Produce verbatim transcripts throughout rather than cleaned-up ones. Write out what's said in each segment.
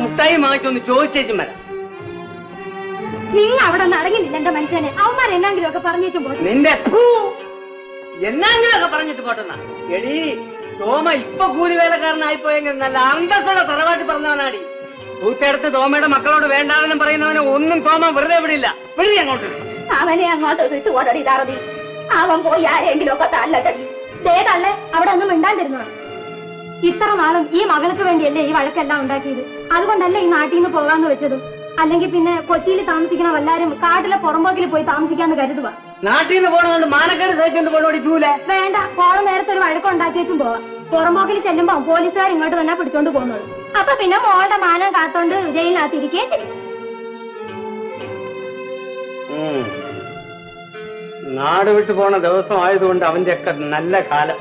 മുട്ടായി വാങ്ങിച്ചൊന്ന് ചോദിച്ചേച്ചു മരം നിങ്ങൾ അവിടെ നടങ്ങില്ല എന്റെ മനുഷ്യനെ അവന്മാർ എന്നെങ്കിലുമൊക്കെ പറഞ്ഞിട്ട് പോട്ടെ നിന്റെ എന്നെങ്കിലുമൊക്കെ പറഞ്ഞിട്ട് പോട്ടെന്നാ എടി തോമ ഇപ്പൊ കൂലിവേലക്കാരനായിപ്പോയെങ്കിൽ നല്ല അന്തസ്സുള്ള തറവാട്ടി പറഞ്ഞവനാടി കൂത്തെടുത്ത് തോമയുടെ മക്കളോട് വേണ്ടാണെന്ന് പറയുന്നവനെ ഒന്നും തോമ വെറുതെ വിടില്ല വിളി അങ്ങോട്ട് അവനെ അങ്ങോട്ട് വിട്ടു ഓടടി താറതി അവൻ പോയി ആരെങ്കിലും ഒക്കെ തല്ലട്ടടി ദേതല്ലേ അവിടെ ഒന്നും മിണ്ടാണ്ടിരുന്നോ ഇത്ര നാളും ഈ മകൾക്ക് വേണ്ടിയല്ലേ ഈ വഴക്കെല്ലാം ഉണ്ടാക്കിയത് അതുകൊണ്ടല്ലേ ഈ നാട്ടിൽ നിന്ന് പോകാന്ന് വെച്ചത് അല്ലെങ്കിൽ പിന്നെ കൊച്ചിയിൽ താമസിക്കണം എല്ലാരും കാട്ടിലെ പുറമ്പോക്കിൽ പോയി താമസിക്കാന്ന് കരുതുക നാട്ടിൽ നിന്ന് പോകണമെന്ന് മാനക്കാട് സഹിച്ചോണ്ട് പോകണോടിക്കൂല വേണ്ട പോണ നേരത്തെ ഒരു വഴക്കുണ്ടാക്കി വെച്ചും പോവാം പുറമ്പോക്കിൽ ചെല്ലുമ്പോ പോലീസുകാർ ഇങ്ങോട്ട് തന്നെ പിടിച്ചോണ്ട് പോകുന്നുള്ളൂ അപ്പൊ പിന്നെ മോളുടെ മാനം കാത്തോണ്ട് ജയിലിനകത്ത് ഇരിക്കുകയും ചെയ്യും നാട് വിട്ടു പോണ ദിവസം ആയതുകൊണ്ട് അവന്റെ ഒക്കെ നല്ല കാലം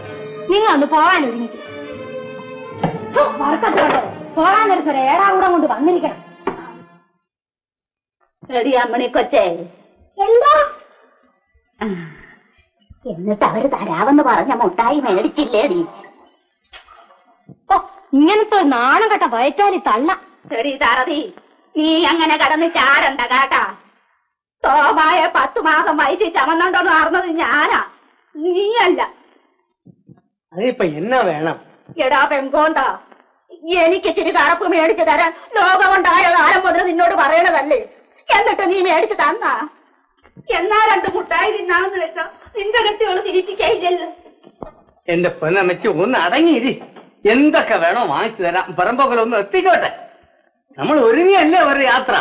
നിങ്ങൾ ഒന്ന് പോകാൻ ഒരുങ്ങി പോകാൻ നേരത്തൊരു ഏടാ കൂടെ കൊണ്ട് വന്നിരിക്കണം റെഡി അമ്മണി കൊച്ചേ എന്താ എന്നിട്ട് അവര് തരാവെന്ന് പറഞ്ഞ മുട്ടായി മേടിച്ചില്ലേടി ഓ ഇങ്ങനത്തെ ഒരു നാണം കേട്ട വയറ്റാലി തള്ള റെഡി താറതി നീ അങ്ങനെ കടന്ന് ചാടണ്ട കേട്ടാ തോമായ പത്തു മാസം വയറ്റി ചമന്നോണ്ടോന്ന് അറിഞ്ഞത് ഞാനാ നീയല്ല അതിപ്പോ എന്നാ വേണം എടാ പെങ്കോന്താ എനിക്കിച്ചിരി കറുപ്പ് മേടിച്ചു തരാൻ ലോകമുണ്ടായ കാലം മുതൽ നിന്നോട് പറയണതല്ലേ എന്നിട്ട് നീ മേടിച്ചു തന്നാ എന്നാ രണ്ട് മുട്ടായി തിന്നാന്ന് വെച്ചാ നിന്റെ കത്തിയോള് തിരിപ്പിക്കയില്ലല്ലോ എന്റെ പൊന്നമ്മച്ചി ഒന്ന് അടങ്ങിയിരി എന്തൊക്കെ വേണോ വാങ്ങിച്ചു തരാം പറമ്പോക്കലൊന്ന് എത്തിക്കോട്ടെ നമ്മൾ ഒരുങ്ങിയല്ലേ ഒരു യാത്ര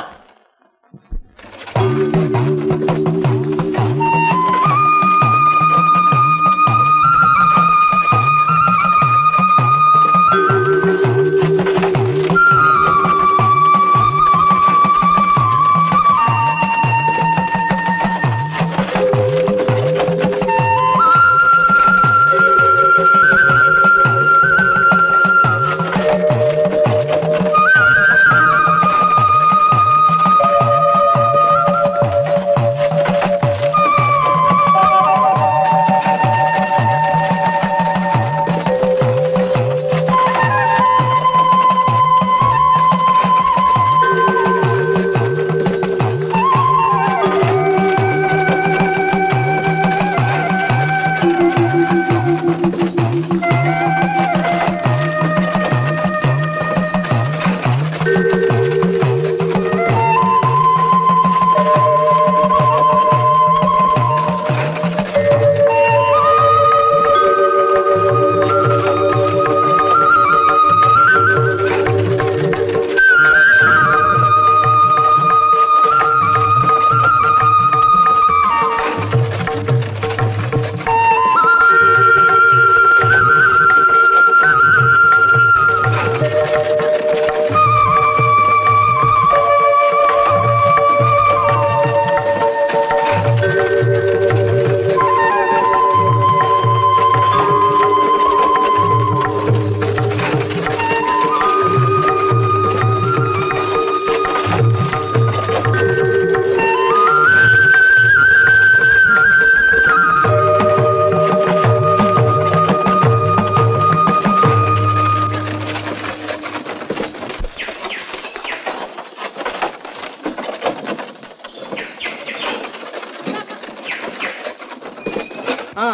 ും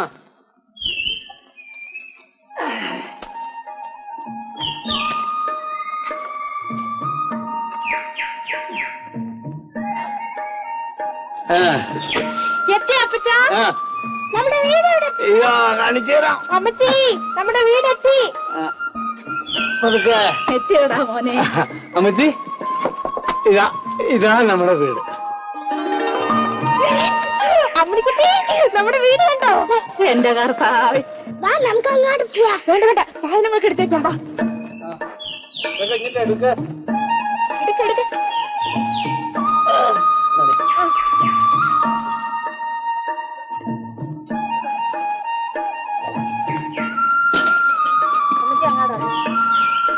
അമ്മച്ചി ഇതാ ഇതാ നമ്മുടെ വീട്. അമ്മിക്കുട്ടി നമ്മുടെ വീട് കണ്ടോ? എന്റെ കർത്താവേ, നമുക്ക് അങ്ങോട്ട് പോവാം. വേണ്ട വേണ്ട, ചായ നമുക്ക് എടുത്തേക്കാം. പത്ത്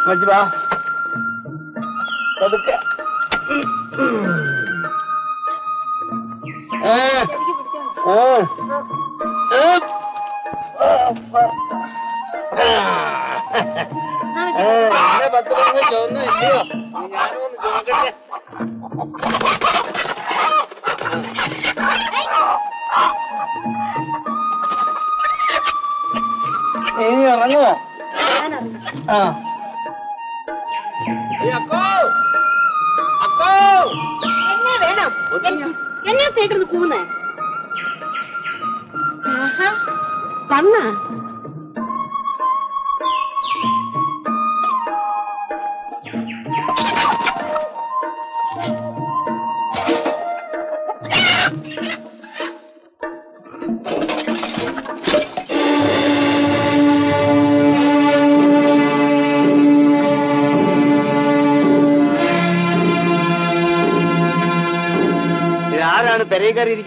പതിനൊന്ന് ചോദിച്ചു ഇല്ലയോ? ഞാനും ഒന്ന് ചോദിക്കട്ടെ. ഇനി ഇറങ്ങുമോ? ആ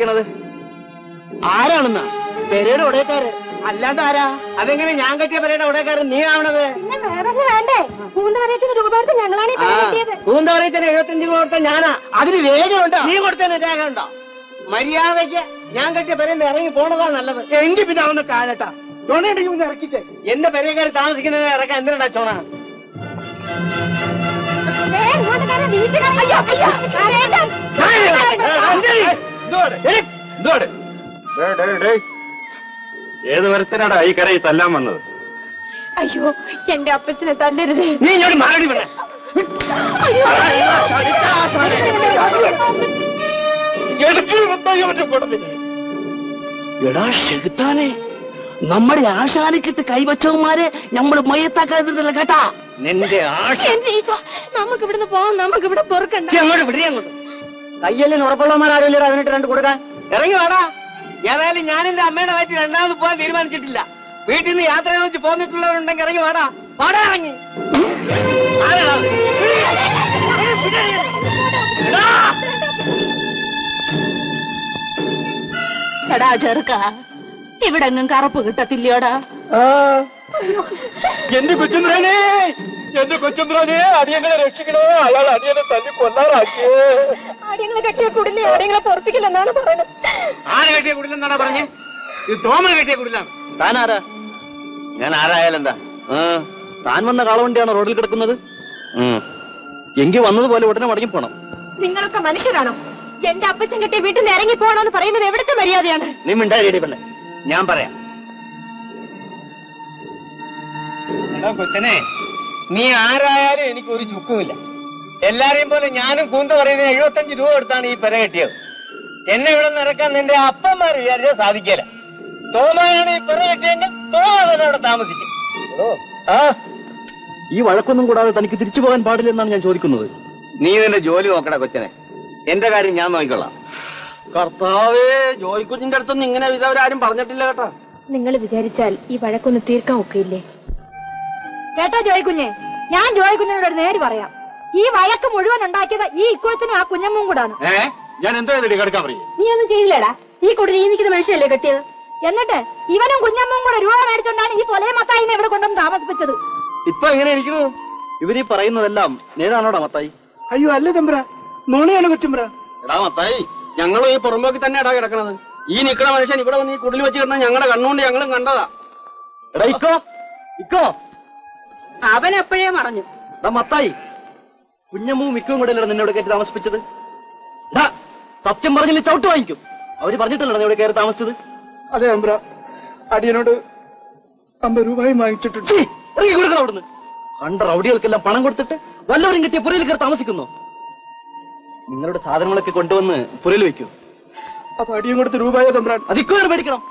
ണത് ആരാണെന്നാ? പെരയുടെ ഉടയക്കാര്. അല്ലാണ്ട് ആരാ? അതെങ്ങനെ ഞാൻ കെട്ടിയ പെരയുടെ ഉടയക്കാരൻ നീ ആവണത്? കൂന്തവരയത്തിന് എഴുപത്തിയഞ്ച് രൂപ കൊടുത്ത ഞാനാ. അതിന് രേഖയുണ്ടോ? നീ കൊടുത്തതിന് രേഖ ഉണ്ടോ? മര്യാദയ്ക്ക് ഞാൻ കെട്ടിയ പെരയിൽ ഇറങ്ങി പോണതാ നല്ലത്. എങ്കിൽ പിന്നെ ഒന്ന് കാലട്ടാ ചോണയുണ്ടെങ്കിൽ ഒന്ന് ഇറക്കിച്ചേ. എന്റെ പെരക്കാര് താമസിക്കുന്നതിനെ ഇറക്കാൻ എന്തിനാ ചോണ? ഏത് വരത്തിനാടാ ഈ കരയിൽ തല്ലാൻ വന്നത്? അയ്യോ, എന്റെ അപ്പച്ചനെ തല്ലരുത്. നീ ഞാൻ മാറി വന്നേ. എടാ ശെയ്ത്താനെ, നമ്മുടെ ആശാനിക്കിട്ട് കൈവച്ചവന്മാരെ നമ്മള് മയ്യത്താക്കാതില്ല കേട്ടാ. നിന്റെ നമുക്ക് ഇവിടുന്ന് പോവാം. നമുക്ക് ഇവിടെ പൊറുക്കണ്ട. അങ്ങോട്ട് വിടേ. അങ്ങോട്ട് കയ്യലിന് ഉറപ്പുള്ളവന്മാരാരുമില്ല അവനിട്ട് രണ്ട് കൊടുക്കാൻ. ഇറങ്ങി വേടാ. ഏതായാലും ഞാൻ എന്റെ അമ്മയുടെ വയറ്റിൽ രണ്ടാമത് പോകാൻ തീരുമാനിച്ചിട്ടില്ല. വീട്ടിൽ നിന്ന് യാത്ര വെച്ച് പോന്നിട്ടുള്ളവരുണ്ടെങ്കിൽ ഇറങ്ങി വേടാ. പാടാ ഇറങ്ങി. എടാ ചെറുക്ക, ഇവിടെങ്ങും കറുപ്പ് കിട്ടത്തില്ലയോടാ. എന്റെ കൊച്ചുമ്പ്രാനെ, എന്റെ കൊച്ചുമ്പ്രാനെ, അടിയങ്ങളെ രക്ഷിക്കണോ? അയാൾ അടിയനെ തല്ലി കൊല്ലാറാക്കിയേ. അടിയങ്ങളെ കെട്ടിയ കുടില്ലേ അടിയങ്ങളെ പുറപ്പിക്കില്ലെന്നാണ് പറയുന്നത്. ആരെ കെട്ടിയ കുടില്ലെന്നാണ് പറഞ്ഞേ? ഇത് തോമൻ കെട്ടിയ കുടിലാണ്. താനാരാ? ഞാൻ ആരായാലെന്താ? താൻ വന്ന കാളവണ്ടിയാണോ റോഡിൽ കിടക്കുന്നത്? എങ്കിൽ വന്നതുപോലെ ഉടനെ മടങ്ങി പോണം. നിങ്ങളൊക്കെ മനുഷ്യരാണോ? എന്റെ അപ്പച്ചൻ കെട്ടിയ വീട്ടിൽ നിന്ന് ഇറങ്ങി പോകണമെന്ന് പറയുന്നത് എവിടുത്തെ മര്യാദയാണ്? നീ മിണ്ടായി പെണ്ണെ, ഞാൻ പറയാം. എടാ കൊച്ചനെ, നീ ആരായാലും എനിക്ക് ഒരു ചുക്കുമില്ല. എല്ലാരെയും പോലെ ഞാനും കൂന്ത പറയുന്നതിന് എഴുപത്തഞ്ച് രൂപ കൊടുത്താണ് ഈ പെര കെട്ടിയത്. എന്നെ ഇവിടെ നിറക്കാൻ നിന്റെ അപ്പന്മാർ വിചാരിച്ചാൽ സാധിക്കല. തോമയാണ് ഈ പെര കെട്ടിയെങ്കിൽ തോമ തന്നെ അവിടെ താമസിക്കും. ആ, ഈ വഴക്കൊന്നും കൂടാതെ തനിക്ക് തിരിച്ചു പോകാൻ പാടില്ലെന്നാണ് ഞാൻ ചോദിക്കുന്നത്. നീ നിന്റെ ജോലി നോക്കടാ കൊച്ചനെ, എന്റെ കാര്യം ഞാൻ നോക്കിക്കൊള്ളാം. കർത്താവേ, ജോയിക്കുഞ്ഞിന്റെ അടുത്തൊന്നും ഇങ്ങനെ വിധവരാരും പറഞ്ഞിട്ടില്ല കേട്ടോ. നിങ്ങൾ വിചാരിച്ചാൽ ഈ വഴക്കൊന്ന് തീർക്കാൻ ഒക്കെയില്ലേ കേട്ടോ ജോയിക്കുഞ്ഞെ? ഞാൻ ജോയിക്കുഞ്ഞിനോട് ഒരു നേര് പറയാം. ഈ വഴക്ക് മുഴുവൻ ഉണ്ടാക്കിയത് ഈ ഇക്കോച്ചനും ആ കുഞ്ഞമ്മും കൂടാണ്. നീ ഒന്നും ചെയ്യില്ലടാ. ഈ കൂടി നീ നിൽക്കുന്ന മനുഷ്യല്ലേ കെട്ടിയത്? എന്നിട്ട് ഇവനും കുഞ്ഞമ്മും കൂടെ രൂപ മേടിച്ചോണ്ടാണ് ഈ പൊലയ മത്തായിനെ ഇവിടെ കൊണ്ടുവന്ന് താമസിപ്പിച്ചത്. ഇപ്പൊ എങ്ങനെ ഇരിക്കുന്നു? ഇവരീ പറയുന്നതെല്ലാം നേരാണോടാ മത്തായി? അയ്യോ അല്ല ചെമ്പ്ര, നുണയാണ് കൊച്ചുമ്പ്ര. എടാ മത്തായി, ഞങ്ങളും ഈ പുറമ്പോക്കി തന്നെ ഇടാ കിടക്കണത്. ഈ നിക്കണ മനുഷ്യൻ ഇവിടെ വന്ന് ഈ കുടിൽ വെച്ച് കിടന്ന ഞങ്ങളുടെ കണ്ണുകൊണ്ട് ഞങ്ങളും കണ്ടതാ. എടാ ഇക്കോ, ഇക്കോ അവൻ എപ്പോഴേ പറഞ്ഞു. മത്തായി, കുഞ്ഞമ്മൂം മിക്കവും കൂടെ അല്ലേ നിന്നോട് കയറ്റി താമസിപ്പിച്ചത്? സത്യം പറഞ്ഞില്ല ചവിട്ട് വാങ്ങിക്കും. അവര് പറഞ്ഞിട്ടല്ലേ ഇവിടെ കയറി താമസിച്ചത്? അതെ അമ്പ്ര, അടിയനോട് അമ്പത് രൂപയും വാങ്ങിച്ചിട്ടുണ്ട്. അവിടുന്ന് കണ്ട റൗഡികൾക്കെല്ലാം പണം കൊടുത്തിട്ട് വല്ലവരും കിട്ടിയ പുരയിൽ കയറി താമസിക്കുന്നു. നിങ്ങളുടെ സാധനങ്ങളൊക്കെ കൊണ്ടുവന്ന് പുരയിൽ വെക്കൂ. അപ്പൊ അടിയും കൊടുത്ത് രൂപയോ തമ്പ്രാൻ? അതിക്കോ പേടിക്കണം.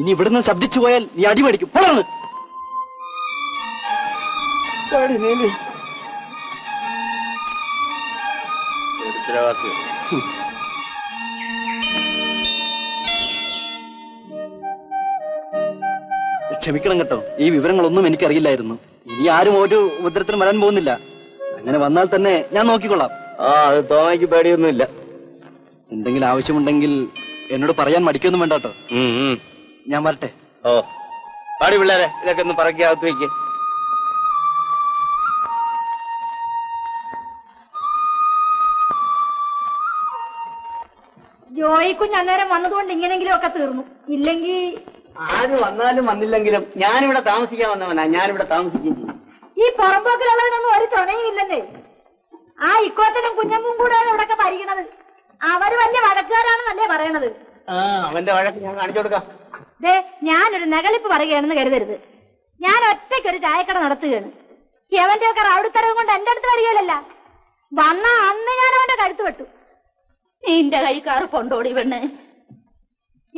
इन इवड़ शब्द नी अड़मेड़ क्षमिकണം കേട്ടോ ഈ വിവരങ്ങളൊന്നും എനിക്ക് അറിയില്ലായിരുന്നു ഇനി ആരും ഒരു ഉദ്രത്തിന് മരൻ പോകുന്നില്ല അങ്ങനെ വന്നാൽ തന്നെ ഞാൻ നോക്കിക്കൊള്ളാം ആ അത് തോമയ്ക്ക് പേടിയൊന്നുമില്ല എന്തെങ്കിലും ആവശ്യമുണ്ടെങ്കിൽ എന്നോട് പറയാൻ മടിക്കൊന്നും വേണ്ട കേട്ടോ ഞാൻ വരട്ടെ ഓ പാടി പിള്ളേരെ ഇതൊക്കെ ഒന്ന് പറക്കിയാവത്ത് വെക്ക് ജോയിക്കുഞ്ഞ് അന്നേരം വന്നതുകൊണ്ട് ഇങ്ങനെങ്കിലും ഒക്കെ തീർന്നു ഇല്ലെങ്കിൽ ആര് വന്നാലും വന്നില്ലെങ്കിലും ഞാനിവിടെ താമസിക്കാൻ വന്നവനാ ഞാനിവിടെ താമസിക്കും ഈ പുറമ്പോക്കിലുള്ളതിനൊന്നും ഒരു തുണയും ഇല്ലെന്നേ ആ ഇക്കോത്തനും കുഞ്ഞമ്പും കൂടെയാണ് ഇവിടൊക്കെ ഭരിക്കണത് അവര് വലിയ വഴക്കുകാരാണെന്നല്ലേ പറയണത് അവന്റെ വഴക്ക് ഞാൻ കാണിച്ചു കൊടുക്കാം ദേ ഞാനൊരു നഗലിപ്പ് പറയുകയാണെന്ന് കരുതരുത് ഞാൻ ഒറ്റയ്ക്കൊരു ചായക്കട നടത്തുകയാണ് എവന്റെ ഒക്കെ റൗഡിത്തരവും കൊണ്ട് എന്റെ അടുത്ത് വരികയില്ലല്ല വന്ന അന്ന് ഞാൻ അവന്റെ കഴുത്ത് വെട്ടു നിന്റെ കൈ കാറ് കൊണ്ടോടി പെണ്ണ്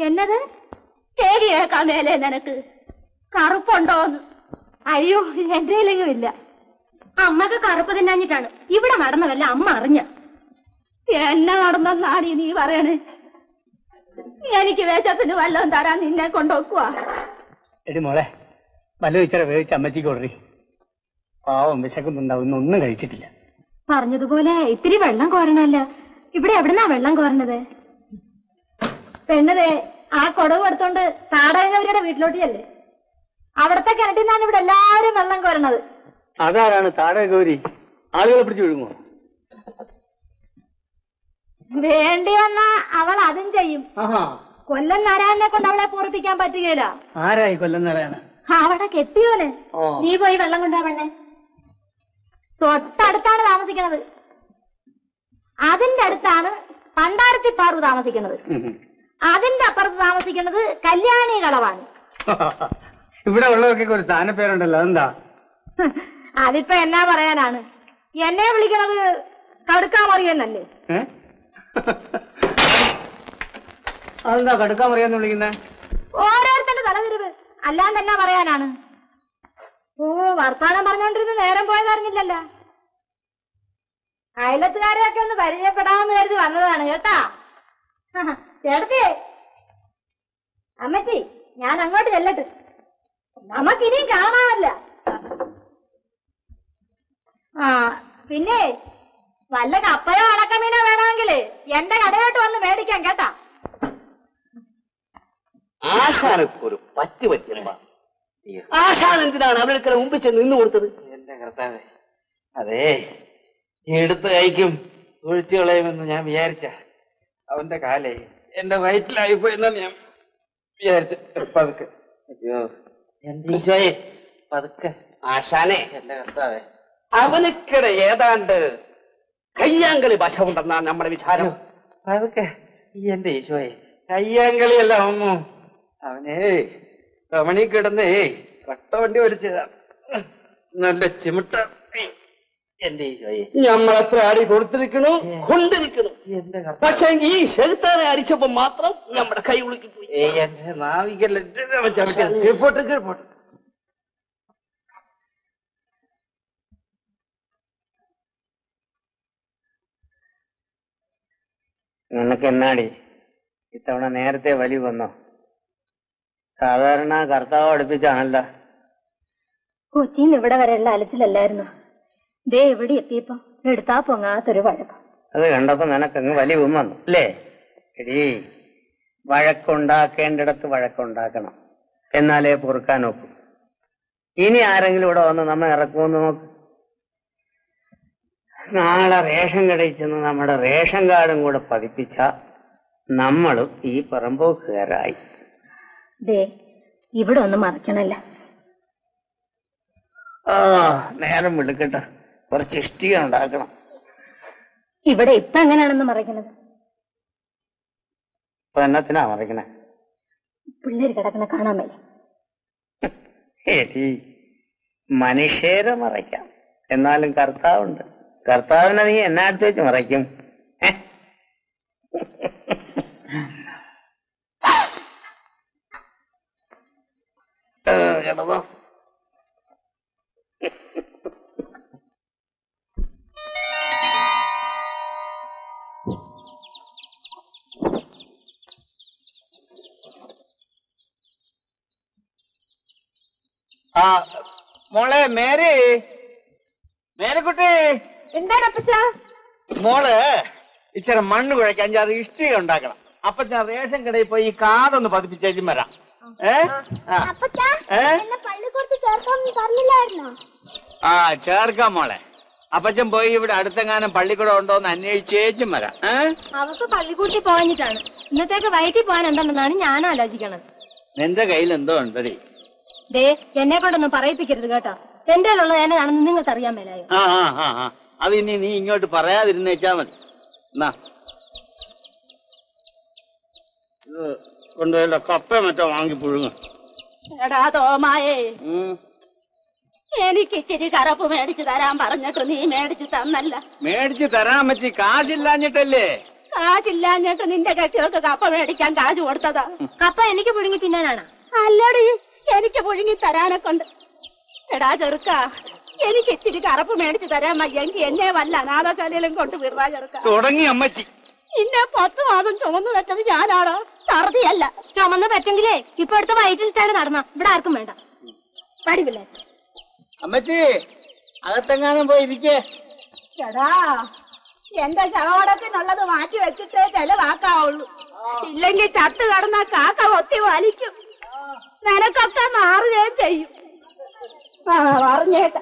എന്നത് ശരി കേൾക്കാൻ മേലെ നിനക്ക് കറുപ്പുണ്ടോന്ന് അയ്യോ എന്റെ ഇല്ലെങ്കിലും ഇല്ല അമ്മക്ക് കറുപ്പ് തിന്നാഞ്ഞിട്ടാണ് ഇവിടെ നടന്നതല്ല അമ്മ അറിഞ്ഞ എന്നെ നടന്നെന്നാടി നീ പറയണേ എനിക്ക് വേച്ചപ്പിന് വല്ലതും തരാൻ നിന്നെ കൊണ്ടുവെക്കുവാ എടി മോളെ വല്ല ഇച്ചിര വേവിച്ച് അമ്മച്ചിക്ക് കൊടുറി പാവം വിശക്കുന്നുണ്ടാവുന്ന ഒന്നും കഴിച്ചിട്ടില്ല പറഞ്ഞതുപോലെ ഇത്തിരി വെള്ളം കോരണല്ല ഇവിടെ എവിടുന്നാ വെള്ളം കോരണത് പെണ്ണതേ ആ കൊടവ് എടുത്തോണ്ട് താടകവരുടെ വീട്ടിലോട്ടിയല്ലേ അവിടത്തെ കിണറ്റിന്നാണ് ഇവിടെ എല്ലാരും വെള്ളം കോരണത് അതാരാണ് താടകഗൗരി ആളുകളെ പിടിച്ചു വിഴുങ്ങോ വേണ്ടി വന്ന അവൾ അതും ചെയ്യും കൊല്ലൻ നാരായണനെ കൊണ്ട് അവളെ പൂർപ്പിക്കാൻ പറ്റുകയില്ല ആരായി കൊല്ലൻ നാരായണൻ അവിടെ കെട്ടിയോനെ നീ പോയി വെള്ളം കൊണ്ടാവണ്ണേ തൊട്ടടുത്താണ് താമസിക്കുന്നത് അതിന്റെ അടുത്താണ് പണ്ടാരത്തി പാറു താമസിക്കുന്നത് അതിന്റെ അപ്പുറത്ത് താമസിക്കുന്നത് കല്യാണി കളവാണ് ഇവിടെ ഉള്ളവർക്കൊക്കെ ഒരു സ്ഥാനപ്പേരുണ്ടല്ലോ എന്താ അതിപ്പോ എന്നാ പറയാനാണ് എന്നെ വിളിക്കണത് കടുക്കാമറിയെന്നല്ലേ അതെന്താ കടുക്കാമറിയെന്ന് വിളിക്കുന്ന ഓരോരുത്തരുടെ തലതിരിവ് അല്ലാണ്ട് എന്നാ പറയാനാണ് ഓ വർത്താനം പറഞ്ഞോണ്ടിരുന്ന് നേരം പോയതറിഞ്ഞില്ലല്ലോ അയലത്തുകാരെയൊക്കെ ഒന്ന് പരിചയപ്പെടാമെന്ന് കരുതി വന്നതാണ് കേട്ടാ ചേട്ടത്തിയേ അമ്മച്ചി ഞാൻ അങ്ങോട്ട് ചെല്ലട്ടെ നമുക്കിനിയും കാണാമല്ല ആ പിന്നെ വല്ല കപ്പയോ അടക്കമീനോ വേണമെങ്കിൽ എന്റെ കടയോട്ട് വന്ന് മേടിക്കാം കേട്ടാ ആശാനൊരു പറ്റി പറ്റിയ ആശാൻ എന്തിനാണ് അവരുടെ മുമ്പിൽ ചെന്ന് നിന്ന് കൊടുത്തത് എന്റെ കർത്താവേ അതേ എടുത്ത് കൈക്കും തൊഴിച്ചു കളയുമെന്ന് ഞാൻ വിചാരിച്ച അവന്റെ കാലേ എന്റെ വയറ്റിലായി പോയെന്നാണ് ഞാൻ വിചാരിച്ച പതുക്കെ അയ്യോ എന്റെ ഈശോയെ പതുക്കെ ആശാനെ എന്റെ കർത്താവേ അവനക്കിടെ ഏതാണ്ട് കയ്യാങ്കളി വശമുണ്ടെന്നാണ് നമ്മുടെ വിചാരം പതുക്കെ എന്റെ ഈശോയെ കയ്യാങ്കളിയല്ല അമ്മു അവനെ തമണി കിടന്നേ കട്ടവണ്ടി വലിച്ചതാ നല്ല ചിമിട്ട എന്റെ ഈശോയെ നമ്മൾ അത്ര ആടി കൊടുത്തിരിക്കണു കൊണ്ടിരിക്കണു പക്ഷെ ഈ ശക്തരെ അടിച്ചപ്പോ മാത്രം നമ്മുടെ കൈ ഉളുക്കിപ്പോയി നിനക്ക് എന്നാടി ഇത്തവണ നേരത്തെ വലി വന്നോ സാധാരണ കർത്താവ് അടുപ്പിച്ചാണല്ലോ കൊച്ചിന്ന് ഇവിടെ വരെയുള്ള അലച്ചിലല്ലായിരുന്നു ദേ എവിടെ എത്തിയപ്പോ എടുത്താ പൊങ്ങാത്തൊരു വഴക്കം അത് കണ്ടപ്പോ നിനക്കങ്ങ് വലിയ വന്നു അല്ലേ എടീ വഴക്കുണ്ടാക്കേണ്ടിടത്ത് വഴക്കുണ്ടാക്കണം എന്നാലേ പൊറുക്കാൻ നോക്കൂ ഇനി ആരെങ്കിലും ഇവിടെ വന്ന് നമ്മ ഇറക്കുമെന്ന് നോക്ക് നാളെ റേഷൻ കടയിൽ ചെന്ന് നമ്മുടെ റേഷൻ കാർഡും കൂടെ പതിപ്പിച്ച നമ്മളും ഈ പറമ്പോക്കുകാരായി ദേ ഇവിടെ ഒന്നും മറക്കണല്ല ആ നേരം വിളിക്കട്ടെ കുറച്ച് ഇഷ്ടിക ഉണ്ടാക്കണം ഇവിടെ ഇപ്പൊ എങ്ങനെയാണെന്ന് മറിക്കണത് എന്നത്തിനാ മറിക്കണേ പിള്ളേർ കിടക്കണ കാണാമേ മനുഷ്യരെ മറയ്ക്കാം എന്നാലും കർത്താവുണ്ട് കർത്താവിനെ നീ എന്നാ അടുത്ത് വെച്ച് മറയ്ക്കും again enough. മോളെ മേരി മേരിക്കുട്ടി എന്താണ് അപ്പച്ച? മോള് ഇച്ചിരി മണ്ണ് കുഴയ്ക്ക് അഞ്ചാറ് ഇഷ്ടിക ഉണ്ടാക്കണം. അപ്പച്ച റേഷൻ കടയിൽ പോയി ഈ കാതൊന്ന് പതിപ്പിച്ചേച്ചും വരാം. ആ ചേർക്കാം മോളെ. അപ്പച്ചൻ പോയി ഇവിടെ അടുത്തെങ്ങാനും പള്ളിക്കൂടം ഉണ്ടോന്ന് അന്വേഷിച്ചേച്ചും വരാം. അവർക്ക് പള്ളിക്കൂട്ടി പോയിട്ടാണ് ഇന്നത്തേക്ക് വയറ്റിൽ പോകാൻ ഉണ്ടെന്നാണ് ഞാൻ ആലോചിക്കണത്. നിന്റെ കയ്യിൽ എന്തോ ഉണ്ടടി. ദേ എന്നെ കൊണ്ടൊന്നും പറയിപ്പിക്കരുത് കേട്ടോ. എന്റെ ഉള്ളത് എന്നതാണെന്ന് നിങ്ങൾക്ക് അറിയാൻ മേലായോ? അത് ഇനി നീ ഇങ്ങോട്ട് പറയാതിരുന്നേച്ചാ മതി. കൊണ്ടുപോയല്ലോ കപ്പ മറ്റോ വാങ്ങി പുഴുങ്ങ. എടാ തോമായേ, എനിക്ക് ഇച്ചിരി കറപ്പ് മേടിച്ചു തരാൻ പറഞ്ഞിട്ട് നീ മേടിച്ചു തന്നല്ല. മേടിച്ചു തരാൻ പറ്റി കാശില്ലാഞ്ഞിട്ടല്ലേ? കാശില്ലാഞ്ഞിട്ട് നിന്റെ കെട്ടികൾക്ക് കപ്പ മേടിക്കാൻ കാശ് കൊടുത്തതാ. കപ്പ എനിക്ക് പുഴുങ്ങി തിന്നാനാണ്? അല്ലടി, എനിക്ക് പുഴുങ്ങി തരാനൊക്കെ ഉണ്ട്. എടാ ചെറുക്ക, എനിക്ക് ഇച്ചിരി കറപ്പ് മേടിച്ചു തരാൻ വയ്യെങ്കിൽ എന്നെ വല്ല അനാഥശാലയിലും കൊണ്ട് വിടാ ചെറുക്ക. തുടങ്ങി അമ്മച്ചി. പിന്നെ പത്ത് മാസം ചുമന്നു വെച്ചത് ഞാനാണോ? തറുതിയല്ല, ചുമന്ന് പറ്റെങ്കിലേ ഇപ്പൊ അടുത്ത വയറ്റിലിട്ടാണ് നടന്ന. ഇവിടെ ആർക്കും വേണ്ട. പഠിക്കില്ലേ അമ്മച്ചി? അകത്തെങ്ങാനും പോയിരിക്കേ. ചേടാ, എന്റെ ശവടത്തിനുള്ളത് മാറ്റി വെച്ചിട്ടേ ചെലവാക്കാവുള്ളൂ. ഇല്ലെങ്കിൽ ചത്ത് കടന്ന കാക്ക ഒത്തി വലിക്കും. നിനക്കൊക്കെ മാറുകയും ചെയ്യും. ആ പറഞ്ഞേട്ട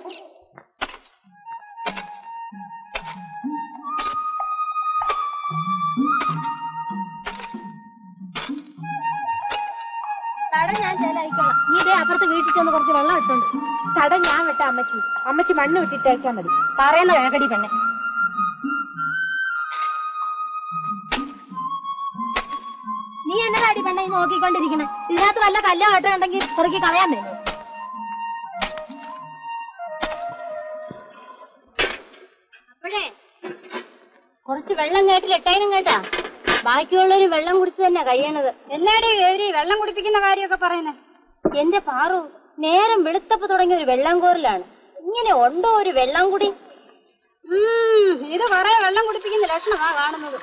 തടം ഞാൻ ചേലായിക്കോളാം. നീ ഇതേ അപ്പുറത്ത് വീട്ടിൽ ചെന്ന് കുറച്ച് വെള്ളം എടുത്തോണ്ട്. തടം ഞാൻ വെട്ടാ അമ്മച്ചി. അമ്മച്ചി മണ്ണ് വിട്ടിട്ട് അയച്ചാൽ മതി. പറയുന്ന വേഗടി പെണ്ണെ. നീ എന്നതാ അടി പെണ്ണ ഈ നോക്കിക്കൊണ്ടിരിക്കണേ? ഇതിനകത്ത് വല്ല കല്ല ഓട്ടം ഉണ്ടെങ്കിൽ കുറുക്കി കളയാൻ പറ്റും. അപ്പോഴേ കുറച്ച് വെള്ളം കേട്ടില്ല എട്ടേനും കേട്ടാ. ബാക്കിയുള്ളൊരു വെള്ളം കുടിച്ച് തന്നെ കഴിയണത്. എന്നാടേ ഗൗരി വെള്ളം കുടിപ്പിക്കുന്ന കാര്യമൊക്കെ പറയുന്നേ? എന്റെ പാറു, നേരം വെളുത്തപ്പ് തുടങ്ങിയ ഒരു വെള്ളം കോറിലാണ്. ഇങ്ങനെ ഉണ്ടോ ഒരു വെള്ളം കുടി? ഇത് കൊറേ വെള്ളം കുടിപ്പിക്കുന്ന ലക്ഷണമാ കാണുന്നത്.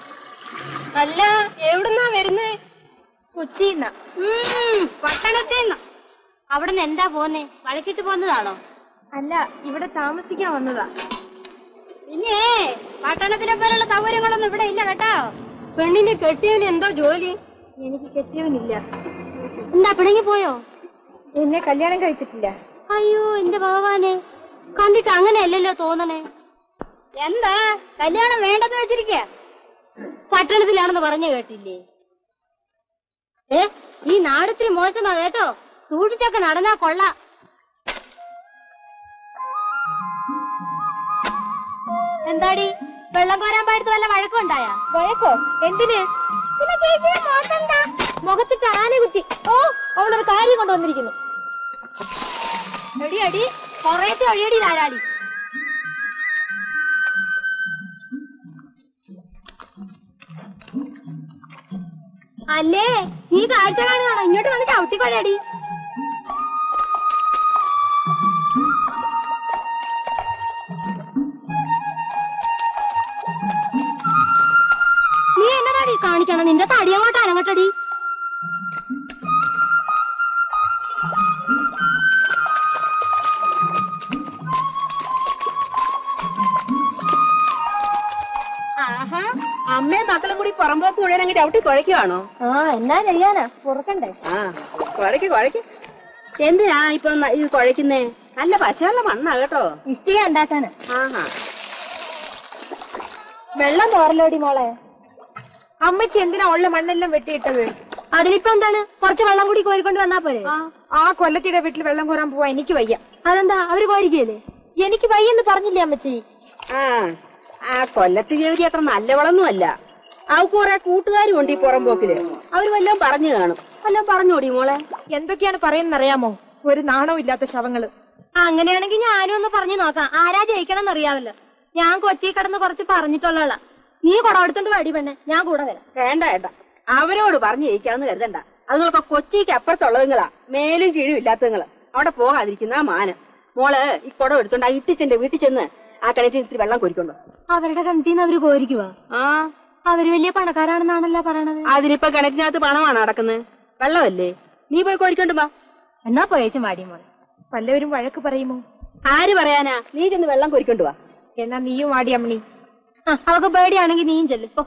അല്ല, എവിടുന്നാ വരുന്നേ? കൊച്ചിന്ന പട്ടണത്തിന്ന. അവിടുന്ന് എന്താ പോന്നേ? വഴക്കിട്ട് പോന്നതാണോ? അല്ല, ഇവിടെ താമസിക്കാൻ വന്നതാ. പിന്നെ പട്ടണത്തിനെ പോലുള്ള സൗകര്യങ്ങളൊന്നും ഇവിടെ ഇല്ല കേട്ടോ. പെണ്ണിനെ കെട്ടിയവന് എന്തോ ജോലി? എനിക്ക് കെട്ടിയവനില്ല. എന്താ പിണങ്ങി പോയോ? എന്നെ കല്യാണം കഴിച്ചിട്ടില്ല. അയ്യോ എന്റെ ഭഗവാനെ, കണ്ടിട്ട് അങ്ങനെയല്ലല്ലോ തോന്നണേ. എന്താ കല്യാണം വേണ്ടെന്ന് വെച്ചിരിക്ക? പട്ടണത്തിലാണെന്ന് പറഞ്ഞു കേട്ടില്ലേ? ഏ, ഈ നാടത്തിരി മോശമാ കേട്ടോ. സൂക്ഷിച്ചൊക്കെ നടന്നാ കൊള്ളാം. എന്താടി വെള്ളം കോരാൻ പാടത്ത് വല്ല വഴക്കുണ്ടായാ? വഴക്കോ? എന്തിന്? മുഖത്തിട്ട് ആന കുത്തി. ഓ, അവളൊരു കാര്യം കൊണ്ടുവന്നിരിക്കുന്നു. അടിയടി കൊറേത്തെ ഒഴിയടി താരാടി. അല്ലേ നീ കാഴ്ച കാണുകയാണോ? ഇങ്ങോട്ട് വന്നിട്ട് ഔട്ടിക്കൊഴടി. കാണിക്കണം നിന്റെ തടി അങ്ങോട്ട് അനങ്ങട്ടടി. ആഹാ, അമ്മയും മക്കളും കൂടി പുറമ്പോക്ക് മുഴുവൻ അങ്ങോട്ട് ഔട്ടി കുഴയ്ക്കുവാണോ? ആ, എന്നാ ചെയ്യാനാ, പുറക്കണ്ടേ? ആ, കുഴക്ക് കുഴക്ക്. എന്തിനാ ഇപ്പൊ ഇത് കുഴയ്ക്കുന്നേ? നല്ല പശയുള്ള മണ്ണാ കേട്ടോ, ഇഷ്ടിക ഉണ്ടാക്കാന്. ആഹാ, വെള്ളം തോരലോടി മോളെ. അമ്മച്ചി എന്തിനാ ഉള്ള മണ്ണെല്ലാം വെട്ടിയിട്ടത്? അതിലിപ്പോ എന്താണ്, കുറച്ച് വെള്ളം കൂടി കോരിക്കൊണ്ട് വന്നാ പോരെ? ആ കൊല്ലത്തിയുടെ വീട്ടിൽ വെള്ളം കോരാൻ പോവാ എനിക്ക് വയ്യ. അതെന്താ, അവര് കോരിക്കല്ലേ? എനിക്ക് വയ്യെന്ന് പറഞ്ഞില്ലേ അമ്മച്ചി? ആ, ആ കൊല്ലത്തി ജോലി അത്ര നല്ലവളൊന്നും അല്ല. അവക്ക് കുറെ കൂട്ടുകാരും ഉണ്ട് ഈ പുറമ്പോക്കില്. അവര് വല്ലതും പറഞ്ഞു കാണും. വല്ലതും പറഞ്ഞോടി മോളെ. എന്തൊക്കെയാണ് പറയുന്നറിയാമോ? ഒരു നാണവും ഇല്ലാത്ത ശവങ്ങള്. അങ്ങനെയാണെങ്കിൽ ഞാനും ഒന്ന് പറഞ്ഞു നോക്കാം. ആരാ ജയിക്കണം എന്നറിയാമല്ലോ. ഞാൻ കൊച്ചി കടന്ന് കുറച്ച് പറഞ്ഞിട്ടുള്ള. നീ കൂടെ എടുത്തോണ്ട് വടി പെണ്ണെ, ഞാൻ കൂടെ വരാം. വേണ്ട വേണ്ട, അവരോട് പറഞ്ഞു ജയിക്കാമെന്ന് കരുതണ്ട. അതുങ്ങളൊക്കെ കൊച്ചിക്ക് അപ്പുറത്തുള്ളതുങ്ങളാ, മേലും കീഴും ഇല്ലാത്തതുങ്ങള്. അവിടെ പോകാതിരിക്കുന്ന മാന്. മോള് ഈ കുടം എടുത്തോണ്ട് ആ ഇട്ടിച്ചന്റെ വീട്ടിൽ ചെന്ന് ആ കിണറ്റിൽ ഇത്തിരി വെള്ളം കോരിക്കൊണ്ടു. അവരുടെ കിണറ്റിന്ന് അവര് കോരിക്കുവാ? ആ, അവര് വലിയ പണക്കാരാണെന്നാണല്ലോ പറയണത്. അതിനിപ്പോ കിണറ്റിനകത്ത് പണമാണ് നടക്കുന്നത്, വെള്ളമല്ലേ? നീ പോയി കോരിക്കൊണ്ട് വാ. എന്നാ പോയേച്ചും വാടി മോളെ, വല്ലവരും വഴക്ക് പറയുമോ? ആര് പറയാനാ, നീ ചെന്ന് വെള്ളം കോരിക്കൊണ്ട് വാ. എന്നാ നീയും വാടി അമ്മണി, അവക്ക് പേടിയാണെങ്കിൽ നീയും ചെല്ലിപ്പോ.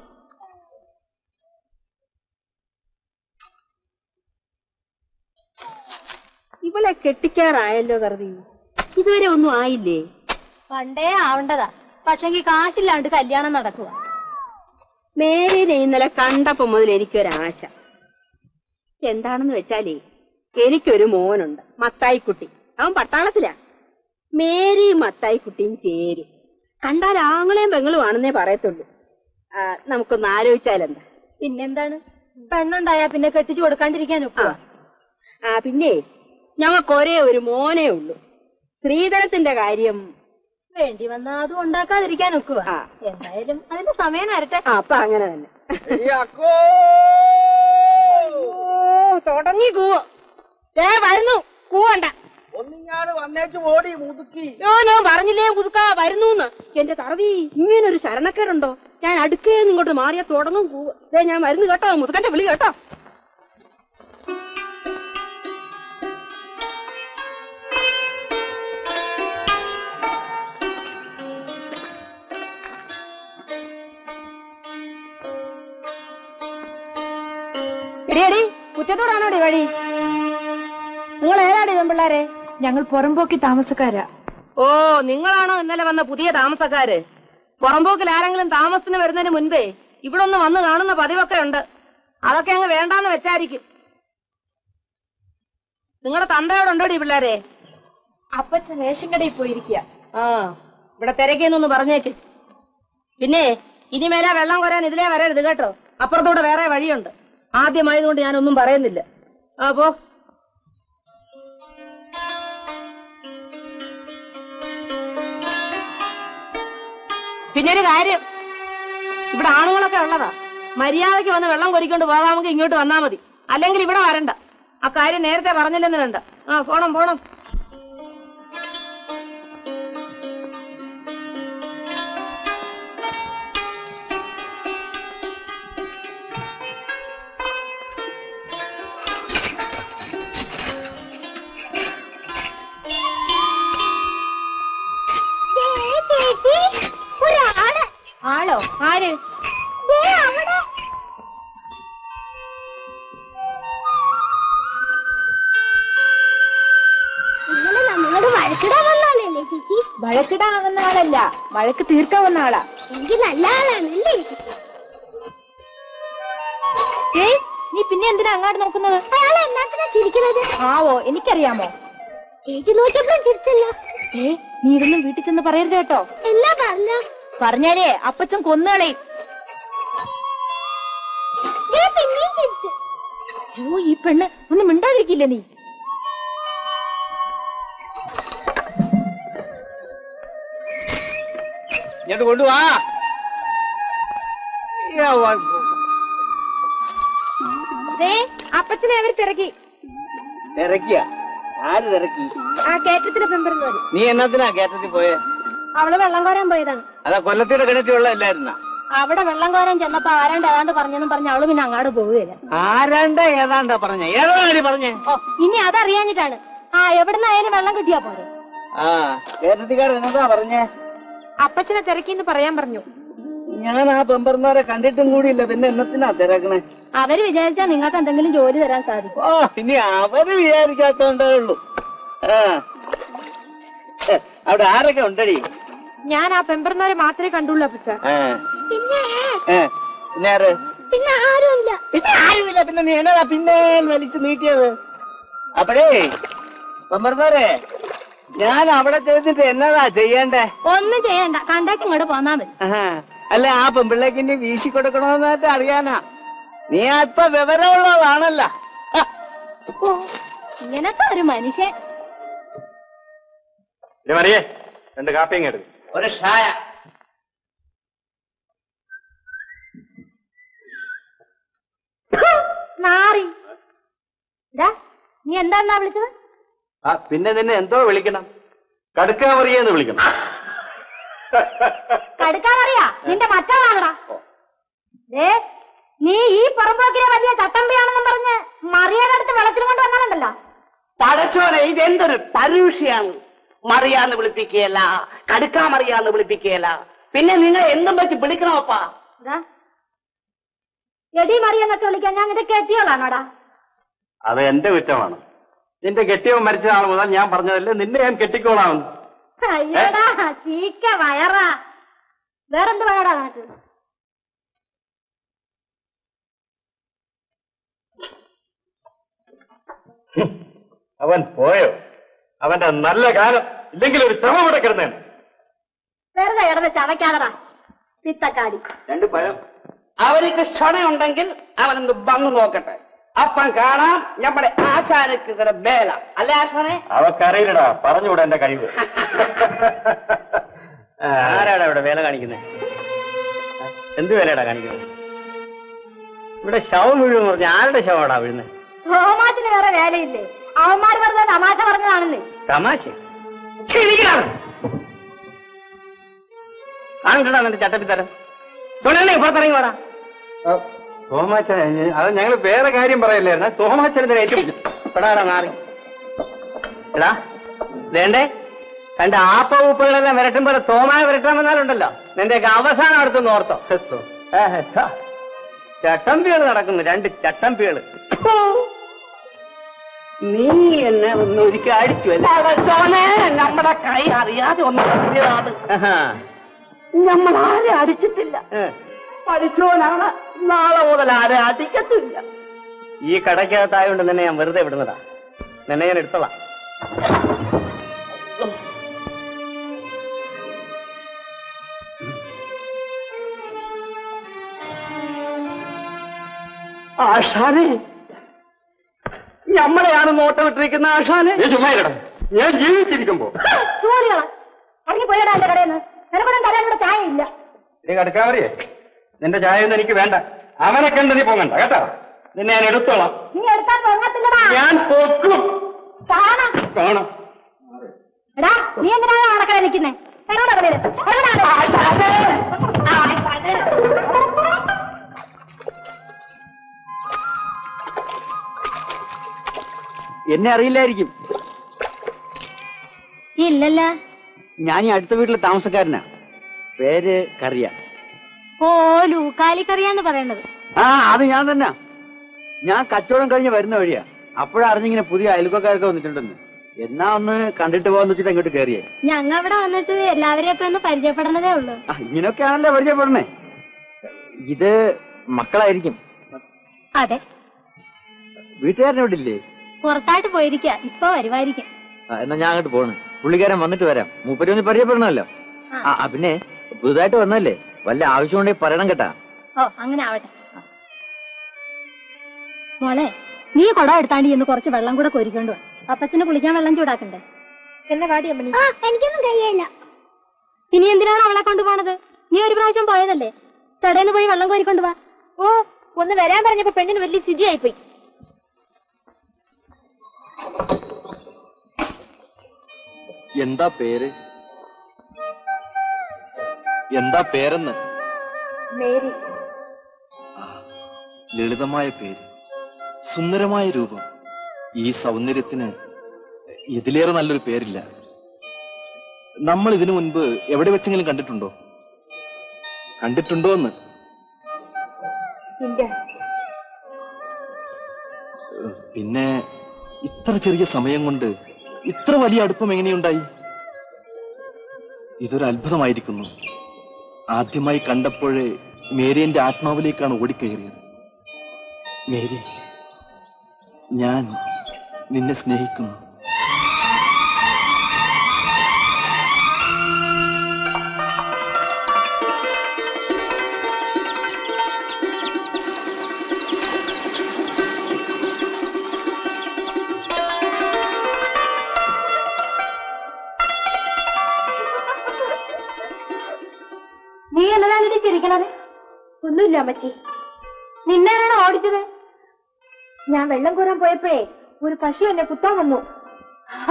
ഇവളെ കെട്ടിക്കാറായല്ലോ കരുതി ഇതുവരെ ഒന്നും ആയില്ലേ? പണ്ടേ ആവണ്ടതാ, പക്ഷെങ്കിൽ കാശില്ലാണ്ട് കല്യാണം നടക്കുക. മേരിനെ ഇന്നലെ കണ്ടപ്പോ മുതൽ എനിക്കൊരാശ. എന്താണെന്ന് വെച്ചാലേ, എനിക്കൊരു മോനുണ്ട് മത്തായിക്കുട്ടി, അവൻ പട്ടാളത്തിലാ. മേരിയും മത്തായിക്കുട്ടിയും ചേരും, കണ്ടാൽ ആങ്ങളെയും പെങ്ങളും ആണെന്നേ പറയത്തുള്ളൂ. നമുക്കൊന്ന് ആലോചിച്ചാലെന്താ? പിന്നെന്താണ്, പെണ്ണുണ്ടായാ പിന്നെ കെട്ടിച്ചു കൊടുക്കാണ്ടിരിക്കാൻ ഒക്കുക? ആ പിന്നെ ഞങ്ങൾക്ക് ഒരേ ഒരു മോനേ ഉള്ളൂ. സ്ത്രീധനത്തിന്റെ കാര്യം വേണ്ടി വന്നാ അതും ഉണ്ടാക്കാതിരിക്കാൻ ഒക്കുക. എന്തായാലും അതിന്റെ സമയം വരട്ടെ. അപ്പൊ അങ്ങനെ തന്നെ തുടങ്ങി കൂവോ? ഏ വരുന്നു, കൂവണ്ട. ഒന്നിങ്ങാട് വന്നേച്ചു ഓടി മുതുക്കി. ഓ, ഞാൻ പറഞ്ഞില്ലേ മുതുക്കാ വരുന്നു. എന്റെ തറവി, ഇങ്ങനൊരു ശരണക്കേടുണ്ടോ? ഞാൻ അടുക്കേന്ന് ഇങ്ങോട്ട് മാറിയാ തുടങ്ങും കൂവ്. ഏ ഞാൻ വരുന്നു കേട്ടോ, മുതുക്കന്റെ വിളി കേട്ടോ. ാണോടി വഴി? നിങ്ങൾ ഏതാടി പെൺപിള്ളാരെ? ഞങ്ങൾ പുറമ്പോക്കി താമസക്കാരാ. ഓ, നിങ്ങളാണോ ഇന്നലെ വന്ന പുതിയ താമസക്കാര്? പുറമ്പോക്കിൽ ആരെങ്കിലും താമസത്തിന് വരുന്നതിന് മുൻപേ ഇവിടെ ഒന്ന് വന്ന് കാണുന്ന പതിവൊക്കെ ഉണ്ട്. അതൊക്കെ അങ്ങ് വേണ്ടാന്ന് വെച്ചായിരിക്കും. നിങ്ങളുടെ തന്തയോടുണ്ടോടി പിള്ളേരെ? അപ്പച്ച റേഷൻ കടയിൽ പോയിരിക്കുക. ആ, ഇവിടെ തിരക്കിയെന്നൊന്ന് പറഞ്ഞേക്ക്. പിന്നെ ഇനി മേലെ വെള്ളം കൊരാൻ ഇതിലേ വരരുത് കേട്ടോ. അപ്പുറത്തൂടെ വേറെ വഴിയുണ്ട്. ആദ്യമായതുകൊണ്ട് ഞാനൊന്നും പറയുന്നില്ല. അപ്പോ പിന്നൊരു കാര്യം, ഇവിടെ ആണുങ്ങളൊക്കെ ഉള്ളതാ. മര്യാദയ്ക്ക് വന്ന് വെള്ളം കൊരിക്കൊണ്ട് പോകാമെങ്കിൽ ഇങ്ങോട്ട് വന്നാ മതി, അല്ലെങ്കിൽ ഇവിടെ വരണ്ട. ആ കാര്യം നേരത്തെ പറഞ്ഞില്ലെന്ന് വേണ്ട. ആ പോണം പോണം. വഴക്കിടാവുന്ന ആളല്ല, വഴക്ക് തീർക്കാവുന്ന ആളാ. എനിക്ക് നല്ല ആളാണല്ലേ? ഏയ്, നീ പിന്നെ എന്തിനാ അങ്ങോട്ട് നോക്കുന്നത്? അയാൾ എന്നാത്തിനാ ചിരിക്കുന്നത്? ആവോ, എനിക്കറിയാമോ? ചേച്ചി നോക്കിയപ്പോ ചിരിച്ചല്ലോ. ഏ, നീ ഇതൊന്നും വീട്ടിൽ ചെന്ന് പറയരുത് കേട്ടോ. എന്നാ പറഞ്ഞ? പറഞ്ഞാലേ അപ്പച്ചൻ കൊന്നുകളയും. അയ്യോ, ഈ പെണ്ണ് ഒന്നും മിണ്ടാതിരിക്കില്ല. നീ ഇങ്ങോട്ട് കൊണ്ടുവാ. അപ്പച്ചനെ അവർ തിരക്കി. ആര് തിരക്കി? ആ കേറ്റത്തിലെ പെമ്പറന്ന് വരും. നീ എന്നാത്തിനാ കേറ്റത്തിൽ പോയേ? അവള് വെള്ളം കോരാൻ പോയതാണ്. അതാ കൊല്ലത്തിന്റെ കിണറ്റിൽ വെള്ളമില്ലായിരുന്ന? അവിടെ വെള്ളം കോരാൻ ചെന്നപ്പോ ആരാണ്ട് ഏതാണ്ട് പറഞ്ഞെന്നും പറഞ്ഞ അവള് പിന്നെ അങ്ങാട് പോവുകയില്ല. ആരാണ്ട് ഏതാണ്ടാ പറഞ്ഞ? ഏതാണ്ട് പറഞ്ഞേ? ഓ, ഇനി അതറിയാഞ്ഞിട്ടാണ്. ആ, എവിടുന്നായാലും വെള്ളം കിട്ടിയാ പോരെ. ആ, കേരളത്തിക്കാരൻ എന്നതാ പറഞ്ഞേ? അപ്പച്ചനെ തിരക്കിന്ന് പറയാൻ പറഞ്ഞു. ഞാൻ ആ പെമ്പർമാരെ കണ്ടിട്ടും കൂടിയില്ല, പിന്നെ എന്നത്തിനാ തിരക്കണേ? അവര് വിചാരിച്ചാ നിങ്ങൾക്ക് എന്തെങ്കിലും ജോലി തരാൻ സാധിക്കും. ഓ, ഇനി അവര് വിചാരിക്കാത്തോണ്ടേ ഉള്ളൂ. അവിടെ ആരൊക്കെ ഉണ്ടടി? ഞാൻ ആ പെമ്പർമാരെ മാത്രമേ കണ്ടുള്ളൂ അപ്പച്ച. പിന്നെ ആരുമില്ല. പിന്നെ ആരുമില്ല? പിന്നെ നീ എന്നതാ പിന്നെ വലിച്ചു നീട്ടിയത്? അപ്പഴേ പെമ്പർമാരെ, ഞാൻ അവിടെ ചെയ്തിട്ട് എന്നതാ ചെയ്യണ്ടേ? ഒന്നും ചെയ്യണ്ട, കണ്ടാക്കി ഇങ്ങോട്ട് പോന്നാ മതി. അല്ല, ആ പെമ്പിള്ളേക്കിന്റെ വീശി കൊടുക്കണോന്നായിട്ട് അറിയാനാ. നീ ഇപ്പൊ വിവരമുള്ളതാണല്ല. ഇങ്ങനത്തെ ഒരു മനുഷ്യൻ. രണ്ട് കാപ്പിയും എടുക്കും ഒരു ഷായ. നീ എന്താണ വിളിച്ചത്? विचार നിന്റെ കെട്ടിയവൻ മരിച്ച ആൾ മുതൽ ഞാൻ പറഞ്ഞതല്ലേ നിന്നെ ഞാൻ കെട്ടിക്കോളാം. അയ്യടാ ചീക്ക വയറാ. വേറെന്ത് വയറാ നിനക്ക്? അവൻ പോയോ? അവന്റെ നല്ല കാലം ഇല്ലെങ്കിൽ ഒരു ശ്രമം എടുക്കരുതേ. വെറുതെ ഇടന്ന് ചവയ്ക്കാതെടാ പിത്തക്കാടി. രണ്ട് പഴം. അവർക്ക് ക്ഷണയുണ്ടെങ്കിൽ അവനൊന്ന് വന്ന് നോക്കട്ടെ. अपन काना नम्बरे आशाने किधर बेला अल्ले आशाने अब कार्य लड़ा परंजु उड़ान द कार्य हाँ लड़ा उड़ा बेला गानी किन्हें इंदु बेला डा गानी किन्हें उड़ा शावल हुई हो मर्जी आल डा शावल डा बिरने हमारे ने वाला बेले इतने आमार वर्दा तमाशा वर्दा आने तमाशे चीनी क्या आंगड़ा में तो चाटा पितारा तूने नहीं पता नहीं वाला सोमाचन अब ഞങ്ങൾ വേറെ കാര്യം പറയില്ലായിരുന്നു സോമാച്ചനെ ഏറ്റവും പെടാടാ നാറി എടാ വേണ്ടേ കണ്ട ആപ്പ ഉപ്പുകളെല്ലാം വരട്ടുമ്പോൾ സോമായ വരട്ടാൻ വന്നാലുണ്ടല്ലോ നിന്റെയൊക്കെ അവസാനം അടുത്തൊന്ന് ഓർത്തോ ചട്ടമ്പികള് നടക്കുന്നു രണ്ട് ചട്ടമ്പികള് നീ എന്നെ ഒന്ന് ഒരിക്കൽ അടിച്ചു അല്ലേ നമ്മുടെ കൈ അറിയാതെ ഒന്ന് നമ്മൾ ആരെ അടിച്ചിട്ടില്ല പഠിച്ചോനാണ് നാളെ മുതൽ ആരെ അടിക്കത്തില്ല ഈ കടയ്ക്കകത്തായോണ്ട് നിന്നെ ഞാൻ വെറുതെ വിടുന്നതാ നിന്നെ ഞാൻ എടുത്തോളാം ആശാനെ നമ്മളെയാണ് നോട്ടം ഇട്ടിരിക്കുന്ന ആശാനെ ഞാൻ ജീവിച്ചിരിക്കുമ്പോ പോയടാ എന്റെ കടയിൽ നിന്ന് ചായ ഇല്ല നീ കടക്കാൻ വരിയേ നിന്റെ ചായയൊന്നും എനിക്ക് വേണ്ട അവനെ കണ്ട് നീ പോകണ്ട കേട്ടോ നിന്നെ ഞാൻ എടുത്തോളാം ഞാൻ പൊക്കും കാണാം നീ എന്തിനാണ് നടക്കാൻ നിൽക്കുന്നേ എന്നെ അറിയില്ലായിരിക്കും ഇല്ലല്ല ഞാൻ ഈ അടുത്ത വീട്ടിലെ താമസക്കാരനാ പേര് കറിയ ആ അത് ഞാൻ തന്നെ ഞാൻ കച്ചവടം കഴിഞ്ഞ് വരുന്ന വഴിയാ അപ്പോഴറിഞ്ഞിങ്ങനെ പുതിയ അയൽവക്കാരൊക്കെ വന്നിട്ടുണ്ടെന്ന് എന്നാ ഒന്ന് കണ്ടിട്ട് പോകാന്ന് വെച്ചിട്ട് അങ്ങോട്ട് കയറിയേ ഞങ്ങൾ ഇവിടെ വന്നിട്ട് എല്ലാവരെയൊക്കെ ഒന്ന് പരിചയപ്പെടണതേ ഉള്ളൂ ഇങ്ങനൊക്കെ ആണല്ലേ പരിചയപ്പെടണേ ഇത് മക്കളായിരിക്കും അതെ വീട്ടുകാരനെവിടില്ലേ പുറത്തായിട്ട് പോയിരിക്കാ ഇപ്പൊ വരുവായിരിക്കും എന്നാ ഞാൻ അങ്ങോട്ട് പോണേ പുള്ളിക്കാരൻ വന്നിട്ട് വരാം മൂപ്പര് ഒന്ന് പരിചയപ്പെടണമല്ലോ ആ പിന്നെ പുതുതായിട്ട് വന്നല്ലേ വല്ല ആവശ്യമുണ്ടെങ്കിൽ പറയണം കേട്ടാ ഓ അങ്ങനെ ആവട്ടെ മോളെ നീ കൊട എടുത്താണ്ടി ഇന്ന് കുറച്ച് വെള്ളം കൂടെ കൊരിക്കണ്ടു അപ്പച്ചനെ കുളിക്കാൻ വെള്ളം ചൂടാക്കണ്ടേ എന്നെ വാടി അമ്മണി ആ എനിക്കൊന്നും കഴിയില്ല ഇനി എന്തിനാണ് അവളെ കൊണ്ടുപോണത് നീ ഒരു പ്രാവശ്യം പോയതല്ലേ ചടേന്ന് പോയി വെള്ളം കോരിക്കൊണ്ടു വാ ഓ ഒന്ന് വരാൻ പറഞ്ഞപ്പോ പെണ്ണിന് വലിയ സ്ഥിതിയായി പോയി എന്താ പേര് എന്താ പേരെന്ന് മേരി ലളിതമായ പേര് സുന്ദരമായ രൂപം ഈ സൗന്ദര്യത്തിന് ഇതിലേറെ നല്ലൊരു പേരില്ല നമ്മൾ ഇതിനു മുൻപ് എവിടെ വെച്ചെങ്കിലും കണ്ടിട്ടുണ്ടോ കണ്ടിട്ടുണ്ടോ എന്ന് ഇല്ല പിന്നെ ഇത്ര ചെറിയ സമയം കൊണ്ട് ഇത്ര വലിയ അടുപ്പം എങ്ങനെയുണ്ടായി ഇതൊരു അത്ഭുതമായിരിക്കുന്നു ആദ്യമായി കണ്ടപ്പോഴേ മേരി എന്റെ ആത്മാവിലേക്കാണ് ഓടിക്കയറിയത് മേരി ഞാൻ നിന്നെ സ്നേഹിക്കുന്നു നിന്നാരാണ് ഓടിച്ചത് ഞാൻ വെള്ളം കോരാൻ പോയപ്പോഴേ ഒരു പശു എന്നെ കുത്താൻ വന്നു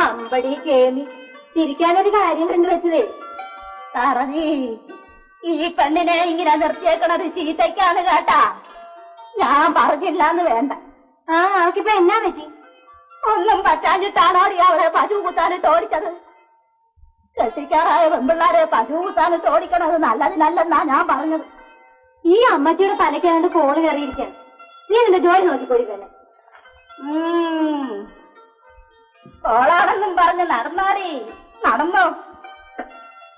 അമ്പടി കേമി തിരിക്കാനൊരു കാര്യം കണ്ടുവച്ചതേ. തറവി, ഈ പെണ്ണിനെ ഇങ്ങനെ നിർത്തിയേക്കണത് ചീത്തയ്ക്കാണ് കേട്ടാ. ഞാൻ പറഞ്ഞില്ലാന്ന് വേണ്ട. ആ, അവക്കിപ്പോ എന്നാ പറ്റി? ഒന്നും പറ്റാഞ്ഞിട്ടാണോടി അവളെ പശു കുത്താനിട്ട് ഓടിച്ചത്. കെട്ടിക്കാറായ പെൺപിള്ളാരെ പശു കുത്താനിട്ട് ഓടിക്കണത് നല്ലതിനല്ലെന്നാ ഞാൻ പറഞ്ഞത്. ഈ അമ്മച്ചിയുടെ തലയ്ക്കാണ്ട് കോള് കയറിയിരിക്കാണ്. നീ നിന്റെ ജോലി നോക്കിക്കൊടുക്കല്ലേ. കോളാണെന്നും പറഞ്ഞ് നടന്നാറി നടന്നോ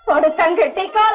കൊടുക്കം കെട്ടിക്കോൾ.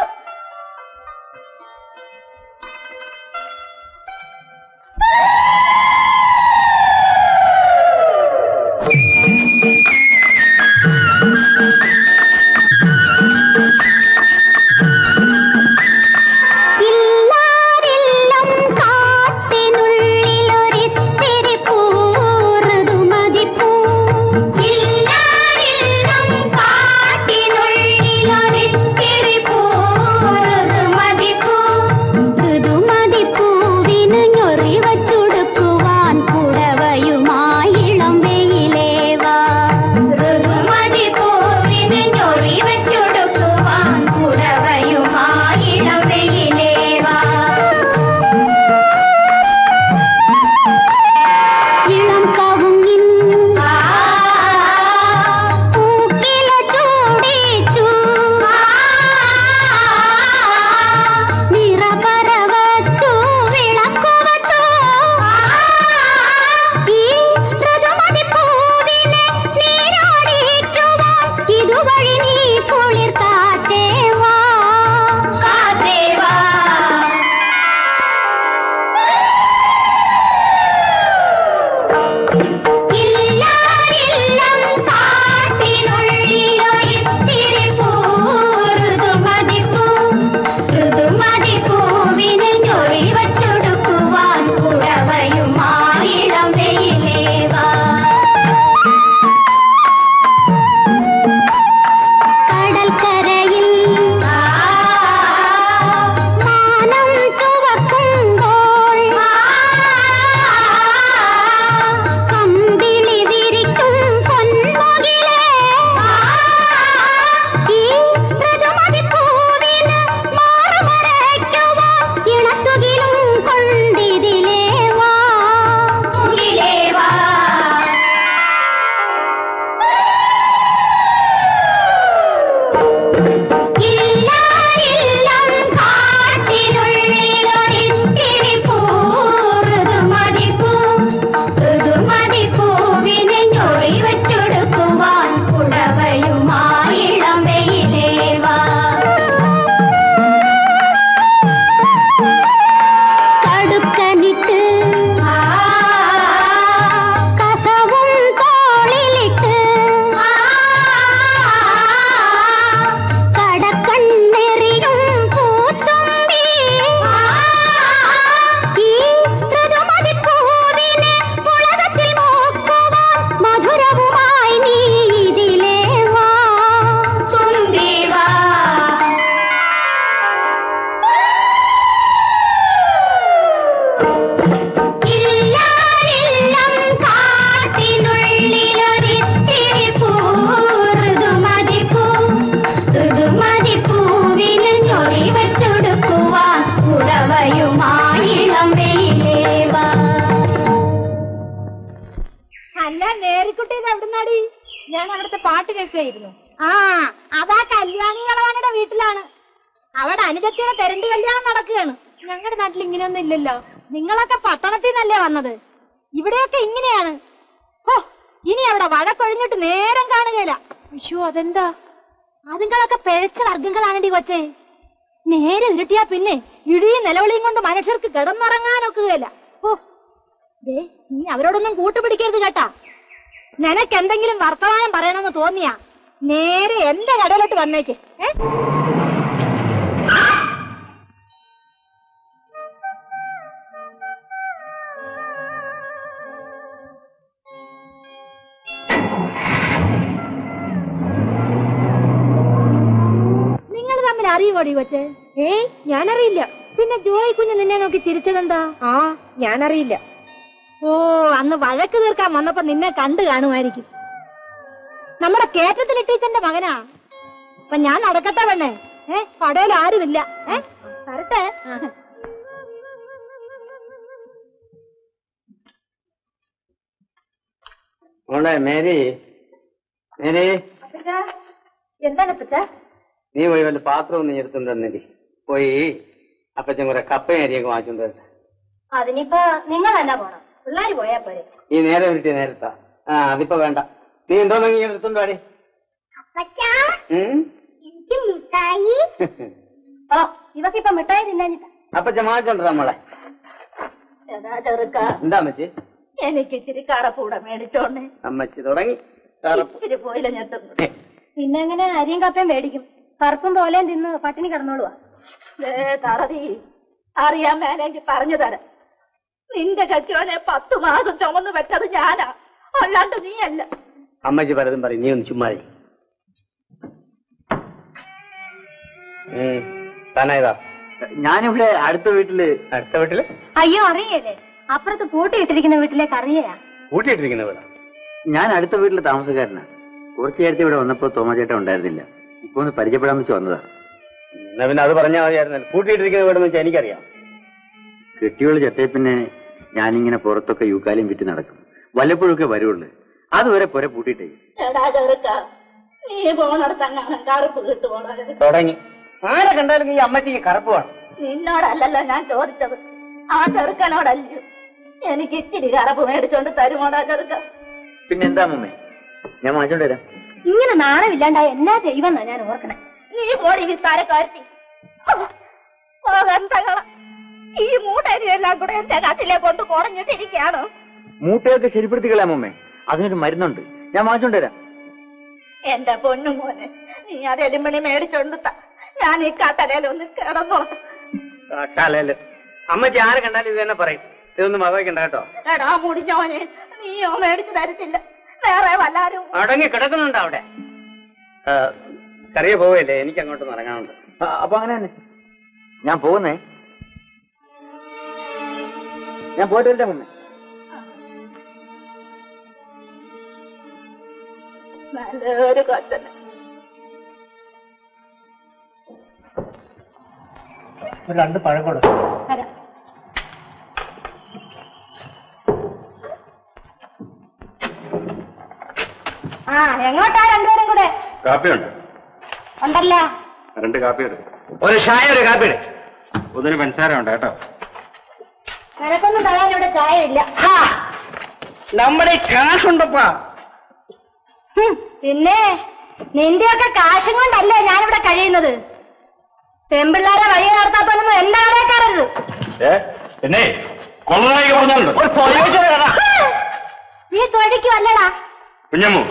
നമ്മുടെ കേറ്റത്തിൽ ടീച്ചറിന്റെ മകനാ. അപ്പൊ ഞാൻ നടക്കട്ടെ പെണ്ണേ, ഏ കടയിൽ ആരുമില്ല. ഏ തരട്ടെ. എന്താണ് അപ്പച്ച? നീ പോയി വല്ല പാത്രം ഒന്നും എടുത്തും തന്നില്ലേ? പോയി അപ്പച്ചൻ കുറെ കപ്പയും അരിയൊക്കെ വാങ്ങിച്ചോണ്ട്. അതിനിപ്പോ നിങ്ങളല്ല പോണം, പിള്ളേര് പോയാ പോരെ. ഈ നേരെ വിളിച്ചു നേരത്താ. ആ അതിപ്പോ വേണ്ട. നീ എന്തോന്നും ഇങ്ങനെ എടുത്തോണ്ട് പാടി. ഓ ഇവക്കിപ്പൊ മിഠായി തിന്നാഞ്ഞിട്ട അപ്പച്ച വാങ്ങിച്ചോണ്ട നമ്മളെ. എന്താ അമ്മച്ചി? എനിക്ക് ഇച്ചിരി കറപ്പൂടെ മേടിച്ചോണ്ടേ. അമ്മച്ചി തുടങ്ങി പോയില്ല ഞാൻ. പിന്നെ എങ്ങനെ അരിയും കപ്പയും മേടിക്കും? കറുപ്പും പോലെയും തിന്ന് പട്ടിണി കിടന്നോളുവാ. തറതി അറിയാൻ മേലെങ്കിൽ പറഞ്ഞു തരാം. നിന്റെ കെട്ടിയോനെ പത്തു മാസം ചുമന്ന് വെച്ചത് ഞാനാ, അല്ലാണ്ട് നീയല്ല. അമ്മച്ചി പലതും പറയും, നീ ഒന്ന് ചുമ്മാ. താനായതാ ഞാനിവിടെ അടുത്ത വീട്ടില്. അടുത്ത വീട്ടില്? അയ്യോ അറിയല്ലേ, അപ്പുറത്ത് പൂട്ടിയിട്ടിരിക്കുന്ന വീട്ടിലേക്ക്. അറിയാ പൂട്ടിയിട്ടിരിക്കുന്ന വീടാ? ഞാൻ അടുത്ത വീട്ടില് താമസക്കാരനാ. കുറച്ചു നേരത്തെ ഇവിടെ വന്നപ്പോ തോമചേട്ടൻ ഉണ്ടായിരുന്നില്ല, ഇപ്പൊ ഒന്ന് പരിചയപ്പെടാൻ വെച്ച് വന്നതാ. എന്നാ പിന്നെ അത് പറഞ്ഞാൽ മതിയായിരുന്നല്ലോ. പൂട്ടിയിട്ടിരിക്കുന്ന വീടെന്ന് വെച്ചാൽ എനിക്കറിയാം. കെട്ടിയോള് ചത്തേ പിന്നെ ഞാനിങ്ങനെ പുറത്തൊക്കെ യൂക്കാലിയും വിറ്റ് നടക്കും, വല്ലപ്പോഴൊക്കെ വരുവുള്ളു. അതുവരെ പുരെ പൂട്ടിട്ടേ. തുടങ്ങി ആരെ കണ്ടാലും ഈ അമ്മച്ചിക്ക് കറുപ്പ് വേണം. നിന്നോടല്ലല്ലോ ഞാൻ ചോദിച്ചത്, ആ ചെറുക്കനോടല്ലോ. എനിക്ക് ഇച്ചിരി കറുപ്പ് മേടിച്ചോണ്ട് തരുമോടാ ചെറുക്ക? പിന്നെന്താ അമ്മേ, ഞാൻ വാങ്ങിച്ചോണ്ട് തരാം. ഇങ്ങനെ നാണമില്ലാണ്ടായി എന്നാ ചെയ്യുമെന്നാ ഞാൻ ഓർക്കണേ. നീ പോടി വിസ്താരക്കാരത്തി. ഈ മൂട്ടരിയെല്ലാം കൂടെ എന്റെ കാട്ടിലെ കൊണ്ട് കുടഞ്ഞിട്ടിരിക്കാണോ? മൂട്ടയൊക്കെ ശരിപ്പെടുത്തി കളയാമേ, അതിനൊരു മരുന്നുണ്ട്, ഞാൻ വാങ്ങിച്ചോണ്ട് തരാം. എന്റെ പൊന്നു മോനെ, നീ അത് എലുമണി മേടിച്ചോണ്ട് ഞാൻ ഈ കാട്ടലയിലൊന്ന് കിടന്നോ. കാട്ടാലയില് അമ്മച്ചി ആരെ കണ്ടാലും ഇത് തന്നെ പറയും. ഇതൊന്നും മതവയ്ക്കണ്ട കേട്ടോ. എടാ മുടിഞ്ഞോനെ, നീയോ മേടിച്ചു തരത്തില്ല വേറെ വല്ലാരും. അടങ്ങി കിടക്കുന്നുണ്ടോ അവിടെ? കറിയ പോവല്ലേ, എനിക്ക് അങ്ങോട്ട് ഇറങ്ങാനുണ്ട്. അപ്പൊ അങ്ങനെ തന്നെ ഞാൻ പോകുന്നേ. ഞാൻ പോയിട്ട് വരട്ടെ മുന്നേ. നല്ലൊരു കൊച്ചൻ. ഒരു രണ്ട് പഴം കൊടുക്കും. ആ എങ്ങോട്ടാ രണ്ടുപേരും കൂടെ? കാപ്പിയുണ്ട്. ഉണ്ടല്ലോ രണ്ട് കാപ്പി എടുക്കും. ഒരു ചായ ഒരു കാപ്പി എടുക്കും. ഒന്നിന് പഞ്ചസാര ഉണ്ട് കേട്ടോ. നിനക്കൊന്നും തരാൻ ഇവിടെ ചായ ഇല്ല. നമ്മുടെ കാശ് ഉണ്ടപ്പാ. പിന്നെ നിന്റെയൊക്കെ കാശും കൊണ്ടല്ലേ ഞാനിവിടെ കഴിയുന്നത്. പെൺപിള്ളേരെ വഴി നടത്താത്തൊന്നും എന്നെ അറിയാക്കരുത്. പിന്നെ നീ തൊഴിക്കും അല്ലടാ കുഞ്ഞമ്മു.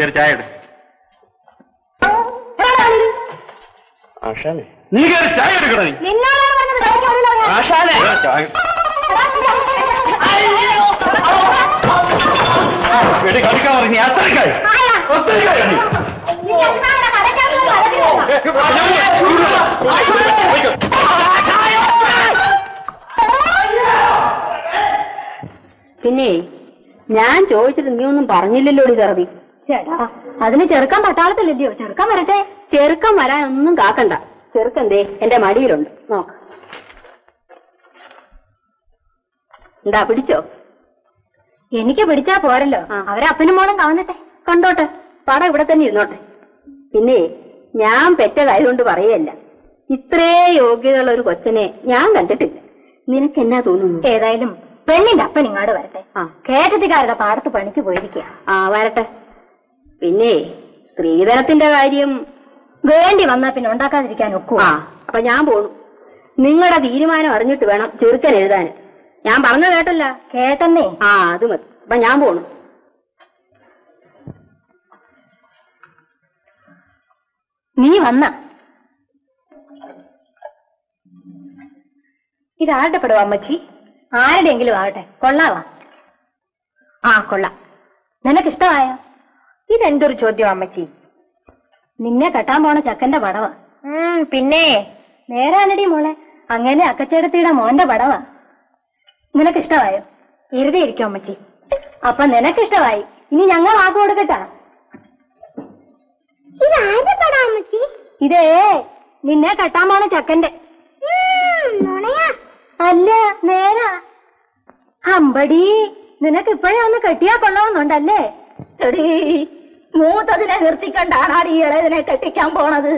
കയറി ചായ എടുക്കും. നീ കയറി ചായ എടുക്കണം. കടിക്കാൻ പറഞ്ഞു അത്രക്കായി പിന്നെ ഞാൻ ചോദിച്ചിട്ട് നീ ഒന്നും പറഞ്ഞില്ലല്ലോ. ഇതറി ചേട്ടാ, അതിന് ചെറുക്കാൻ പട്ടാളത്തില്ലല്ലോ. ചെറുക്കാൻ വരട്ടെ. ചെറുക്കം വരാനൊന്നും കാക്കണ്ട. ചെറുക്കന്തേ എന്റെ മടിയിലുണ്ട്, നോക്ക. എന്താ പിടിച്ചോ? എനിക്ക് പിടിച്ചാ പോരല്ലോ, അവരപ്പനും മോളും കാണട്ടെ, കണ്ടോട്ടെ, പടം ഇവിടെ തന്നെ ഇരുന്നോട്ടെ. പിന്നെ ഞാൻ പെറ്റതായതുകൊണ്ട് പറയല്ല, ഇത്രേ യോഗ്യതയുള്ള ഒരു കൊച്ചനെ ഞാൻ കണ്ടിട്ടില്ല. നിനക്ക് എന്നാ തോന്നുന്നു? ഏതായാലും പെണ്ണിന്റെ അപ്പൻ ഇങ്ങോട്ട് വരട്ടെ. ആ കേട്ടത്തിക്കാരുടെ പാടത്ത് പണിക്ക് പോയിരിക്കുക. ആ വരട്ടെ. പിന്നെ സ്ത്രീധനത്തിന്റെ കാര്യം വേണ്ടി വന്നാ പിന്നെ ഉണ്ടാക്കാതിരിക്കാൻ ഒക്കും. ആ അപ്പൊ ഞാൻ പോണു. നിങ്ങളുടെ തീരുമാനം അറിഞ്ഞിട്ട് വേണം ചെറുക്കൻ എഴുതാൻ. ഞാൻ പറഞ്ഞ കേട്ടല്ല? കേട്ടെന്നേ. ആ അത് മതി. അപ്പൊ ഞാൻ പോണു. നീ വന്ന ഇതാരുടെ പെടുവാ അമ്മച്ചി? ആരുടെയെങ്കിലും ആവട്ടെ, കൊള്ളാവാ. ആ കൊള്ളാം. നിനക്കിഷ്ടമായോ? ഇതെന്തൊരു ചോദ്യം അമ്മച്ചി? നിന്നെ കെട്ടാൻ പോണ ചക്കന്റെ പടവ. പിന്നെ നേരാനടി മോളെ, അങ്ങനെ അക്കച്ചേടത്തിയുടെ മോന്റെ പടവ. നിനക്കിഷ്ടമായോ? വെറുതെ ഇരിക്കും അമ്മച്ചി. അപ്പൊ നിനക്കിഷ്ടമായി, ഇനി ഞങ്ങൾ വാക്ക് കൊടുക്കട്ടാ. इदे निन्ने कट्टान चक्कन्टे अल्ल नेरा अंबडी निनक्कु इप्पोळे कट्टिया कोल्लुन्नुंडल्ले एडी मूततिने निर्तिक्कണ്ടാണ് ഈ ഇളയതിനെ കെട്ടിക്കാൻ പോണത്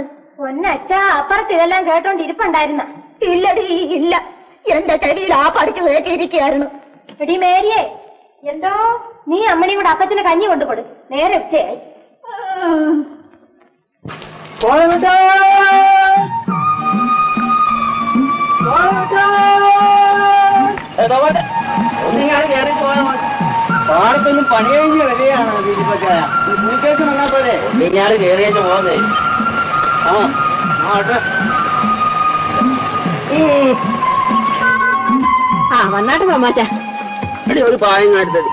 ഒന്നച്ച അപ്പുറത്തിതെല്ലാം കേട്ടോണ്ട് ഇരിപ്പുണ്ടായിരുന്ന ഇല്ലടി ഇല്ല എന്റെ കയ്യിൽ ആ പടിക്ക് കേറ്റിയിരിക്കയായിരുന്നു എടി മേരിയേ എന്തോ നീ അമ്മണി കൂടെ അപ്പച്ചനെ കഞ്ഞി കൊണ്ടു കൊടു നേരെ ഉച്ചയായി പോരടാ പോരടാ എടവട ഒന്നിങ്ങാണ് കേറി പോവാൻ പാടത്തൊന്നും പണി കഴിഞ്ഞ് വരികയാണ് വീട്ടിപ്പച്ചായ പൂച്ചേക്ക് വന്നാ പോലെ ഒന്നിങ്ങാണ് കയറിയേച്ച് പോകുന്നേ ആ ആട്ടെ ആ വന്നാട്ട് മാമാച്ചാ എടി ഒരു പായം കാണിത്തടി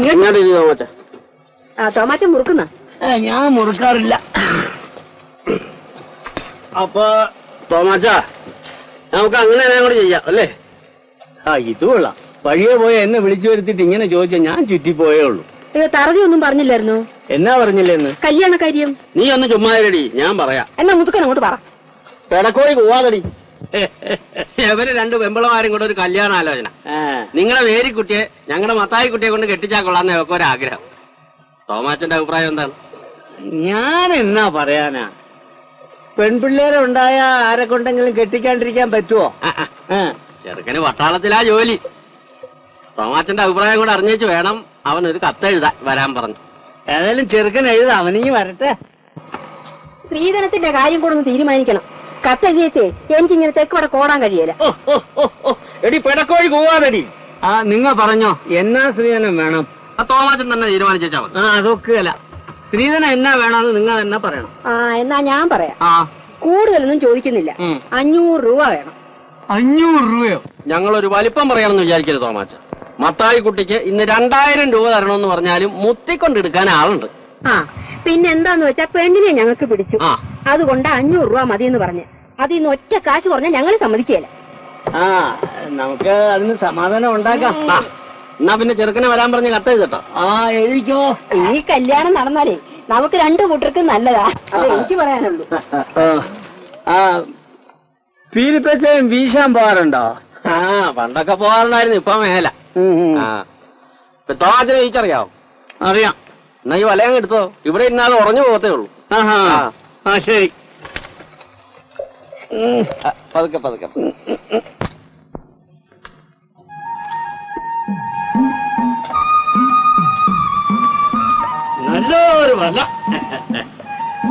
ഇങ്ങോട്ട് ഇരിക്ക് മാമാച്ചാ ആ തോമാച്ച മുറുക്കുന്ന ഞാൻ മുറുക്കാറില്ല അപ്പൊ തോമാച്ച നമുക്ക് അങ്ങനെ കൂടെ ചെയ്യാം അല്ലേ ആ ഇത് കൊള്ളാം വഴിയെ പോയ എന്നെ വിളിച്ചു വരുത്തിട്ട് ഇങ്ങനെ ചോദിച്ചാൽ ഞാൻ ചുറ്റിപ്പോയേ ഉള്ളൂ തറവിയൊന്നും പറഞ്ഞില്ലായിരുന്നു എന്നാ പറഞ്ഞില്ലെന്ന് കല്യാണ കാര്യം നീ ഒന്ന് ചുമ്മാരടി ഞാൻ പറയാം എന്നാ മുതുക്കൻ അങ്ങോട്ട് പറ പെടക്കോഴി പോവാതടി അവര് രണ്ട് വെമ്പളമാരും കൂടെ ഒരു കല്യാണ ആലോചന നിങ്ങളെ വേരിക്കുട്ടിയെ ഞങ്ങളുടെ മത്തായി കുട്ടിയെ കൊണ്ട് കെട്ടിച്ചാൽ കൊള്ളാന്ന് ഒക്കെ ഒരു ആഗ്രഹം തോമാച്ചന്റെ അഭിപ്രായം എന്താണ് ഞാൻ എന്നാ പറയാനാ പെൺപിള്ളേരെ ഉണ്ടായ ആരെ കൊണ്ടെങ്കിലും കെട്ടിക്കാണ്ടിരിക്കാൻ പറ്റുമോ ചെറുക്കന് വട്ടാളത്തിലാ ജോലി തോമാച്ചന്റെ അഭിപ്രായം കൂടെ അറിഞ്ഞേച്ച് വേണം അവൻ ഒരു കത്തെഴുതാൻ വരാൻ പറഞ്ഞു ഏതായാലും ചെറുക്കൻ എഴുതാ അവനിങ്ങി വരട്ടെ സ്ത്രീധനത്തിന്റെ കാര്യം കൂടെ ഒന്ന് തീരുമാനിക്കണം കത്തെഴുതിയേ എനിക്കിങ്ങനെ തെക്കോടെ കോടാൻ കഴിയില്ല എടി പെടക്കോഴി പോവാതടി ആ നിങ്ങ പറഞ്ഞോ എന്നാ സ്ത്രീധനം വേണം ആ തോമാച്ചൻ തന്നെ തീരുമാനിച്ചാ മതി ആ അതൊക്കെയല്ല സ്ത്രീധനം എന്നാ വേണമെന്ന് നിങ്ങൾ തന്നെ പറയണം ആ എന്നാ ഞാൻ പറയാം കൂടുതലൊന്നും ചോദിക്കുന്നില്ല അഞ്ഞൂറ് രൂപ വേണം അഞ്ഞൂറ് രൂപയോ ഞങ്ങൾ ഒരു വലിപ്പം പറയാണെന്ന് വിചാരിക്കരുത് തോമാച്ച മത്തായി കുട്ടിക്ക് ഇന്ന് രണ്ടായിരം രൂപ തരണമെന്ന് പറഞ്ഞാലും മുത്തിക്കൊണ്ടെടുക്കാൻ ആളുണ്ട് ആ പിന്നെന്താന്ന് വെച്ചാ പെണ്ണിനെ ഞങ്ങൾക്ക് പിടിച്ചു അതുകൊണ്ട് അഞ്ഞൂറ് രൂപ മതി എന്ന് പറഞ്ഞു അത് ഇന്ന് ഒറ്റ കാശ് പറഞ്ഞാൽ ഞങ്ങൾ സമ്മതിക്കുകയില്ല ആ നമുക്ക് അതിന് സമാധാനം ഉണ്ടാക്കാം എന്നാ പിന്നെ ചെറുക്കനെ വരാൻ പറഞ്ഞ് കത്തെഴുതട്ടോ ആ എഴുതിക്കോ ഈ കല്യാണം നടന്നാലേ നമുക്ക് രണ്ടു കൂട്ടർക്കും നല്ലതാ അത് എനിക്ക് പറയാനുള്ളൂ ആ പീലിപ്പച്ചയും വീശാൻ പോകാറുണ്ടോ ആ പണ്ടൊക്കെ പോകാറുണ്ടായിരുന്നു ഇപ്പൊ മേല തോമാച്ചനെ വീച്ചറിയാവോ അറിയാം എന്നാ ഈ വലയം എടുത്തോ ഇവിടെ ഇന്നാൾ ഉറഞ്ഞു പോകത്തേ ഉള്ളൂ ആ ശരി പതുക്കെ പതുക്കെ നല്ലൊരു വല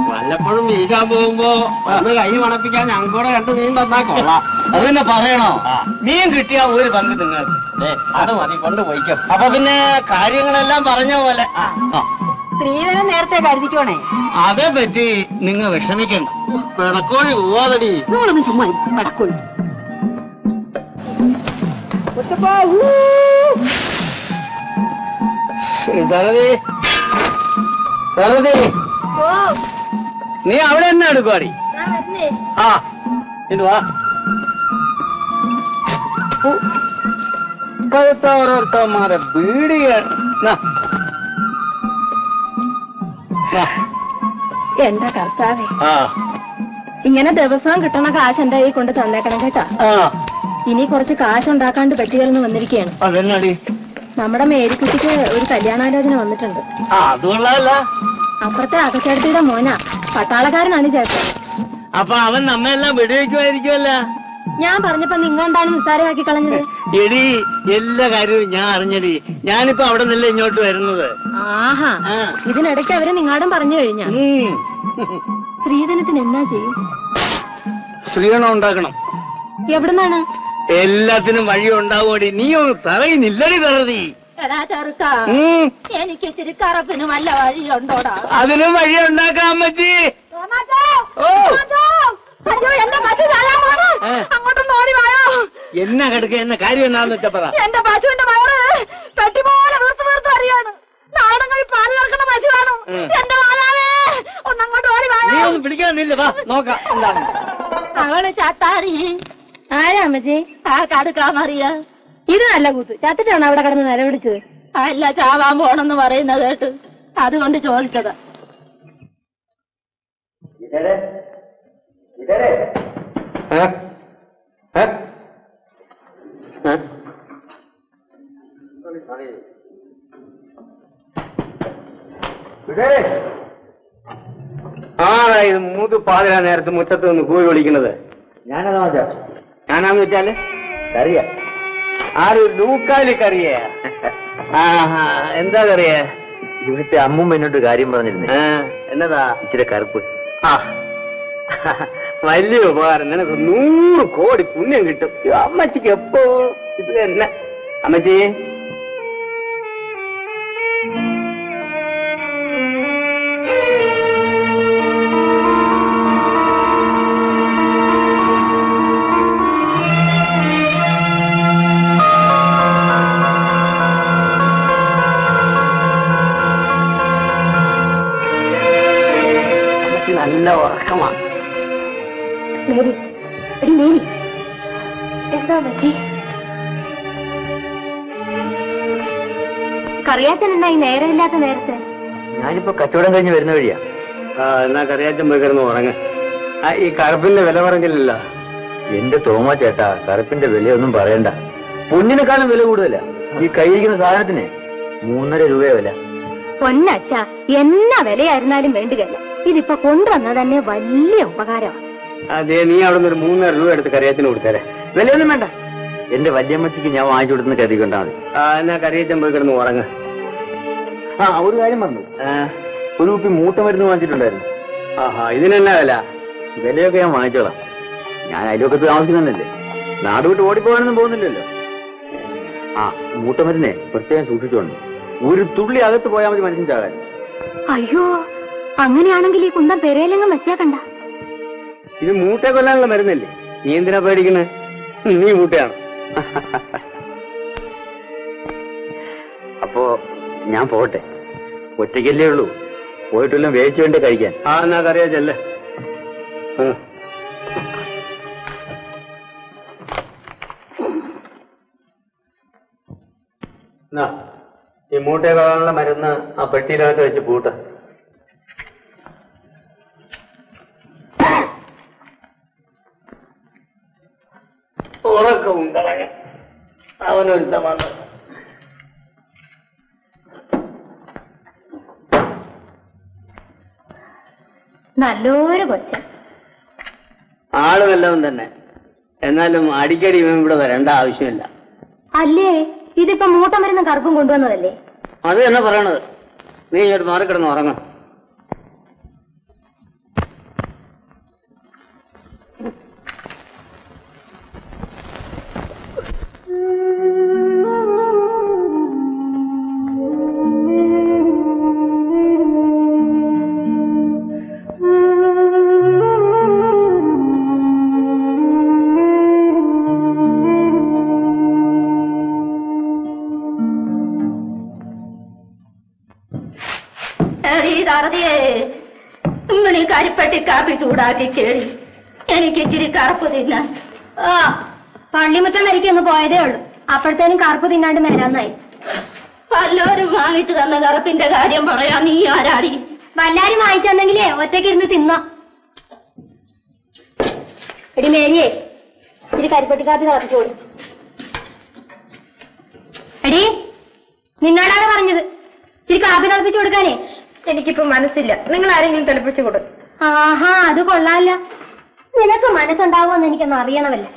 വല്ലപ്പോഴും വീശാൻ പോകുമ്പോ ഒന്ന് കൈ മണപ്പിക്കാൻ ഞങ്ങൾക്കൂടെ കണ്ട് മീൻ തന്നാ കൊള്ളാം അത് തന്നെ പറയണോ മീൻ കിട്ടിയാ ഒരു പങ്ക് നിങ്ങൾക്ക് അത് മതി കൊണ്ട് പോയിക്കോ അപ്പൊ പിന്നെ കാര്യങ്ങളെല്ലാം പറഞ്ഞ പോലെ സ്ത്രീധനം നേരത്തെ കരുതിക്കോണേ അതേ പറ്റി നിങ്ങൾ വിഷമിക്കണ്ട പെടക്കോഴി പോവാതടി നിങ്ങളൊന്നും ചുമ്മാ പെടക്കോഴി നീ അവിടെ തന്നെ എടുക്കുവാടി ആ ഇടുവാ ഇപ്പോഴത്തെ ഓരോരുത്തന്മാരെ വീടുകയാണ് എന്റെ കർത്താവേ ഇങ്ങനെ ദിവസവും കിട്ടണ കാശ് എന്റെ കൈ കൊണ്ട് തന്നേക്കണം കേട്ടാ ഇനി കുറച്ച് കാശ് ഉണ്ടാക്കാണ്ട് പറ്റുകയെന്ന് വന്നിരിക്കുകയാണ് നമ്മുടെ മേരിക്കുട്ടിക്ക് ഒരു കല്യാണാലോചന വന്നിട്ടുണ്ട് അപ്പുറത്തെ അകച്ചേടത്തിയുടെ മോനാ പട്ടാളക്കാരനാണ് ചേട്ടൻ അപ്പൊ അവൻ നമ്മയെല്ലാം വെടിവെക്കുമായിരിക്കുമല്ല ഞാൻ പറഞ്ഞപ്പോ നിങ്ങൾ എന്താണ് നിസ്സാരമാക്കി കളഞ്ഞത് എടി എല്ലാ കാര്യവും ഞാൻ അറിഞ്ഞടി ഞാനിപ്പോ അവിടെ നിന്നല്ലേ ഇങ്ങോട്ട് വരുന്നത് ആഹാ ഇതിനിടയ്ക്ക് അവര് നിങ്ങാടും പറഞ്ഞു കഴിഞ്ഞാ സ്ത്രീധനത്തിന് എന്നാ ചെയ്യും സ്ത്രീധനം ഉണ്ടാക്കണം എവിടുന്നാണ് എല്ലാത്തിനും വഴി ഉണ്ടാവോടി നീ ഒന്ന് പറയുന്നില്ലടി വെറുതെ എനിക്ക് ഇച്ചിരി കറപ്പിനും വല്ല വഴിയുണ്ടോടാ അതിനും വഴി ഉണ്ടാക്കാം അമ്മച്ചി എന്നാ കിടക്ക എന്ന കാര്യം എന്നാന്ന് വെച്ചാ പറ എന്റെ പശുവിന്റെ വയറ് പെട്ടി പോലെ വീർത്ത് വീർത്ത് അറിയാണ് നാടങ്ങളിൽ പാല് കറക്കുന്ന പശുവാണ് എന്റെ വാഴാവേ ഒന്നങ്ങോട്ട് ഓടി വാഴ പിടിക്കാനില്ല വാ നോക്കാം എന്താണ് അവള് ചാത്താടി ആരാ അമ്മച്ചി ആ കടുക്കാമറിയ ഇത് നല്ല കൂത്ത് ചത്തിട്ടാണ് അവിടെ കിടന്ന് നിലവിളിച്ചത് അല്ല ചാവാൻ പോണെന്ന് പറയുന്ന കേട്ട് അതുകൊണ്ട് ചോദിച്ചത്. ആരാ ഇത് മൂത്ത് പാതിരാ നേരത്ത് മുറ്റത്ത് നിന്ന് കൂവി വിളിക്കുന്നത്? ഞാനതാ മച്ചാ. ഞാനാന്ന് വെച്ചാല് കറിയാ. ആരും ഒരു നൂക്കാലി കറിയാ. ആഹാ, എന്താ കറിയ? ഇവിടുത്തെ അമ്മൂമ്മ എന്നോട്ട് കാര്യം പറഞ്ഞിരുന്നേ. എന്നതാ? ഇച്ചിരി കറുപ്പ്. ആ, വലിയ ഉപകാരം. നിനക്ക് നൂറ് കോടി പുണ്യം കിട്ടും. അമ്മച്ചിക്ക് എപ്പോഴും ഇത് തന്നെ. അമ്മച്ചി നല്ല ഉറക്കമാണ്. കറിയാച്ചൻ എന്നായി നേരമില്ലാത്ത നേരത്തെ? ഞാനിപ്പോ കച്ചവടം കഴിഞ്ഞ് വരുന്ന വഴിയാ. എന്നാ കറിയാച്ചൻ പോയി കിടന്ന് ഉറങ്ങ. ഈ കറുപ്പിന്റെ വില പറഞ്ഞില്ലല്ലോ. എന്റെ തോമാ ചേട്ടാ, കറുപ്പിന്റെ വിലയൊന്നും പറയണ്ട. പൊന്നിനെക്കാളും വില കൂടുതല ഈ കയ്യിരിക്കുന്ന സാധനത്തിന്. മൂന്നര രൂപ വില. പൊന്നച്ച, എന്നാ വിലയായിരുന്നാലും വേണ്ടുകല്ല. ഇതിപ്പോ കൊണ്ടുവന്നത് തന്നെ വലിയ ഉപകാരമാണ്. അതെ, നീ അവിടെ നിന്ന് ഒരു മൂന്നര രൂപ എടുത്ത് കറിയാച്ചന് കൊടുത്തേരെ. വിലയൊന്നും വേണ്ട. എന്റെ വല്യമ്മച്ചിക്ക് ഞാൻ വാങ്ങിച്ചു കൊടുത്തുന്ന കരുതി കൊണ്ടാൽ മതി. എന്നാ കറിയാച്ചൻ പോയി കിടന്ന് ഉറങ്ങ. ആ, ഒരു കാര്യം പറഞ്ഞു. ഒരു കുപ്പി മൂട്ട മരുന്ന് വാങ്ങിച്ചിട്ടുണ്ടായിരുന്നു. ആഹാ, ഇതിനെന്നാ വില? വിലയൊക്കെ ഞാൻ വാങ്ങിച്ചോളാം. ഞാൻ അതിലൊക്കെ താമസിക്കുന്നല്ലേ, നാട് വിട്ട് ഓടിപ്പോകാനൊന്നും പോകുന്നില്ലല്ലോ. ആ മൂട്ട മരുന്നെ പ്രത്യേകം സൂക്ഷിച്ചോണ്ട്. ഒരു തുള്ളി അകത്ത് പോയാൽ മതി മനുഷ്യൻ. അയ്യോ, അങ്ങനെയാണെങ്കിൽ ഈ കുന്തം പെരയിലെങ്ങും വെച്ചേക്കണ്ട. ഇത് മൂട്ട കൊല്ലാനുള്ള മരുന്നല്ലേ? നീ എന്തിനാ പേടിക്കുന്നത്? നീ മൂട്ടയാണ്. അപ്പോ ഞാൻ പോകട്ടെ. ഒറ്റയ്ക്കല്ലേ ഉള്ളൂ, പോയിട്ടെല്ലാം വേവിച്ചു വേണ്ടേ കഴിക്കാൻ. ആ, എന്നാ കറിയാച്ചല്ലേ. ഈ മൂട്ട കൊല്ലാനുള്ള മരുന്ന് ആ പെട്ടിയിലകത്ത് വെച്ച് പൂട്ട. ഉറക്കവും കളഞ്ഞ അവനൊരുത്തമാണ്. നല്ലൊരു കൊച്ച, ആള് വല്ലവൻ തന്നെ. എന്നാലും അടിക്കടി ഇവൻ ഇവിടെ വരേണ്ട ആവശ്യമില്ല. അല്ലേ, ഇതിപ്പോ മൂട്ട മരുന്ന് കറുപ്പും കൊണ്ടുവന്നതല്ലേ? അത് തന്നെ പറയണത്. നീ ഇങ്ങോട്ട് മാറിക്കിടന്ന് ഉറങ്ങും. കാപ്പി ചൂടാക്കി കേളി, എനിക്ക് ഇച്ചിരി കറുപ്പ് തിന്നാൻ. ആ, പള്ളിമുറ്റം വരയ്ക്കൊന്ന് പോയതേ ഉള്ളൂ, അപ്പോഴത്തേനും കറുപ്പ് തിന്നാണ്ട് മേരാന്നായി. വല്ലോരും വാങ്ങിച്ചു തന്ന കറുപ്പിന്റെ കാര്യം പറയാ. നീ ആരാടി? വല്ലാരും വാങ്ങിച്ചു തന്നെങ്കിലേ ഒറ്റയ്ക്ക് ഇരുന്ന് തിന്നോ. എടി മേരിയെ, ഇച്ചിരി കരിപ്പട്ടി കാപ്പി തിളപ്പിച്ചോളൂ. എടി, നിന്നോടാണ് പറഞ്ഞത് ഇച്ചിരി കാപ്പി തിളപ്പിച്ചു കൊടുക്കാനേ. എനിക്കിപ്പോ മനസ്സില്ല, നിങ്ങൾ ആരെങ്കിലും തിളപ്പിച്ചു കൊടുക്കും. ആഹാ, അത് കൊള്ളാല്ല. നിനക്ക് മനസ്സുണ്ടാവുമെന്ന് എനിക്കൊന്നും അറിയണമല്ല.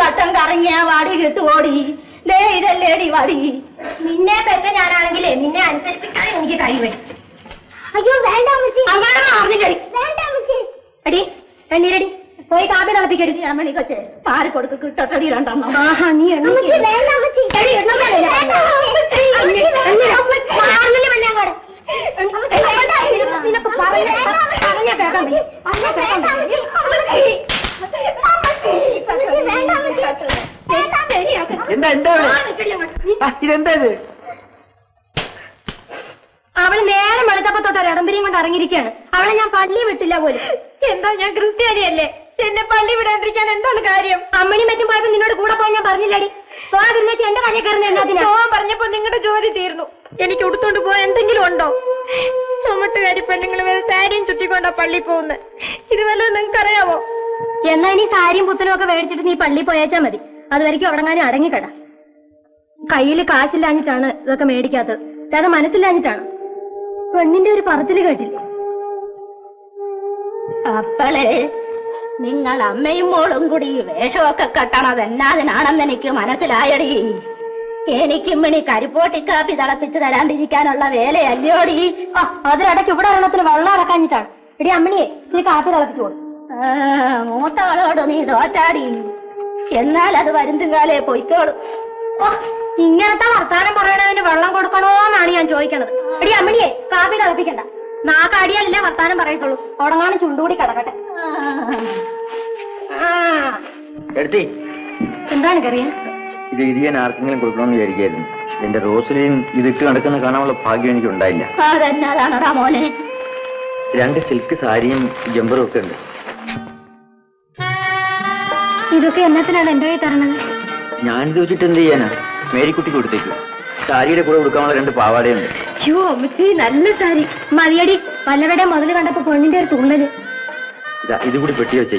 വട്ടം കറങ്ങിയ വടി കിട്ടുവോടി? ദേ ഇതല്ലേടി വടി. നിന്നെ പെറ്റ ഞാനാണെങ്കിലേ നിന്നെ അനുസരിപ്പിക്കാൻ എനിക്ക് കഴിവേ. അയ്യോ വേണ്ട അമ്മച്ചി, അങ്ങനെ മാറിഞ്ഞടി. വേണ്ട അമ്മച്ചി. എടി എണ്ണീരടി, പോയി കാപ്പി തിളപ്പിക്കരുത്. ഞാൻ മണി കൊച്ചേ, പാല് കൊടുക്ക് കിട്ടട്ടടി രണ്ടെണ്ണം. ആഹാ, നീ ഇതെന്താ? അവള് നേരം വെളുത്തപ്പ തൊട്ടൊരു ഇടംപിരിയും കൊണ്ട് ഇറങ്ങിയിരിക്കുകയാണ്. അവളെ ഞാൻ പള്ളി വിട്ടില്ല പോലും. എന്താ, ഞാൻ ക്രിസ്ത്യാനിയല്ലേ? अडंगिकड़ा कई काशिटा मेडिका मनसा पेणि परचल क मोड़ी वेशमोक कटण मनसि एणि करीपोटी कापी तला वेल अलोड़ी अति वल्लाटा इडी अम्मणिये नी कापी तला मूतवोड़ नी तोचाड़ी अब वरुंकाले पोलू इनते वर्तान पर या चोदी अम्मणिये कापी तला नाकाड़ियाल वर्तान परू उड़ान चुंडूड़ी कड़कटे जंबर या मेरिकुटी सारिये कूड़े पावाड़े अयो अम्मची नारी मलयड़ी पलवे मुदल कणिटे तुणल इतनी पेटी वच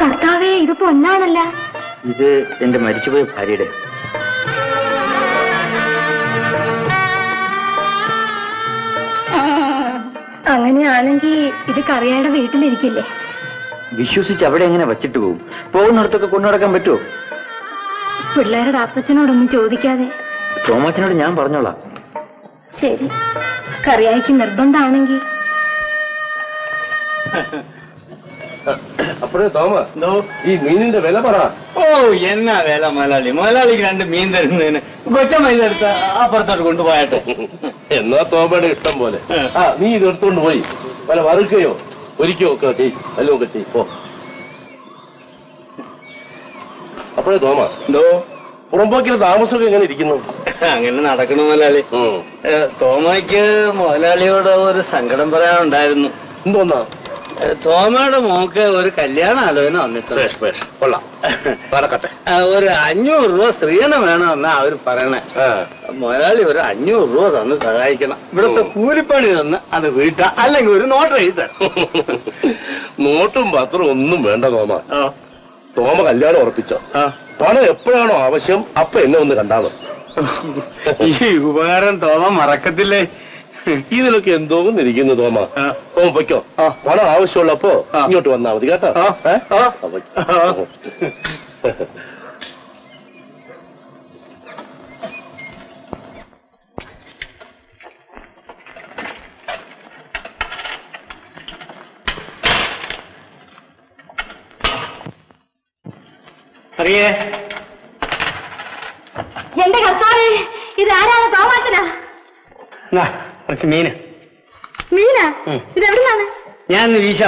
कर्तवे इताणल इत मरचुप भार्य अ करिया वीटल विश्वसि अवड़े वचिटे को പിള്ളേരുടെ അപ്പച്ചനോടൊന്നും ചോദിക്കാതെ തോമച്ചനോട് ഞാൻ പറഞ്ഞോളാം. ശരി. കറിയായിക്ക് നിർബന്ധാണെങ്കിൽ അപ്പുറേ തോമ നോ ഈ മീനിന്റെ വില പറ. ഓ എന്നാ വില മലയാളി. മലയാളിക്ക് രണ്ട് മീൻ തരുന്നതിന് കൊച്ചമൈൻ എടുത്ത അപ്പുറത്തോട്ട് കൊണ്ടുപോയട്ടെ. എന്നാ തോമയുടെ ഇഷ്ടം പോലെ. ആ നീ ഇത് എടുത്തോണ്ട് പോയി. വല വറുക്കയോ ഒരിക്കയോ ഒക്കെ ചെയ്. അല്ലോ ഒക്കെ ചെയ്. ഓ अपड़े तोम पुरंपोक्किल तामसमൊക്കെ എങ്ങനെ ഇരിക്കുന്നു അങ്ങനെ നടക്കുന്നു മോലാലി തോമയ്ക്ക് മോലാലിയോട് ഒരു സംഗടം പറയാൻ ഉണ്ടായിരുന്നു എന്തോന്നാ തോമയുടെ മോക്ക് ഒരു കല്യാണ ആലോചന വന്നിട്ടുണ്ട് സ്പെഷ് കൊള്ളാം നടക്കട്ടെ ഒരു അഞ്ഞൂറ് രൂപ സ്ത്രീധനം വേണമെന്നാ അവർ പറയണേ മോലാലി ഒരു അഞ്ഞൂറ് രൂപ തന്ന് സഹായിക്കണം ഇവിടത്തെ കൂലിപ്പണി തന്ന് അത് വീട്ടാ അല്ലെങ്കിൽ ഒരു നോട്ട് എഴുതി തരാം നോട്ടും പത്രവും ഒന്നും വേണ്ട തോമ തോമ കല്യാണം ഉറപ്പിച്ചോ പണം എപ്പോഴാണോ ആവശ്യം അപ്പൊ എന്നെ ഒന്ന് കണ്ടാലോ ഈ ഉപകാരം തോമ മറക്കത്തില്ലേ ഇതിലൊക്കെ എന്തോന്നിരിക്കുന്നു തോമ തോമ പൊയ്ക്കോ പണം ആവശ്യമുള്ളപ്പോ ഇങ്ങോട്ട് വന്നാ മതി കേട്ടോ मीन मीन या वीशा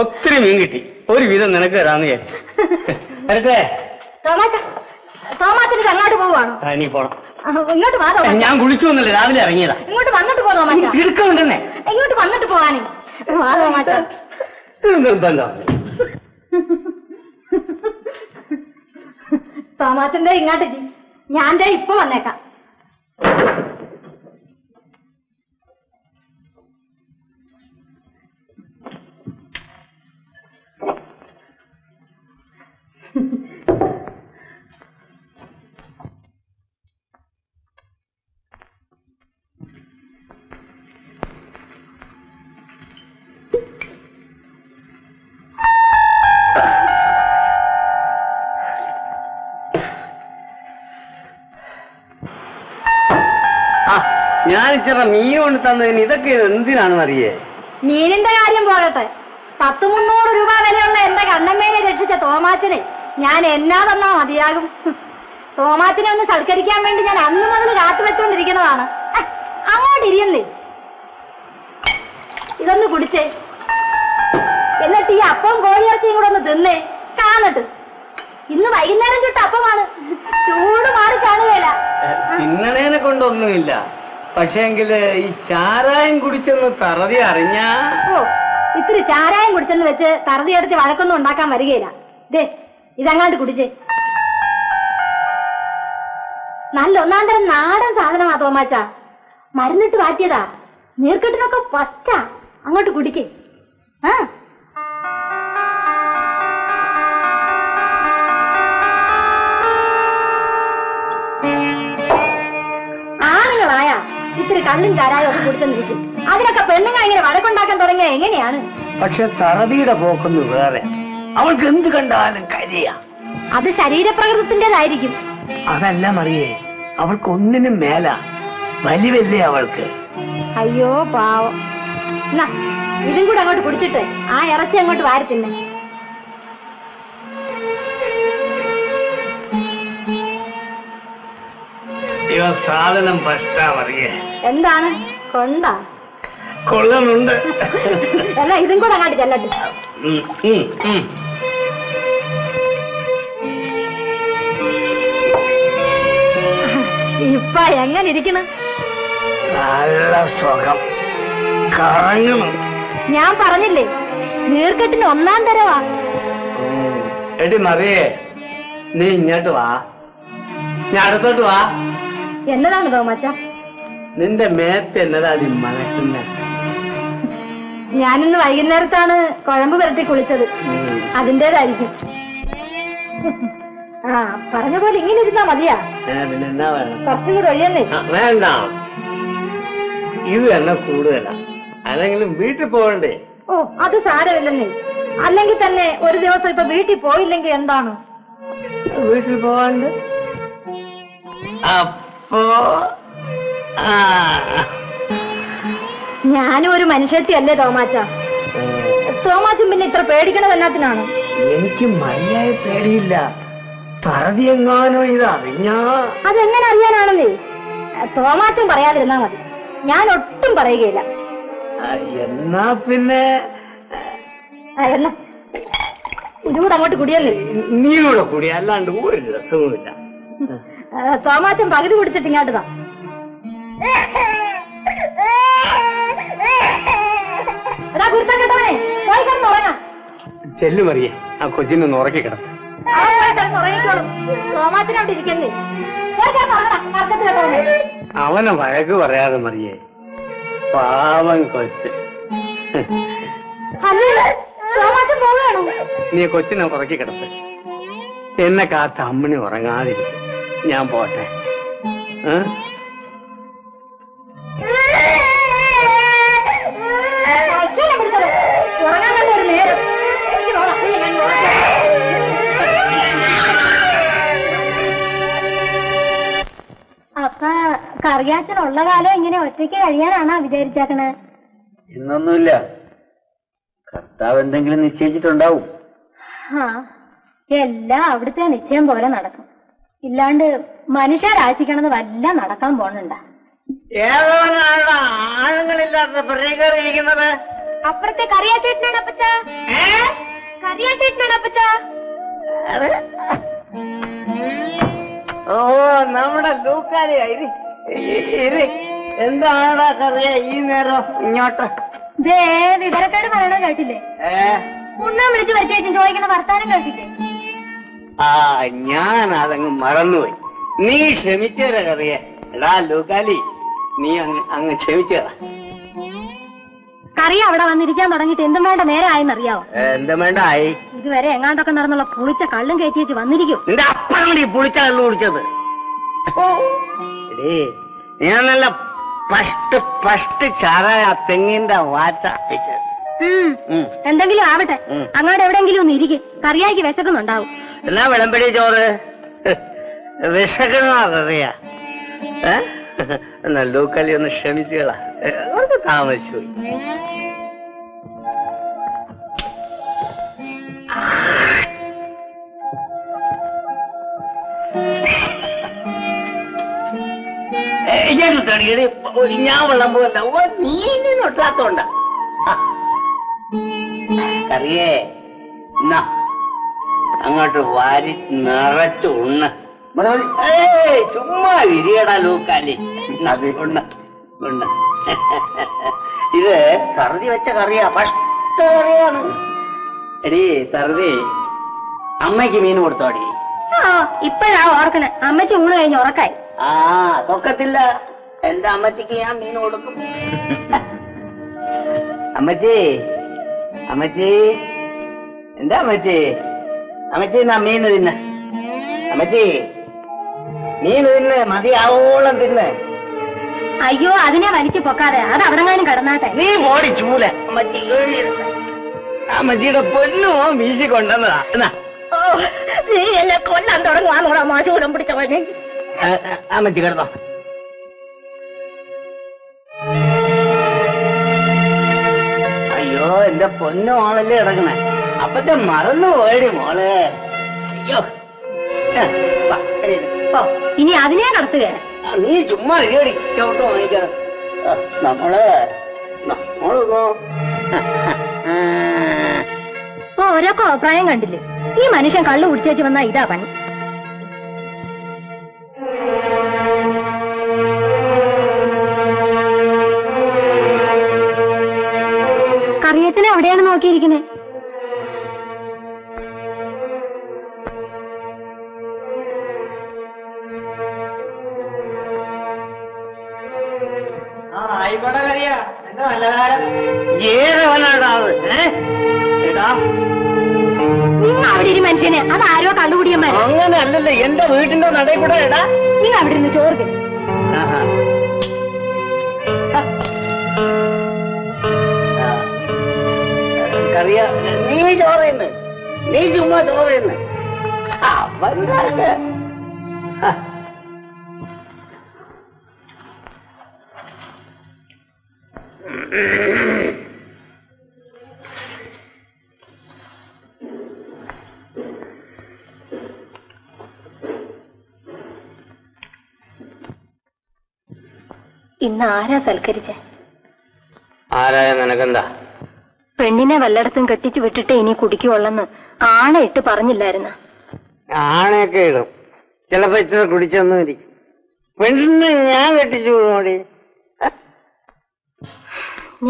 ഒത്തിരി മീൻ കിട്ടി ഒരു വിധം നിനക്ക് തരാന്ന് വിചാരിച്ചു വരട്ടെ ഞാൻ കുളിച്ചു വന്നില്ല രാവിലെ ഇറങ്ങിയതാ ഇങ്ങോട്ട് വന്നിട്ട് പോ തോമാച്ചാ തിടുക്കം ഉണ്ടെന്നേ ഇങ്ങോട്ട് വന്നിട്ട് പോവാനേ വാ തോമാച്ചാ നിർബന്ധം തോമാച്ചന്റെ ഇങ്ങോട്ട് ഞാൻ ദേ ഇപ്പോ വന്നേക്കാം मीन क्यों पे पत् मूू रूप वे कणमेने रक्षित തോമാച്ചനെ या मतियां തോമാച്ചനെ सत्क या अल कावे अदू कुे ई अोड़ियाून ते का इन वैകുന്നേരം चुट अ चूड़ मार्ग പക്ഷേങ്കില് ഈ ചാരായം കുടിച്ചെന്ന് തറതി അറിഞ്ഞ ഓ ഇത്തിരി ചാരായം കുടിച്ചെന്ന് വെച്ച് തറതി എടുത്ത് വഴക്കൊന്നും ഉണ്ടാക്കാൻ വരികയില്ല. ദേ ഇതങ്ങാണ്ട് കുടിച്ചേ. നല്ല ഒന്നാം തരം നാടൻ സാധനമാ തോമാച്ച, മരുന്നിട്ട് വാറ്റിയതാ, നീർക്കെട്ടിനൊക്കെ ഫസ്റ്റാ. അങ്ങോട്ട് കുടിക്കേ. ആ കള്ളും ചാരായൊക്കെ കുടിച്ചെന്നിരിക്കും, അതിനൊക്കെ പെണ്ണുങ്ങൾ ഇങ്ങനെ വഴക്കുണ്ടാക്കാൻ തുടങ്ങിയ എങ്ങനെയാണ്? പക്ഷെ തറവിയുടെ പോക്കൊന്ന് വേറെ, അവൾക്ക് എന്ത് കണ്ടാലും കരിയാ. അത് ശരീരപ്രകൃതത്തിന്റേതായിരിക്കും. അതല്ല മറിയേ, അവൾക്ക് ഒന്നിനും മേല വലിവല്ലേ അവൾക്ക്. അയ്യോ പാവം. ഇതും കൂടെ അങ്ങോട്ട് കുടിച്ചിട്ട് ആ ഇറച്ചി അങ്ങോട്ട് വാരത്തില്ല. സാധനം എന്താണ് കൊണ്ടാ കൊള്ളനുണ്ട്. അല്ല ഇതും കൂടെ കാട്ടിട്ടല്ല. ഇപ്പ എങ്ങനെ ഇരിക്കണം? നല്ല സുഖം കറങ്ങണം. ഞാൻ പറഞ്ഞില്ലേ നീർക്കെട്ടിന് ഒന്നാം തരവാ. എടി മറിയേ, നീ ഇങ്ങോട്ട് വാ, ഞാൻ അടുത്തോട്ട് വാ. എന്നതാണ് തോമാച്ച നിന്റെ മേത്ത് എന്നതാണ് മണക്കുന്ന? ഞാനിന്ന് വൈകുന്നേരത്താണ് കുഴമ്പ് പുരട്ടി കുളിച്ചത്, അതിന്റേതായിരിക്കും. ആ പറഞ്ഞ പോലെ ഇങ്ങനെ ഇരുന്നാ മതിയാ? കുറച്ചും കൂടെ ഒഴിയന്നേ വേണ്ട, ഇത് എന്നെ കൂടുതലാ. അല്ലെങ്കിലും വീട്ടിൽ പോകണ്ടേ? ഓ അത് സാരമില്ലെന്നേ. അല്ലെങ്കിൽ തന്നെ ഒരു ദിവസം ഇപ്പൊ വീട്ടിൽ പോയില്ലെങ്കിൽ എന്താണ്? വീട്ടിൽ പോകാണ്ട് ഞാനും ഒരു മനുഷ്യത്തി അല്ലേ തോമാച്ച? തോമാച്ചും പിന്നെ ഇത്ര പേടിക്കണത് എന്നാത്തിനാണ്? എനിക്ക് മര്യായ പേടിയില്ല. തറതിയെങ്ങാനോ ഇതറിഞ്ഞ അതെങ്ങനെ അറിയാനാണെന്നേ തോമാച്ചും പറയാതിരുന്നാ മതി. ഞാൻ ഒട്ടും പറയുകയില്ല. എന്നാ പിന്നെ എന്നാ ഇതുകൂടെ അങ്ങോട്ട് കുടിയല്ലേ? നീ കൂടെ കുടിയ, അല്ലാണ്ട് ഒരു രസവുമില്ല. തോമാച്ചൻ പകുതി കുടിച്ചിട്ട് ഇങ്ങോട്ടതാ. ചെല്ലു മറിയേ, ആ കൊച്ചിനൊന്ന് ഉറക്കി കിടന്നു. അവനെ വഴക്ക് പറയാതെ മറിയേ, പാവം കൊച്ച്. നീ കൊച്ചിനെ ഉറക്കി കിടത്ത്, എന്നെ കാത്ത അമ്മണി ഉറങ്ങാതിരിക്കും. ഞാൻ പോട്ടെ. അപ്പ കറിയാച്ചനുള്ള കാലം ഇങ്ങനെ ഒറ്റയ്ക്ക് കഴിയാനാണോ വിചാരിച്ചേക്കണേ? ഇന്നൊന്നുമില്ല, കർത്താവ് എന്തെങ്കിലും നിശ്ചയിച്ചിട്ടുണ്ടാവും. ആ എല്ലാം അവിടുത്തെ നിശ്ചയം പോലെ നടക്കും. ഇല്ലാണ്ട് മനുഷ്യരാശിക്കണത് വല്ല നടക്കാൻ പോണുണ്ട. ഏതോനാണ് ആണുങ്ങളില്ലാത്ത പ്രതികരിക്കുന്നത്? അപ്പുറത്തെ കറിയാച്ചേട്ടനാണ് അപ്പച്ച. കറിയാച്ചേട്ടനാണ് അപ്പച്ച. ഓ നമ്മുടെ ലൂക്കാലി ഇരി ഇരി. എന്താണ് കറിയാ ഈ നേരം ഇങ്ങോട്ട്? ദേ വിവരക്കേട് പറയണ കേട്ടില്ലേ? ഉണ്ണാൻ വിളിച്ചു വരച്ചേച്ചും ചോദിക്കുന്ന വർത്താനം കേട്ടില്ലേ? ആ ഞാൻ അതങ്ങ് മറന്നുപോയി. നീ ക്ഷമിച്ചേരാ കറിയെ. എടാ ലൂക്കാലി, നീ അങ്ങ് അങ്ങ് ക്ഷമിച്ചേരാ. കറി അവിടെ വന്നിരിക്കാൻ തുടങ്ങിട്ട് എന്തും വേണ്ട നേരെ ആയെന്നറിയാവോ? എന്തും വേണ്ട ആയി. ഇതുവരെ എങ്ങാണ്ടൊക്കെ നടന്നുള്ള പുളിച്ച കള്ളും കയറ്റി വെച്ച് വന്നിരിക്കും. നിന്റെ അപ്പനാണ് ഈ പുളിച്ച കള്ളു കുടിച്ചത്. ഞാൻ നല്ല പഷ്ട് പഷ്ട് ചാരായ തെങ്ങിന്റെ വാറ്റ. എന്തെങ്കിലും ആവട്ടെ, അങ്ങോട്ട് എവിടെയെങ്കിലും ഒന്ന് ഇരിക്കും. കറിയാക്കി വിശക്കുന്നുണ്ടാവും. എന്നാ വിളമ്പടി ചോറ് വിശക്കണറിയ. എന്നാ ലൂക്കാലി ഒന്ന് ക്ഷമിച്ചുകളാ, ഒന്ന് താമസിച്ചു. ഞാൻ വിളമ്പല്ല, നീ തൊട്ടാത്തോണ്ട കറിയേ. എന്നാ അങ്ങോട്ട് വാരി നിറച്ചു ഉണ്ണ. ചുമ്മാ വിരിയടാ ലൂക്കാലി. ഉണ്ണ अम्मी मीन इोकण अम्मच ऊण कम्मी എന്താ അമ്മച്ചി അമ്മച്ചി നാ മീൻ തിന്ന് അമ്മച്ചി മീൻ തിന്ന് മതിയാവോളം തിന്ന് അയ്യോ അതിനെ വലിച്ചു പൊക്കാതെ അത് അവിടെങ്ങാനും കടന്നാട്ടെ നീ ഓടി ചൂല അമ്മച്ചി അമ്മച്ചിയുടെ പൊന്നോ വീശി കൊണ്ടുവന്നതാ നീ എന്നെ കൊല്ലാൻ തുടങ്ങുവാന്നോടാ മാശൂലം പിടിച്ചവനെ അമ്മച്ചി കിടന്നോ അയ്യോ എന്റെ പൊന്നോ ആളല്ലേ കിടക്കണേ अपते मरनु ओडी मोले अयो पा अरे पा इनी आदिने नडतुगे नी चुम्मा रेडी चोटो वाइका नमले नमलो ओ ओरो कोप्रायम കണ്ടില്ലേ ഈ മനുഷ്യൻ കള്ളു കുടിച്ചേച്ച് വന്നാ ഇതാ പണി കറിയത്തിനെ എവിടെയാണ് നോക്കിയിരിക്കുന്നേ चोर इन आरा सत्क आरा पेणिने वल्लडत्तुम कट्टिच्चु विट्टिट्टे इनी कुडिक्कुल्लेन्नु आणयिट्टु परंजिल्लायिरुन्नु आणयक्के इडुम चिलप्पो इच्चिरि कुडिच्चन्नु इरिक्कुम पेण्णिने ञान कट्टिच्चु नोडि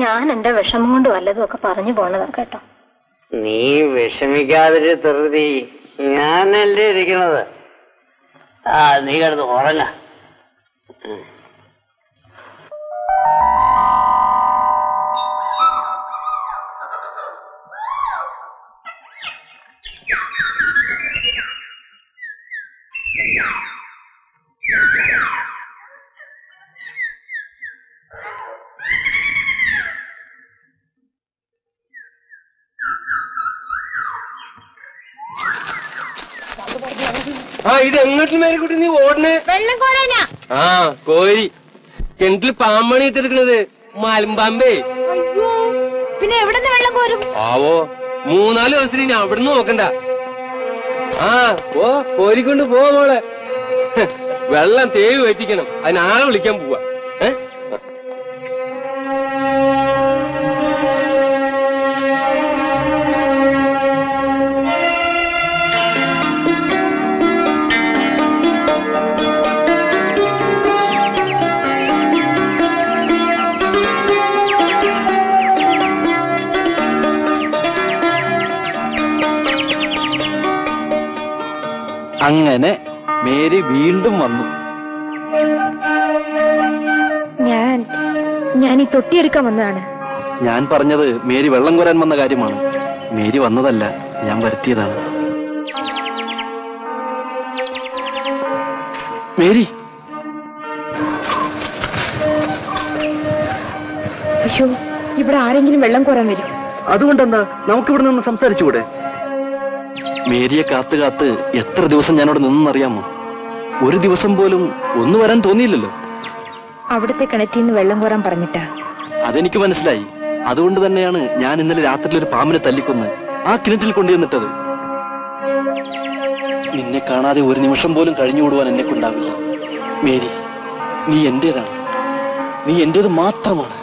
ഞാൻ എന്റെ വിഷമം കൊണ്ട് വല്ലതുമൊക്കെ പറഞ്ഞു പോണതാ കേട്ടോ നീ വിഷമിക്കാതെ തൃതി ഞാനല്ലേ ഇരിക്കുന്നത് ആ നീ കടന്ന് ഉറങ്ങ नी ओडने किणटी पाणी मलम्पापे आवो मूना दिवस अवड़ नोक आोरीको मोड़े वेल तेव वेटिकण अल विवा അങ്ങനെ മേരി വീണ്ടും വന്നു. ഞാൻ ഞാൻ ഈ തൊട്ടി എടുക്കാൻ വന്നതാണ്. ഞാൻ പറഞ്ഞത് മേരി വെള്ളം കോരാൻ വന്ന കാര്യമാണ്. മേരി വന്നതല്ല, ഞാൻ വരുത്തിയതാണ്. മേരി അയ്യോ, ഇവിടെ ആരെങ്കിലും വെള്ളം കോരാൻ വരും. അതുകൊണ്ടെന്താ നമുക്ക് ഇവിടെ നിന്ന് സംസാരിച്ചുകൂടെ? മേരിയെ കാത്തു കാത്ത് എത്ര ദിവസം ഞാനവിടെ നിന്നറിയാമോ? ഒരു ദിവസം പോലും ഒന്നു വരാൻ തോന്നിയില്ലല്ലോ. അവിടുത്തെ കിണറ്റിന്ന് വെള്ളം കോരാൻ പറഞ്ഞിട്ടാ. അതെനിക്ക് മനസ്സിലായി. അതുകൊണ്ട് തന്നെയാണ് ഞാൻ ഇന്നലെ രാത്രിയിൽ ഒരു പാമ്പിനെ തല്ലിക്കൊന്ന് ആ കിണറ്റിൽ കൊണ്ടുവന്നിട്ടത്. നിന്നെ കാണാതെ ഒരു നിമിഷം പോലും കഴിഞ്ഞുകൂടുവാൻ എന്നെ കൊണ്ടാവില്ല. മേരി, നീ എന്റേതാണ്. നീ എന്റേത് മാത്രമാണ്.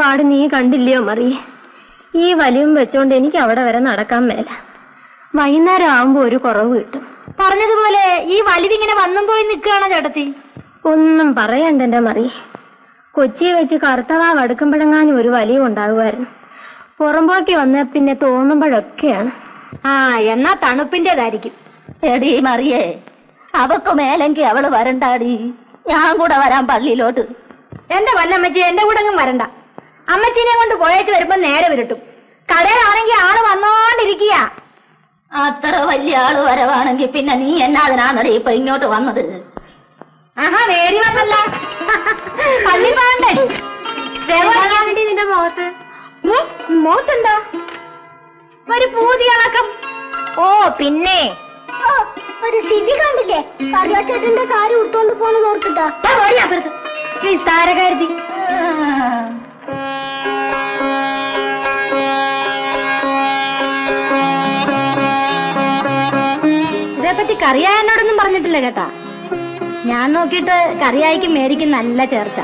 പാട് നീ കണ്ടില്ലയോ മറിയ? ഈ വലിയും വെച്ചോണ്ട് എനിക്ക് അവിടെ വരെ നടക്കാൻ മേല. വൈകുന്നേരം ആവുമ്പോ ഒരു കുറവ് കിട്ടും. പറഞ്ഞതുപോലെ ഈ വലിവിങ്ങനെ വന്നും പോയി നിൽക്കുകയാണോ ചേട്ടത്തി? ഓ ഒന്നും പറയണ്ട എൻ്റെ മറി. കൊച്ചി വെച്ച് കറുത്തവാവ് അടുക്കുമ്പോഴെങ്ങാനും ഒരു വലിയ ഉണ്ടാകുമായിരുന്നു. പുറമ്പോക്കി വന്ന പിന്നെ തോന്നുമ്പോഴൊക്കെയാണ്. ആ എന്നാ തണുപ്പിന്റേതായിരിക്കും. എടീ മറിയേ, അവക്ക് മേലെങ്കിൽ അവള് വരണ്ടാടി. ഞാൻ കൂടെ വരാൻ പള്ളിയിലോട്ട്. എന്റെ വന്നമ്മച്ചി എന്റെ കൂടെ അങ്ങും വരണ്ട. അമ്മച്ചീനെ കൊണ്ട് പോയേച്ച് വരുമ്പോ നേരെ വരട്ടും. കടയിലാണെങ്കിൽ ആള് വന്നോണ്ടിരിക്കുക. അത്ര വലിയ ആള് വരവാണെങ്കിൽ പിന്നെ നീ എന്നാ അതിനാണോ ഇപ്പൊ ഇങ്ങോട്ട് വന്നത്? ആഹാ വേരി വന്നല്ല പള്ളി പോകണ്ടേ? നിന്റെ മുഖത്ത് മുഖത്തുണ്ടോ ഒരു പൂതിയാളക്കം? ഓ പിന്നെ ഒരു സ്ഥിതി കണ്ടില്ലേ? കറിയാച്ചേട്ടന്റെ കാര്യം ഉടുത്തോണ്ട് പോണത് ഓർത്തിട്ടാ അപ്പുറത്ത് നിസ്താര കരുതി. ഇതേപ്പറ്റി കറിയായനോടൊന്നും പറഞ്ഞിട്ടില്ല കേട്ടാ. ഞാൻ നോക്കിയിട്ട് കറിയായിക്കും മേരിക്ക് നല്ല ചേർച്ച.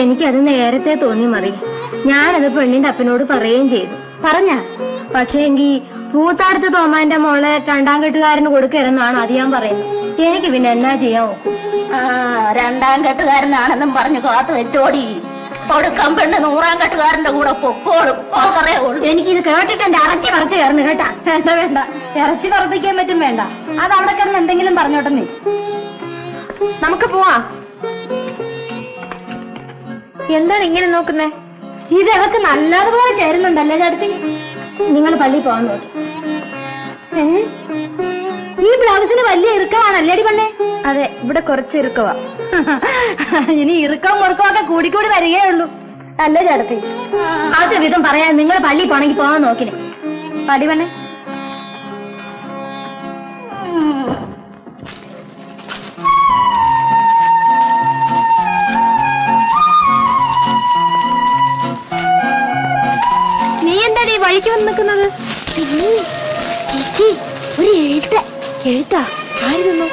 എനിക്കത് നേരത്തെ തോന്നി മറി. ഞാനത് പെണ്ണിന്റെ അപ്പനോട് പറയുകയും ചെയ്തു. പറഞ്ഞ പക്ഷേ എങ്കിൽ പൂത്താടത്ത് തോമാന്റെ മോളെ രണ്ടാം കെട്ടുകാരന് കൊടുക്കരുതെന്നാണ് അത് ഞാൻ പറയുന്നത്. എനിക്ക് പിന്നെ എന്നാ ചെയ്യാൻ നോക്കും? ആ രണ്ടാം കെട്ടുകാരനാണെന്നും പറഞ്ഞു കാത്തു വെച്ചോടി. കൊടുക്കാൻ പെണ്ണ് നൂറാം കെട്ടുകാരന്റെ കൂടെ പൊക്കോളും. എനിക്കിത് കേട്ടിട്ട് എന്റെ ഇറച്ചി കുറച്ച് കയറുന്നു കേട്ടാ. വേണ്ട വേണ്ട, ഇറച്ചി കുറപ്പിക്കാൻ പറ്റും. വേണ്ട, അത് അവിടെ കിടന്ന് എന്തെങ്കിലും പറഞ്ഞോട്ടെ. നീ നമുക്ക് പോവാ. എന്താണ് ഇങ്ങനെ നോക്കുന്നേ? ഇത് അവക്ക് നല്ലതുപോലെ ചേരുന്നുണ്ടല്ലേ ചേർത്തി. നിങ്ങൾ പള്ളി പോകാൻ നോക്കി. ഈ ബ്ലൗസിന് വലിയ ഇറുക്കമാണല്ലേ പെണ്ണേ? അതെ, ഇവിടെ കുറച്ച് ഇറുക്കവാ. ഇനി ഇറുക്കവും മുറുക്കവും ഒക്കെ കൂടിക്കൂടി വരികയുള്ളൂ അല്ലേ ചേർത്തി? അത് വിധം പറയാൻ നിങ്ങൾ പള്ളി പോണെങ്കിൽ പോകാൻ നോക്കില്ലേ പടി പെണ്ണേ? വഴിക്ക് വന്ന് നിൽക്കുന്നത് ഒരു എഴുത്ത്. എഴുത്താ? ആയിരുന്നു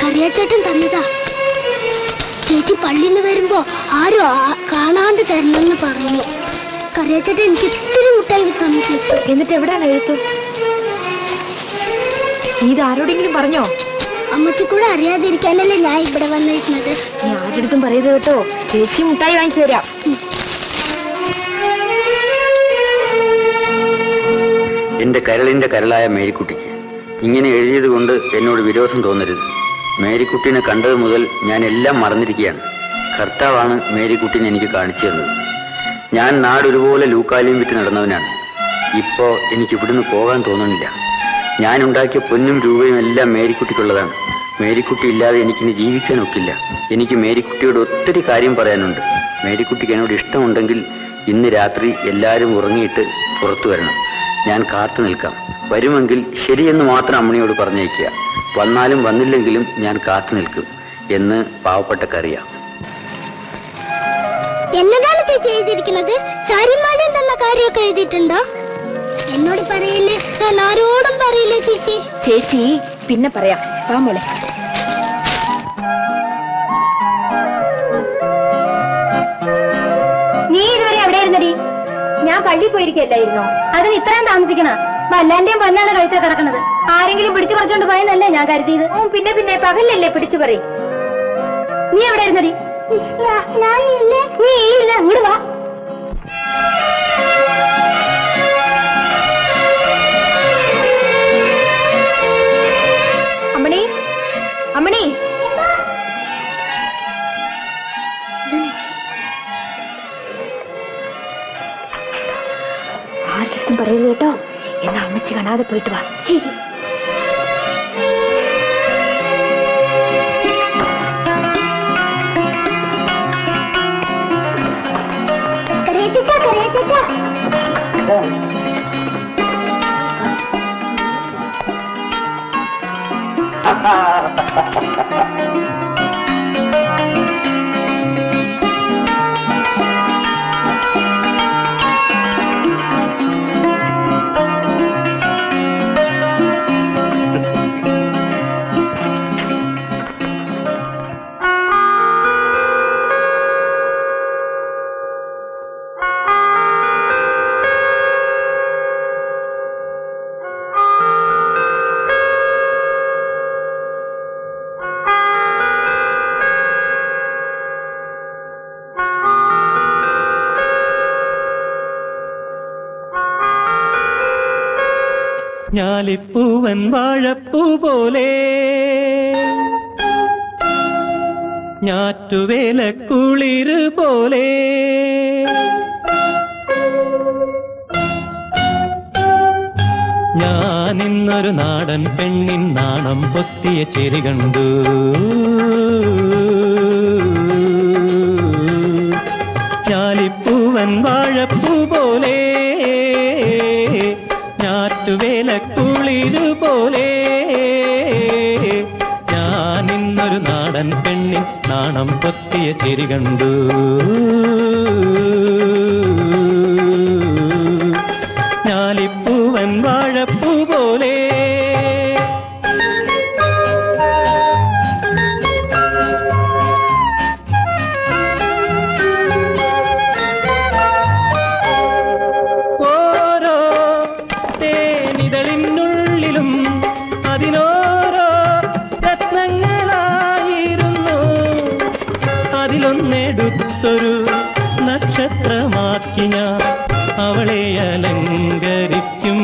കറിയാച്ചേട്ടൻ തന്നതാ ചേച്ചി. പള്ളിന്ന് വരുമ്പോ ആരോ കാണാണ്ട് തരണമെന്ന് പറഞ്ഞു. കറിയാച്ചേട്ടൻ എനിക്ക് ഇത്തിരി മുട്ടായി തന്നു ചേച്ചി. എന്നിട്ട് എവിടെയാണ് എഴുത്ത്? ഇതാരോടെങ്കിലും പറഞ്ഞോ? അമ്മച്ചി കൂടെ അറിയാതിരിക്കാനല്ലേ ഞാൻ ഇവിടെ വന്നിരുന്നത്. ഞാൻ ആരുടെടുത്തും പറയരുത് കേട്ടോ. ചേച്ചി മുട്ടായി വാങ്ങിച്ചു തരാം. എന്റെ കരളിന്റെ കരളായ മേരിക്കുട്ടിക്ക് ഇങ്ങനെ എഴുതിയത് കൊണ്ട് എന്നോട് വിരോധം തോന്നരുത്. മേരിക്കുട്ടീനെ കണ്ടത് മുതൽ ഞാൻ എല്ലാം മറന്നിരിക്കുകയാണ്. കർത്താവാണ് മേരിക്കുട്ടീനെ എനിക്ക് കാണിച്ചു തന്നത്. ഞാൻ നാടൊരുപോലെ ലൂക്കാലിയും വിറ്റ് നടന്നവനാണ്. ഇപ്പോൾ എനിക്ക് ഇവിടുന്ന് പോകാൻ തോന്നുന്നില്ല. ഞാനുണ്ടാക്കിയ പൊന്നും രൂപയും എല്ലാം മേരിക്കുട്ടിക്കുള്ളതാണ്. മേരിക്കുട്ടി ഇല്ലാതെ എനിക്കിനി ജീവിക്കാനൊക്കില്ല. എനിക്ക് മേരിക്കുട്ടിയോട് ഒത്തിരി കാര്യം പറയാനുണ്ട്. മേരിക്കുട്ടിക്ക് എന്നോട് ഇഷ്ടമുണ്ടെങ്കിൽ ഇന്ന് രാത്രി എല്ലാവരും ഉറങ്ങിയിട്ട് പുറത്തു വരണം. ഞാൻ കാത്തു നിൽക്കാം. വരുമെങ്കിൽ ശരിയെന്ന് മാത്രം അമ്മണിയോട് പറഞ്ഞേക്കുക. വന്നാലും വന്നില്ലെങ്കിലും ഞാൻ കാത്തു നിൽക്കും എന്ന് പാവപ്പെട്ടക്കറിയാം. എന്നതാണ് ചേച്ചി എഴുതിയിരിക്കുന്നത്? എന്നോട് പറയില്ലേ? ആരോടും പറയില്ലേ ചേച്ചി? ചേച്ചി പിന്നെ പറയാം. പാമോളെ നീ ഇതുവരെ എവിടെയായിരുന്നടി? ഞാൻ പള്ളി പോയിരിക്കല്ലായിരുന്നോ? അതിന് ഇത്രയും താമസിക്കണ? വല്ലാന്റെയും പൊന്നാണ് കഴുത്ത കിടക്കുന്നത്. ആരെങ്കിലും പിടിച്ചു പറിച്ചോണ്ട് പോയെന്നല്ലേ ഞാൻ കരുതിയത്. പിന്നെ പിന്നെ പകലല്ലേ പിടിച്ചു പറയും. നീ എവിടെ ഇരുന്നടി? നീ ഇല്ല അങ്ങോട്ട് വാ. അമ്മണി, അമ്മണി പറയല്ലോ കേട്ടോ. എന്നാ അമ്മച്ചി കാണാതെ പോയിട്ട് വാ. ഞാലിപ്പൂവൻ വാഴപ്പൂ പോലെ ഞാറ്റുവേല കുളിര് പോലെ ഞാനിന്നൊരു നാടൻ പെണ്ണിൻ നാണം പൊത്തിയ ചിരി കണ്ടു. ഞാലിപ്പൂവൻ വാഴപ്പൂ പോലെ ഞാറ്റുവേല കുളിരു പോലെ ഞാനിന്നൊരു നാടൻ പെണ്ണിൻ നാണം പൊത്തിയ ചിരി കണ്ടു. ഞാലിപ്പൂവൻ വാഴപ്പൂ പോലെ ൊരു നക്ഷത്രമാക്കി ഞാൻ അവളെ അലങ്കരിക്കും.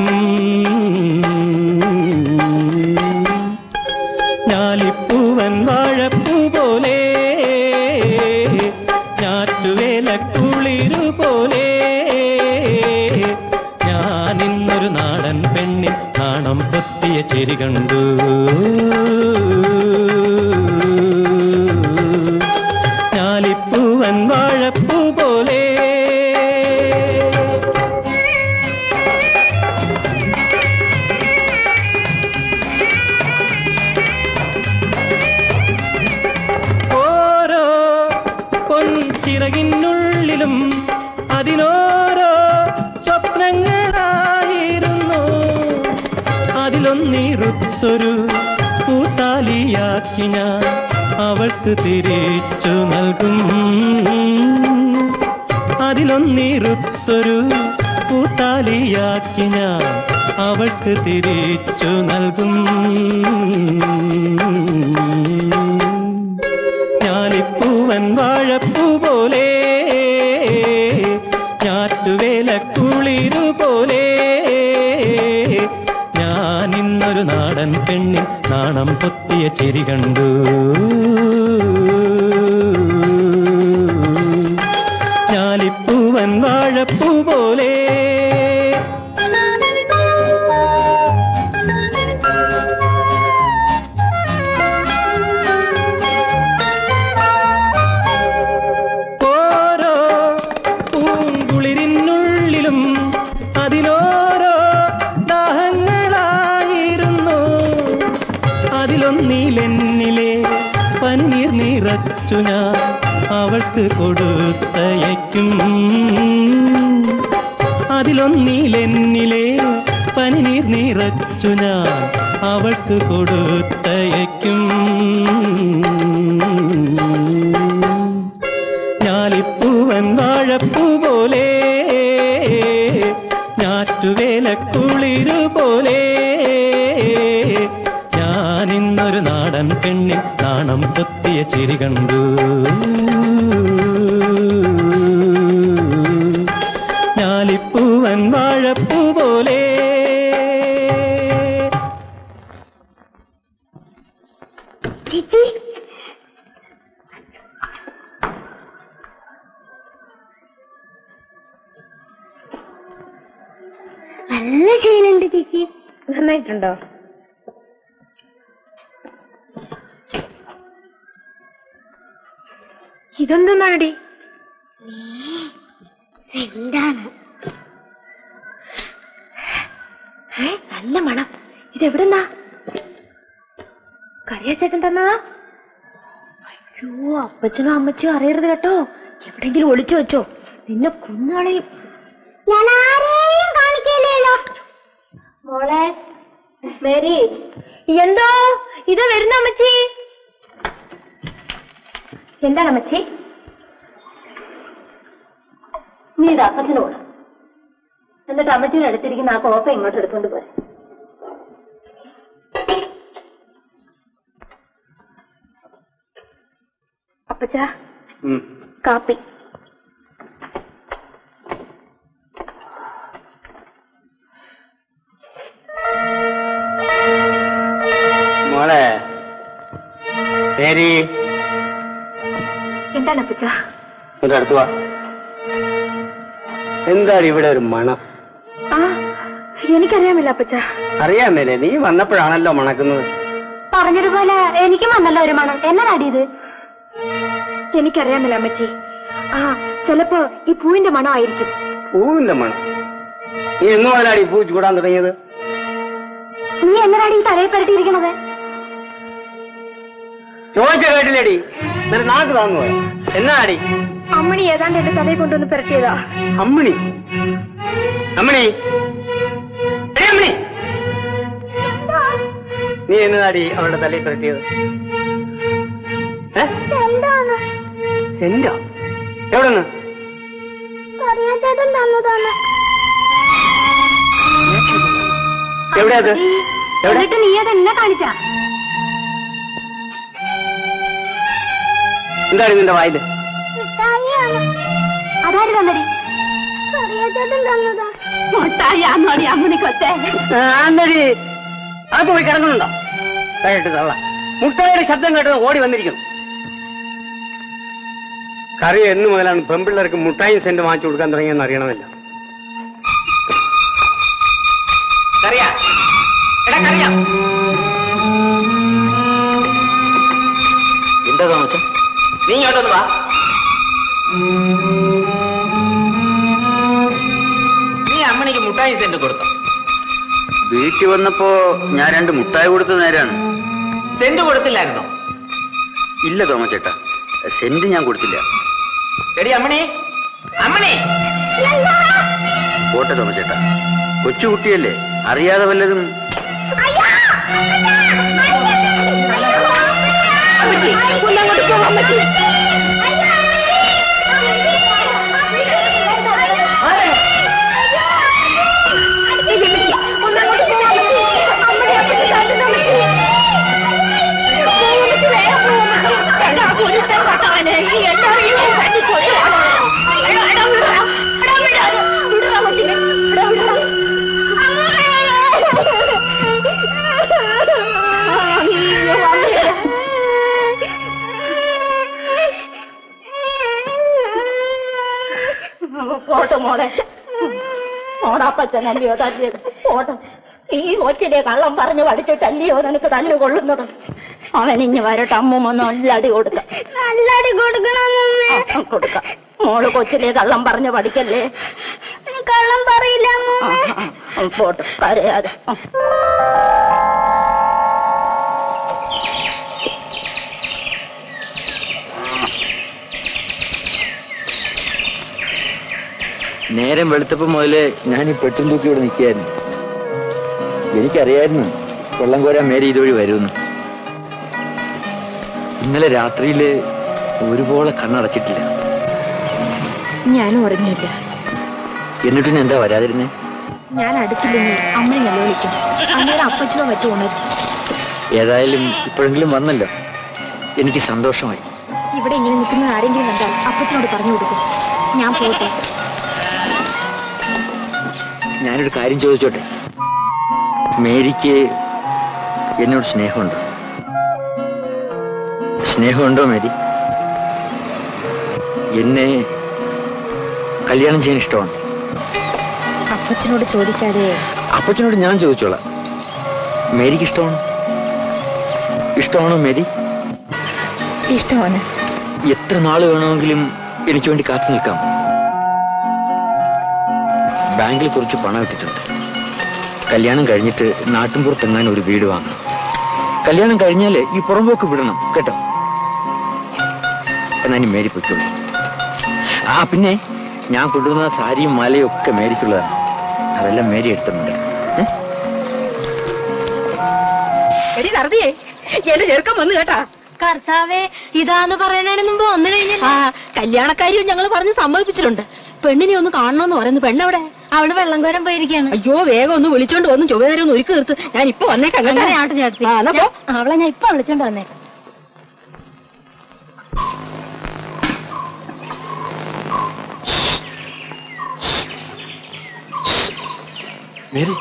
ഞാലിപ്പൂവൻ വാഴപ്പൂ പോലെ ഞാറ്റുവേല കുളിരു പോലെ ഞാനിന്നൊരു നാടൻ പെണ്ണിൻ നാണം പൊത്തിയ ചിരി കണ്ടു. പൂവൻ വാഴപ്പൂ പോലെ ഓരോ പൊൻചിറകിനുള്ളിലും അതിനോരോ സ്വപ്നങ്ങളായിരുന്നു. അതിലൊന്നിറുത്തൊരു പൂത്താലിയാക്കി ഞാൻ അവൾക്ക് തിരിച്ചു നൽകും. അതിലൊന്നിറുത്തൊരു പൂത്താലിയാക്കി ഞാൻ അവൾക്ക് തിരിച്ചു നൽകും. ഞാലിപ്പൂവൻ വാഴപ്പൂ പോലെ ഞാറ്റുവേല കുളിരു പോലെ ഞാനിന്നൊരു നാടൻ പെണ്ണിൻ നാണം പൊത്തിയ ചിരി കണ്ടു. ഞാലിപ്പൂവൻ വാഴപ്പൂ പോലെ ഓരോ പൂങ്കുളിരിനുള്ളിലും അതിനോരോ ദാഹങ്ങളായിരുന്നു. അതിലൊന്നിലെന്നിലെ പന്നീർ നിറച്ചു ഞാൻ അവൾക്ക് കൊടുത്തയക്കും. അതിലൊന്നിലെന്നിലെ പനിനീർ നിറച്ചു ഞാൻ അവൾക്ക് കൊടുത്തയക്കും. ഞാലിപ്പൂവൻ വാഴപ്പൂ പോലെ ഞാറ്റുവേല കുളിരു പോലെ ഞാനിന്നൊരു നാടൻ പെണ്ണിൻ നാണം പൊത്തിയ ചിരി കണ്ടു. ഞാലിപ്പൂവൻ വാഴപ്പൂ പോലെ. നല്ല ശീലുണ്ട് ചേച്ചി, നന്നായിട്ടുണ്ടോ? ഇതൊന്നാണടി എന്താണ് നല്ല മണം? ഇതെവിടുന്നാ? കറിയച്ചേട്ടൻ തന്നതാ? അയ്യോ, അപ്പച്ചനോ അമ്മച്ചോ അറിയരുത് കേട്ടോ. എവിടെങ്കിലും ഒളിച്ചു വെച്ചോ, നിന്നെ കുന്നാളെയും. മോളെ മേരി, എന്തോ ഇത് വരുന്ന അമ്മച്ചി? എന്താണ് അമ്മച്ചി? നീ ഇത് അപ്പച്ചന് പോണം, എന്നിട്ട് അമ്മച്ചിയുടെ അടുത്തിരിക്കുന്ന ആ കോപ്പ ഇങ്ങോട്ട് എടുത്തുകൊണ്ട് പോരെ. അപ്പച്ച കാപ്പി. Thank you. तेरी इंदा नपुचा उधर दुआ इंदा रिवड़ेर मना आ ये नहीं करें मिला पुचा अरे यार मेरे नहीं वन्ना पढ़ाना लो मना कुनु पारंजे रुपये ये नहीं क्या मना लो एक मना ऐना नाड़ी दे ये नहीं करें मिला मची आ चलो पो ये पूरी इंद मना आयी की पूरी इंद मना ये नो नाड़ी पूछ गुड़ा तो नहीं है तो नहीं ऐना नाड़ी तारे परटी रिकन होगा चोच गए टिलेडी मेरे नाक दांग हुए इन्ना आड़ी अम्मनी ये दांत ऐसे ताले कोण्टों ने परती था अम्मनी अम्मनी अरे अम्मनी नहीं इन्ना आड़ी अवड़ा ताले परती था हैं सेंडा ना सेंडा क्या बोलना परियां चेतन दाना दाना क्या बोला तो क्या बोला तो नहीं है तो इन्ना कांडा इंदारी इंदा वाई दे। मिठाई आना। आधारी दानरी। करिया चटन दाना दा। मोटाई आनोरी आमुने कोटे। आनोरी। आप वो इकरार करना। बैठ जाला। मुट्टाई के शब्द गटो ओडी बंदी रिक्कन। करिया इन्नु मगलान बंपिलर के मुट्टाई सेंड वहाँ चूड़का अंदर ये नारियाना मिला। करिया। इड़ा करिया। इंदा कौन होता? नहीं यहाँ तो बाप, नहीं आमने के मुट्ठाई सेंड करता। बीच वरना पो यार एंड मुट्ठाई उड़ते तो नहीं रहना। सेंड उड़ते लायक तो? इल्ल तो हमारे चेटा, सेंड यहाँ उड़ते लिया। तेरी आमने, आमने। बोटे तो हमारे चेटा, बच्चू उठिये ले, आरिया तो वेले तुम। आया, आया, आया। अम्मी, बोला मत करो अम्मी। अरे, ये भी क्या? बोला मत करो अम्मी। अम्मी अपने साथ तो अम्मी। बोलो मत रे अम्मी। क्या बोली तो पता नहीं है ना ये साड़ी कोई और। अरे अरे मेरा, अरे मेरा, मेरा मत ले, मेरा मेरा। अम्मी, अम्मी। போட்டு மோனே போடாப்பச்ச நம்பியோ தள்ளியது போட்டு നീ കൊച്ചിനെ കള്ളം പറഞ്ഞു പഠിച്ചിട്ടല്ലയോ നിനക്ക് തല്ലു കൊള്ളുന്നത് അവനിഞ്ഞ് വരട്ടെ അമ്മൂമ്മ നല്ലടി കൊടുക്കാം നല്ലടി കൊടുക്കണം കൊടുക്കാം മോള് കൊച്ചിലെ കള്ളം പറഞ്ഞു പഠിക്കല്ലേ കള്ളം പറയില്ല പോട്ട് കരയാതെ നേരം വെളുത്തപ്പം മുതലേ ഞാൻ ഈ പെട്ടും തൂക്കി ഇവിടെ നിൽക്കുകയായിരുന്നു എനിക്കറിയായിരുന്നു വെള്ളം കോരാൻ മേരി ഇതുവഴി വരുമെന്ന് ഇന്നലെ രാത്രിയിൽ ഒരുപോലെ കണ്ണടച്ചിട്ടില്ല ഞാനും ഉറങ്ങിയില്ല എന്നിട്ടും എന്താ വരാതിരുന്നേ ഞാൻ അടുത്തില്ലെങ്കിൽ അമ്മയെ നിലവിളിക്കും അമ്മയുടെ അപ്പച്ചനോ മറ്റോ ഉണരും ഏതായാലും ഇപ്പോഴെങ്കിലും വന്നല്ലോ എനിക്ക് സന്തോഷമായി ഇവിടെ ഇങ്ങനെ നിൽക്കുന്ന ആരെങ്കിലും കണ്ടാൽ അപ്പച്ചനോട് പറഞ്ഞു കൊടുക്കും ഞാൻ പോട്ടെ ഞാനൊരു കാര്യം ചോദിച്ചോട്ടെ മേരിക്ക് എന്നോട് സ്നേഹമുണ്ടോ സ്നേഹമുണ്ടോ മേരി എന്നെ കല്യാണം ചെയ്യാൻ ഇഷ്ടമാണ് അപ്പച്ചനോട് ചോദിക്കാതെ അപ്പച്ചനോട് ഞാൻ ചോദിച്ചോളാം മേരിക്ക് ഇഷ്ടമാണ് ഇഷ്ടമാണോ മേരി ഇഷ്ടമാണ് എത്ര നാൾ വേണമെങ്കിലും എനിക്ക് വേണ്ടി കാത്തു നിൽക്കാം ബാങ്കിൽ കുറച്ച് പണം ഇട്ടിട്ടുണ്ട് കല്യാണം കഴിഞ്ഞിട്ട് നാട്ടിൻപുറത്തെങ്ങാനും ഒരു വീട് വാങ്ങണം കല്യാണം കഴിഞ്ഞാൽ ഈ പുറമ്പോക്ക് വിടണം കേട്ടോ എന്നാ ഇനി മേരി പൊയ്ക്കോളൂ ആ പിന്നെ ഞാൻ കൊണ്ടുവന്ന സാരിയും മാലയും ഒക്കെ മേരിക്കുള്ളതാണ് അതെല്ലാം മേരി എടുത്തുണ്ട് എന്റെ ചെറുക്കം വന്നു കേട്ടാ കർത്താവേ ഇതാന്ന് പറയാനാണ് മുമ്പ് വന്നു കഴിഞ്ഞാൽ ആ കല്യാണക്കാരിയും ഞങ്ങൾ പറഞ്ഞ് സമ്മതിപ്പിച്ചിട്ടുണ്ട് പെണ്ണിനെ ഒന്ന് കാണണമെന്ന് പറയുന്നു പെണ്ണവിടെ അവള് വെള്ളം കോരാൻ പോയിരിക്കുകയാണ് അയ്യോ വേഗം ഒന്ന് വിളിച്ചോണ്ട് വന്നു ചൊവ്വേരം ഒരുക്കി തീർത്ത് ഞാൻ ഇപ്പൊ വന്നേക്കാം അവളെ ഞാൻ ഇപ്പൊ വിളിച്ചോണ്ട് വന്നേക്കാം മേരി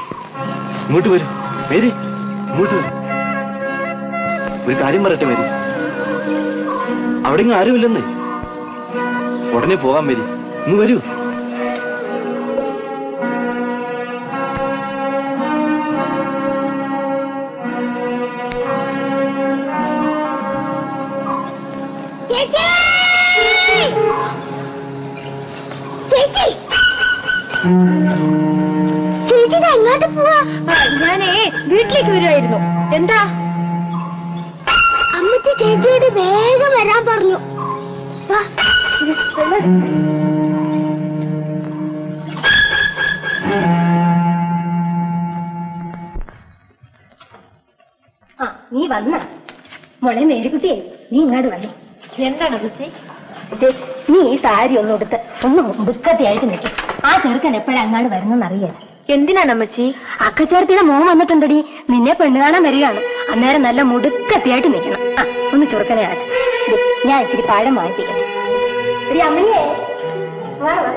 ഇങ്ങോട്ട് വരൂ മേരി ഇങ്ങോട്ട് വരൂ ഒരു കാര്യം പറയട്ടെ മേരി अवड़े आरुम उड़ने मेरी इन वरू ആ ചെറുക്കൻ എപ്പോഴാ അങ്ങാട് വരുന്നെന്ന് അറിയാം. എന്തിനാണ് അമ്മച്ചി? അക്കച്ചേർത്തിയുടെ മോൻ വന്നിട്ടുണ്ടടി, നിന്നെ പെണ്ണ് കാണാൻ വരികയാണ്. അന്നേരം നല്ല മുടുക്കത്തിയായിട്ട് നിൽക്കണം. ആ ഒന്ന് ചെറുക്കനെ ആട്ടെ, ഞാൻ ഇച്ചിരി പഴം വാങ്ങിപ്പിക്കാം. അമ്മണിയെ വാ വാ.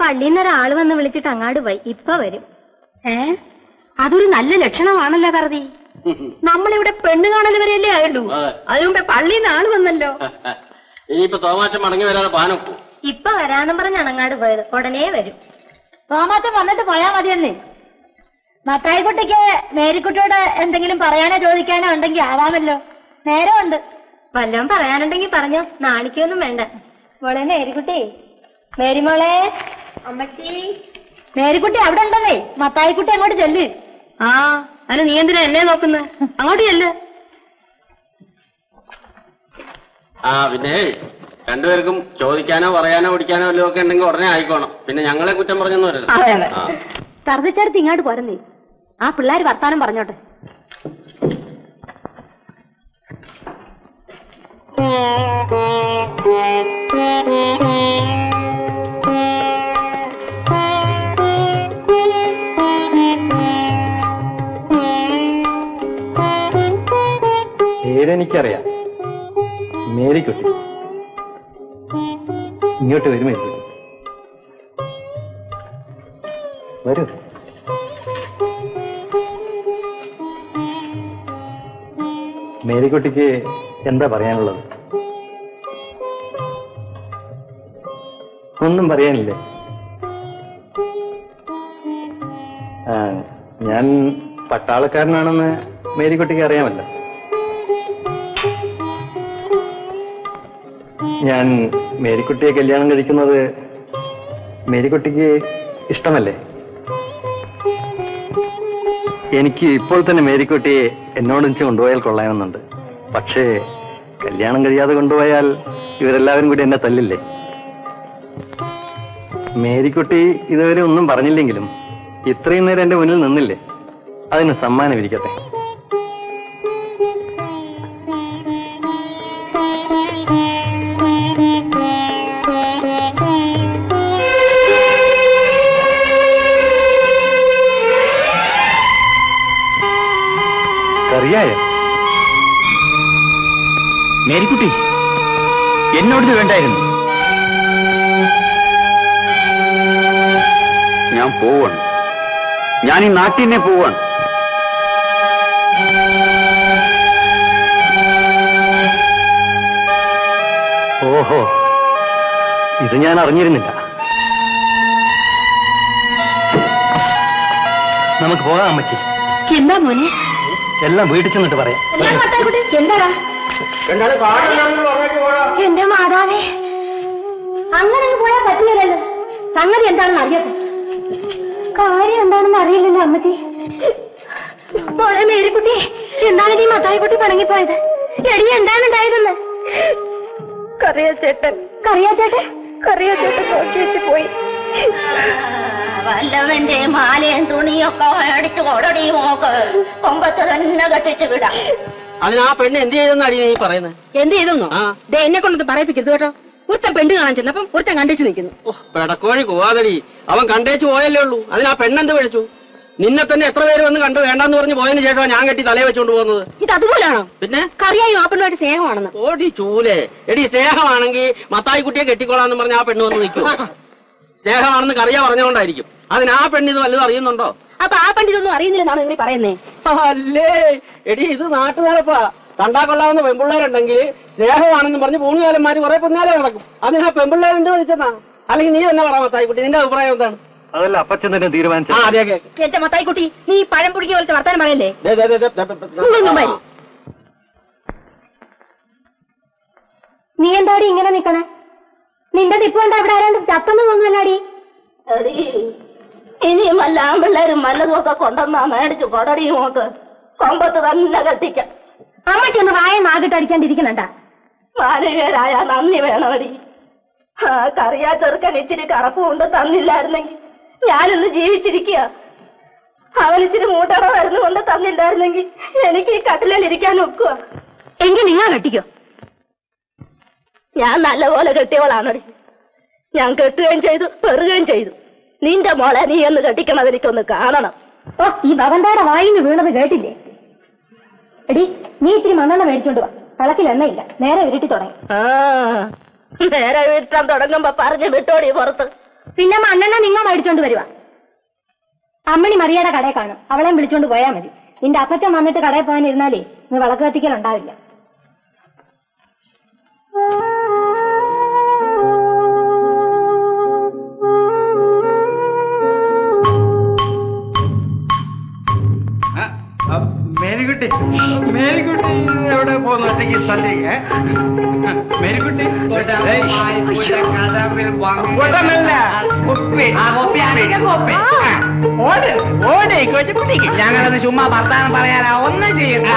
പള്ളിന്നൊരാള് വന്ന് വിളിച്ചിട്ട് അങ്ങാട് പോയി, ഇപ്പൊ വരും. ഏ അതൊരു നല്ല ലക്ഷണമാണല്ലോ കരുതി. നമ്മളിവിടെ പെണ്ണ് കാണൽ വരെയല്ലേ ആയുള്ളൂ, അതിനുമ്പേ പള്ളിന്ന് ആള് വന്നല്ലോ. ഇനിയിപ്പോ തോമാറ്റം മടങ്ങി വരാതെ പാനൊക്കൂ. ഇപ്പൊ വരാന്ന് പറഞ്ഞാണ് അങ്ങാട് പോയത്, ഉടനെ വരും. തോമാറ്റം വന്നിട്ട് പോയാ മതിയെന്ന്. മത്തായിക്കുട്ടിക്ക് മേരിക്കുട്ടിയോട് എന്തെങ്കിലും പറയാനോ ചോദിക്കാനോ ഉണ്ടെങ്കിൽ ആവാമല്ലോ, നേരമുണ്ട്. വല്ലതും പറയാനുണ്ടെങ്കിൽ പറഞ്ഞോ, നാണിക്കൊന്നും വേണ്ട. മോളെ മേരിക്കുട്ടി, മേരിമോളെ. അമ്മച്ചി, മേരിക്കുട്ടി അവിടെ ഉണ്ടെന്നേ. മത്തായിക്കുട്ടി അങ്ങോട്ട് ചെല്ല്. ആ അല്ല, നീ എന്തിനാ എന്നെ നോക്കുന്നു? അങ്ങോട്ട് ചെല്ല്. ആ പിന്നെ രണ്ടുപേർക്കും ചോദിക്കാനോ പറയാനോ പിടിക്കാനോ വല്ലതും ഒക്കെ ഉണ്ടെങ്കിൽ ഉടനെ ആയിക്കോണം. പിന്നെ ഞങ്ങളെ കുറ്റം പറഞ്ഞൊന്നും വരരുത്. തർദ്ദിച്ചെടുത്ത് ഇങ്ങോട്ട് പോരുന്നേ, ആ പിള്ളേര് വർത്താനം പറഞ്ഞോട്ടെ. എനിക്കറിയാം മേരിക്കുട്ടി. ഇങ്ങോട്ട് വരും മേരിക്കുട്ടി, വരൂ. മേരിക്കുട്ടിക്ക് എന്താ പറയാനുള്ളത്? ഒന്നും പറയാനില്ലേ? ആ, ഞാൻ പട്ടാളക്കാരനാണെന്ന് മേരിക്കുട്ടിക്ക് അറിയാമല്ലോ. ഞാൻ മേരിക്കുട്ടിയെ കല്യാണം കഴിക്കുന്നത് മേരിക്കുട്ടിക്ക് ഇഷ്ടമല്ലേ? എനിക്ക് ഇപ്പോൾ തന്നെ മേരിക്കുട്ടിയെ എന്നോടൊന്നിച്ച് കൊണ്ടുപോയാൽ കൊള്ളാമെന്നുണ്ട്. പക്ഷേ കല്യാണം കഴിയാതെ കൊണ്ടുപോയാൽ ഇവരെല്ലാവരും കൂടി എന്നെ തല്ലില്ലേ? മേരിക്കുട്ടി ഇതുവരെ ഒന്നും പറഞ്ഞില്ലെങ്കിലും ഇത്രയും നേരം എൻ്റെ മുന്നിൽ നിന്നില്ലേ, അതിന് സമ്മാനം ഇരിക്കട്ടെ. മേരിക്കുട്ടി, എന്നോട് വേണ്ടായിരുന്നു. ഞാൻ പോവാണ്, ഞാൻ ഈ നാട്ടിൽ തന്നെ പോവാണ്. ഓഹോ, ഇത് ഞാൻ അറിഞ്ഞിരുന്നില്ല. നമുക്ക് പോകാം അമ്മച്ചി. എന്താ മോനെ? എല്ലാം വീട്ടിൽ ചെന്നിട്ട് പറയാം. എന്താടാ എന്റെ മാതാവേ, അങ്ങനെ പോയാൽ പറ്റില്ലല്ലോ. സംഗതി എന്താണെന്ന് അറിയാം, കാര്യം എന്താണെന്ന് അറിയില്ലല്ലോ അമ്മച്ചി. മോളെ മേരിക്കുട്ടി, എന്താണ് നീ മത്തായിക്കുട്ടി പണങ്ങിപ്പോയത്? എടി എന്താണ് ഉണ്ടായതെന്ന്? കറിയാ ചേട്ടൻ കറിയാ ചേട്ടൻ കറിയാ ചേട്ടൻ നോക്കി വെച്ച് പോയി. വല്ലവന്റെ മാലയും തുണിയൊക്കെ അടിച്ചു കൊടടി മോക്ക് കൊമ്പത്ത് തന്നെ കെട്ടിച്ചു വിടാം. അതിന് ആ പെണ്ണ് എന്ത് ചെയ്തെന്നാടി നീ പറയുന്നത്? എന്ത് ചെയ്തെന്നോ? ദേ എന്നെ കൊണ്ടൊന്ന് പറയിപ്പിക്കരുത് കേട്ടോ. ഒരുത്തൻ പെണ്ണ് കാണാൻ ചെന്നപ്പം ഒരുത്തൻ കണ്ടേച്ചു നിൽക്കുന്നു. പെടക്കോഴി പോവാതടി, അവൻ കണ്ടേച്ചു പോയല്ലേ ഉള്ളൂ. അതിന് ആ പെണ്ണെന്ത് വിളിച്ചു? നിന്നെ തന്നെ എത്ര പേര് വന്ന് കണ്ടു വേണ്ടെന്ന് പറഞ്ഞു പോയതിനു ശേഷം ഞാൻ കെട്ടി തലയെ വെച്ചോണ്ട് പോകുന്നത് ഇത് അതുപോലെയാണോ? പിന്നെ കറിയായോ ആ പെണ്ണുമായിട്ട് സ്നേഹമാണെന്ന്? ഓടി ചൂലേ, എടി സ്നേഹമാണെങ്കിൽ മത്തായിക്കുട്ടിയെ കെട്ടിക്കോളാന്ന് പറഞ്ഞ ആ പെണ്ണ് വന്ന് നിൽക്കും. സ്നേഹമാണെന്ന് കറിയാ പറഞ്ഞുകൊണ്ടായിരിക്കും. അതിന് ആ പെണ്ണ് ഇത് വല്ലതും അറിയുന്നുണ്ടോ? അപ്പൊ ആ പെണ്ണ് ഇതൊന്നും അറിയുന്നില്ലെന്നാണ് നിങ്ങൾ പറയുന്നേ? അല്ലേ എടി, ഇത് നാട്ടുകാരപ്പാ. കണ്ടാ കൊള്ളാവുന്ന പെൺപിള്ളേരുണ്ടെങ്കിൽ സ്നേഹമാണെന്ന് പറഞ്ഞ് പൂണുകാലന്മാര് കുറെ പൊന്നാലെ നടക്കും. അതിനാ പെൺപിള്ളേർ എന്ത് വിളിച്ചെന്നാ? അല്ലെങ്കിൽ നീ തന്നെ പറയാം മത്തായിക്കുട്ടി, നിന്റെ അഭിപ്രായം എന്താണ്? അതല്ല അപ്പച്ചൻ തന്നെ തീരുമാനിച്ചു. എന്റെ മത്തായിക്കുട്ടി, നീ പഴം പിടിക്കുക പോലത്തെ വർത്താനം പറയല്ലേ. നീ എന്താടി ഇങ്ങനെ നിക്കണേ? നിന്റെ നിപ്പ് കണ്ട അവിടെ ആരാണ്ട് ചത്തെന്ന് തോന്നുന്നല്ലാടി. ഇനിയും അല്ല ആൺപിള്ളേരും വല്ലതും ഒക്കെ കൊണ്ടുവന്നാ മേടിച്ചു കൊടടിയും നോക്ക് കൊമ്പത്ത് തന്നെ കത്തിക്കാം. അമ്മച്ചി ഒന്ന് വായ നാകിട്ടടിക്കാണ്ടിരിക്കണണ്ട. മാനവരായ നന്ദി വേണമടി. ആ കറിയാ ചെറുക്കൻ ഇച്ചിരി കറപ്പ് കൊണ്ട് തന്നില്ലായിരുന്നെങ്കിൽ ഞാനിന്ന് ജീവിച്ചിരിക്കുക. അവനിച്ചിരി മൂട്ടട വരുന്ന കൊണ്ട് തന്നില്ലായിരുന്നെങ്കിൽ എനിക്ക് ഈ കട്ടിലിരിക്കാൻ ഒക്കുക. എങ്കിൽ നിങ്ങൾ കെട്ടിക്കോ. ഞാൻ നല്ലപോലെ കെട്ടിയവളാണടി. ഞാൻ കെട്ടുകയും ചെയ്തു പെറുകയും ചെയ്തു. നിന്റെ മോളെ നീ ഒന്ന് കെട്ടിക്കണത് എനിക്കൊന്ന് കാണണം. ഓ, ഈ ഭവന്താടെ വായിന്ന് വീണത് കേട്ടില്ലേ? എടി നീ ഇത്തിരി മണ്ണെണ്ണ മേടിച്ചോണ്ട് വാ. വിളക്കിൽ എണ്ണയില്ല, നേരെ വിരട്ടി തുടങ്ങി. നേരെ വിരട്ടാൻ തുടങ്ങുമ്പോ പറഞ്ഞു വിട്ടോടി പുറത്ത്. പിന്നെ മണ്ണെണ്ണ നിങ്ങൾ മേടിച്ചോണ്ട് വരുവാ. അമ്മണി മറിയാടെ കടയെ കാണും, അവളെയും വിളിച്ചോണ്ട് പോയാ മതി. നിന്റെ അപ്പച്ചൻ വന്നിട്ട് കടയിൽ പോകാനിരുന്നാലേ നീ വിളക്ക് കത്തിക്കലുണ്ടാവില്ല. മേരിക്കുട്ടി മേരിക്കുട്ടി എവിടെ പോകുന്നു? ഒറ്റയ്ക്ക് സ്ഥലത്തേക്ക് മേരിക്കുട്ടി ഞങ്ങളത് ചുമ്മാ വർത്താനം പറയാനാ, ഒന്നും ചെയ്യുന്നു.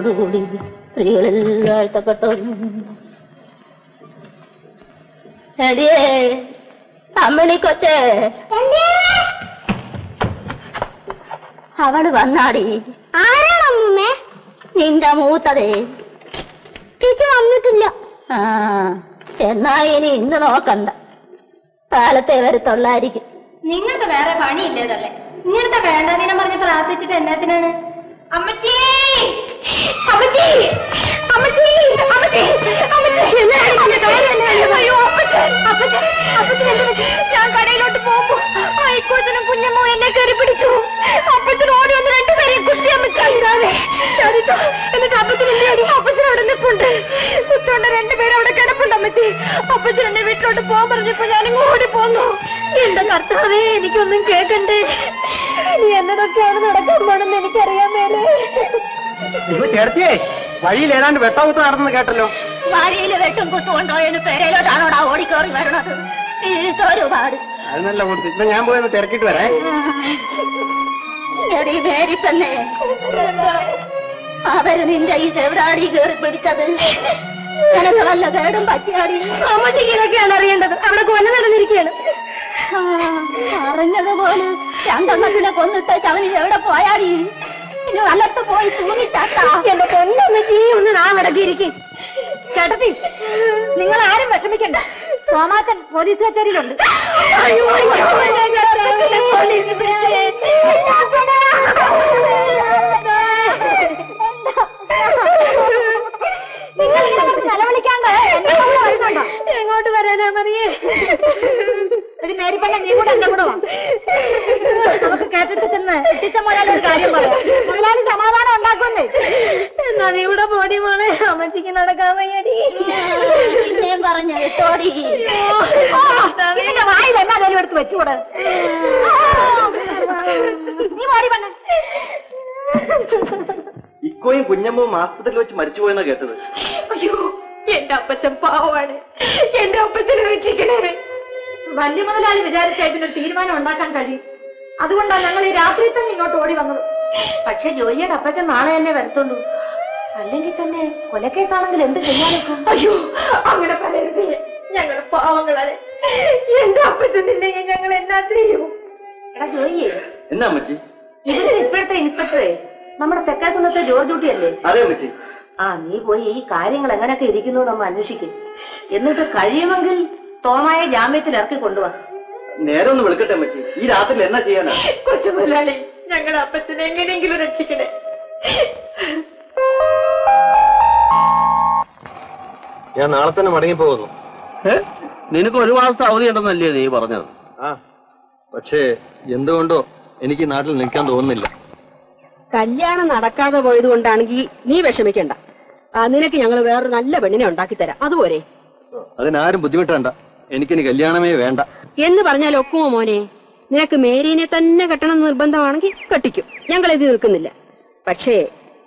ോടുകൂടി സ്ത്രീകളെല്ലാഴ്ത്തപ്പെട്ടോ. എടിയേ അമ്മണി കൊച്ചേ, അവള് വന്നാടി. ആരാണമ്മേ? നിന്റെ മൂത്തതേ. ചേച്ചി വന്നിട്ടില്ല. ആ എന്നാ ഇനി ഇന്ന് നോക്കണ്ട, കാലത്തെ വരത്തുള്ളായിരിക്കും. നിങ്ങൾക്ക് വേറെ പണിയില്ലേതല്ലേ? ഇങ്ങനത്തെ വേണ്ടാതിനെ പറഞ്ഞ് പ്രാർത്ഥിച്ചിട്ട് എന്നാത്തിനാണ്? അമ്മച്ചി അമ്മച്ചി അമ്മച്ചി അമ്മച്ചി അമ്മച്ചി ഞാൻ കടയിലോട്ട് പോകുമ്പോ അയക്കോച്ചനും കുഞ്ഞമ്മോ എന്നെ കയറി പിടിച്ചു. അപ്പച്ചൻ ഓടി ഒന്ന് രണ്ടുപേരെ കുത്തി അമ്മച്ചി ഉണ്ടാവേ സാധിച്ചോ? എന്നിട്ട് അപ്പച്ചനോട് അപ്പച്ചനോട് നിപ്പുണ്ട് കുത്തോണ്ട് രണ്ടുപേരും അവിടെ കിടപ്പുണ്ട്. അമ്മച്ചി അപ്പച്ചൻ എന്നെ വീട്ടിലോട്ട് പോകാൻ പറഞ്ഞപ്പോ ഞാനിങ്ങ് ഓടി പോന്നു. എന്റെ കർത്താവേ, എനിക്കൊന്നും കേക്കണ്ടേ. നീ എന്നതൊക്കെയാണ് നടക്കാൻ പോണെന്ന് എനിക്കറിയാൻ മേലെ. ചേർത്തിയേ, വഴിയിൽ ഏതാണ്ട് വെട്ടകുത്ത് നടന്നു കേട്ടല്ലോ. വഴിയിൽ വെട്ടും കുത്തുകൊണ്ടോ എന്ന് പേരയിലോട്ടാണോടാ ഓടിക്കോറി വരണത്? ഒരുപാട് അത് നല്ല കൊടുത്തു. ഞാൻ പോയി ഒന്ന് തിരക്കിട്ട് വരേ. എടി മേരി പെണ്ണേ, അവര് നിന്റെ ഈ ചെവിടാടി കയറി പിടിച്ചത് നിനക്ക് വല്ല കേടും പറ്റിയാടി? അമ്മച്ചിക്ക് ഇതൊക്കെയാണ് അറിയേണ്ടത്. അവിടെ കൊല നടന്നിരിക്കുകയാണ്. അറിഞ്ഞതുപോലെ രണ്ടെണ്ണത്തിനെ കൊന്നിട്ടേച്ച് അവന് എവിടെ പോയാടി? ഇനി വല്ലത്ത് പോയി തൂങ്ങി ചത്താ എന്റെ കൊന്നമ്മച്ചീ. ഒന്ന് നാ മടക്കിയിരിക്കും കേട്ടത്തി. നിങ്ങൾ ആരും വിഷമിക്കണ്ട, തോമാക്കൻ പോലീസ് കച്ചേരിയിലുണ്ട്. നിങ്ങൾ ഇതൊക്കെ നിലവിളിക്കാൻ കഴിയുന്നുണ്ടോ? എങ്ങോട്ട് വരാനാ മറിയേ? ഒരു മേരിപ്പള്ള നീ കൂടെ എന്റെ കൂടെ നമുക്ക് കേട്ടിട്ട് ചെന്ന് എത്തിച്ച മോനാലും ഒരു കാര്യം പറയാം. മോനാലും സമാധാനം ഉണ്ടാക്കുന്നേ. എന്നാ നീ കൂടെ പോടി മോളെ, അമ്മച്ചിക്ക് നടക്കാൻ വയ്യടി. പിന്നെയും പറഞ്ഞു കേട്ടോടി. എന്റെ വായിൽ എന്നാ ജോലി എടുത്ത് വെച്ചുകൂടെ? നീ പോടി പണ ഇക്കോയും കുഞ്ഞമ്മയും ആസ്പത്രിയിൽ വെച്ച് മരിച്ചുപോയെന്നാ കേട്ടത്. അയ്യോ എന്റെ അപ്പച്ചൻ പാവമാണ്, എന്റെ അപ്പച്ചനെ രക്ഷിക്കണേ. വലിയ മുതലാളി വിചാരിച്ച ഇതിനൊരു തീരുമാനം ഉണ്ടാക്കാൻ കഴിയും. അതുകൊണ്ടാണ് ഞങ്ങൾ ഈ രാത്രി തന്നെ ഇങ്ങോട്ട് ഓടി വന്നത്. പക്ഷെ ജോലിയുടെ അപ്പച്ചൻ നാളെ തന്നെ വരത്തുള്ളൂ. അല്ലെങ്കിൽ തന്നെ കൊലക്കേസാണെങ്കിൽ എന്ത് ചെയ്യാനൊക്കെ. അയ്യോ അങ്ങനെ പറയരുത്, ഞങ്ങൾ പാവങ്ങളാണ്. എന്റെ അപ്പച്ചനില്ലെങ്കിൽ ഞങ്ങൾ എന്നാ ചെയ്യും? എടാ ജോയി, എന്നാ അമ്മച്ചി? ഇവിടെ ഇപ്പോഴത്തെ ഇൻസ്പെക്ടറെ നമ്മുടെ തെക്കാക്കുന്നത്തെ ജോർജ് കുട്ടിയല്ലേ? അതെ അമ്മച്ചി. ആ നീ പോയി ഈ കാര്യങ്ങൾ എങ്ങനെയൊക്കെ ഇരിക്കുന്നു നമ്മൾ അന്വേഷിക്കും. എന്നിട്ട് കഴിയുമെങ്കിൽ തോമായ ജാമ്യത്തിൽ ഇറക്കി കൊണ്ടുവാ. നേരെ ഒന്ന് വിളിക്കട്ടെ അമ്മച്ചി, ഈ രാത്രി എന്നാ ചെയ്യാനാ? കൊച്ചു മുതലാളി ഞങ്ങളുടെ അപ്പച്ചനെ എങ്ങനെയെങ്കിലും രക്ഷിക്കണേ. ഞാൻ നാളെ തന്നെ മടങ്ങി പോകുന്നു. നിനക്ക് ഒരു മാസത്തെ അവധി ഉണ്ടെന്നല്ലേ നീ പറഞ്ഞത്? ആ, പക്ഷേ എന്തുകൊണ്ടോ എനിക്ക് നാട്ടിൽ നിൽക്കാൻ തോന്നുന്നില്ല. കല്യാണം നടക്കാതെ പോയത് കൊണ്ടാണെങ്കിൽ നീ വിഷമിക്കണ്ട. നിനക്ക് ഞങ്ങൾ വേറൊരു നല്ല പെണ്ണിനെ ഉണ്ടാക്കി തരാം, അതുപോലെ. അതിനാരും ബുദ്ധിമുട്ടണ്ട, എനിക്കിനി കല്യാണമേ വേണ്ട എന്ന് പറഞ്ഞാൽ ഒക്കുമോ മോനെ? നിനക്ക് മേരീനെ തന്നെ കെട്ടണം എന്ന് നിർബന്ധമാണെങ്കിൽ കെട്ടിക്കും, ഞങ്ങൾ എതി നിൽക്കുന്നില്ല. പക്ഷേ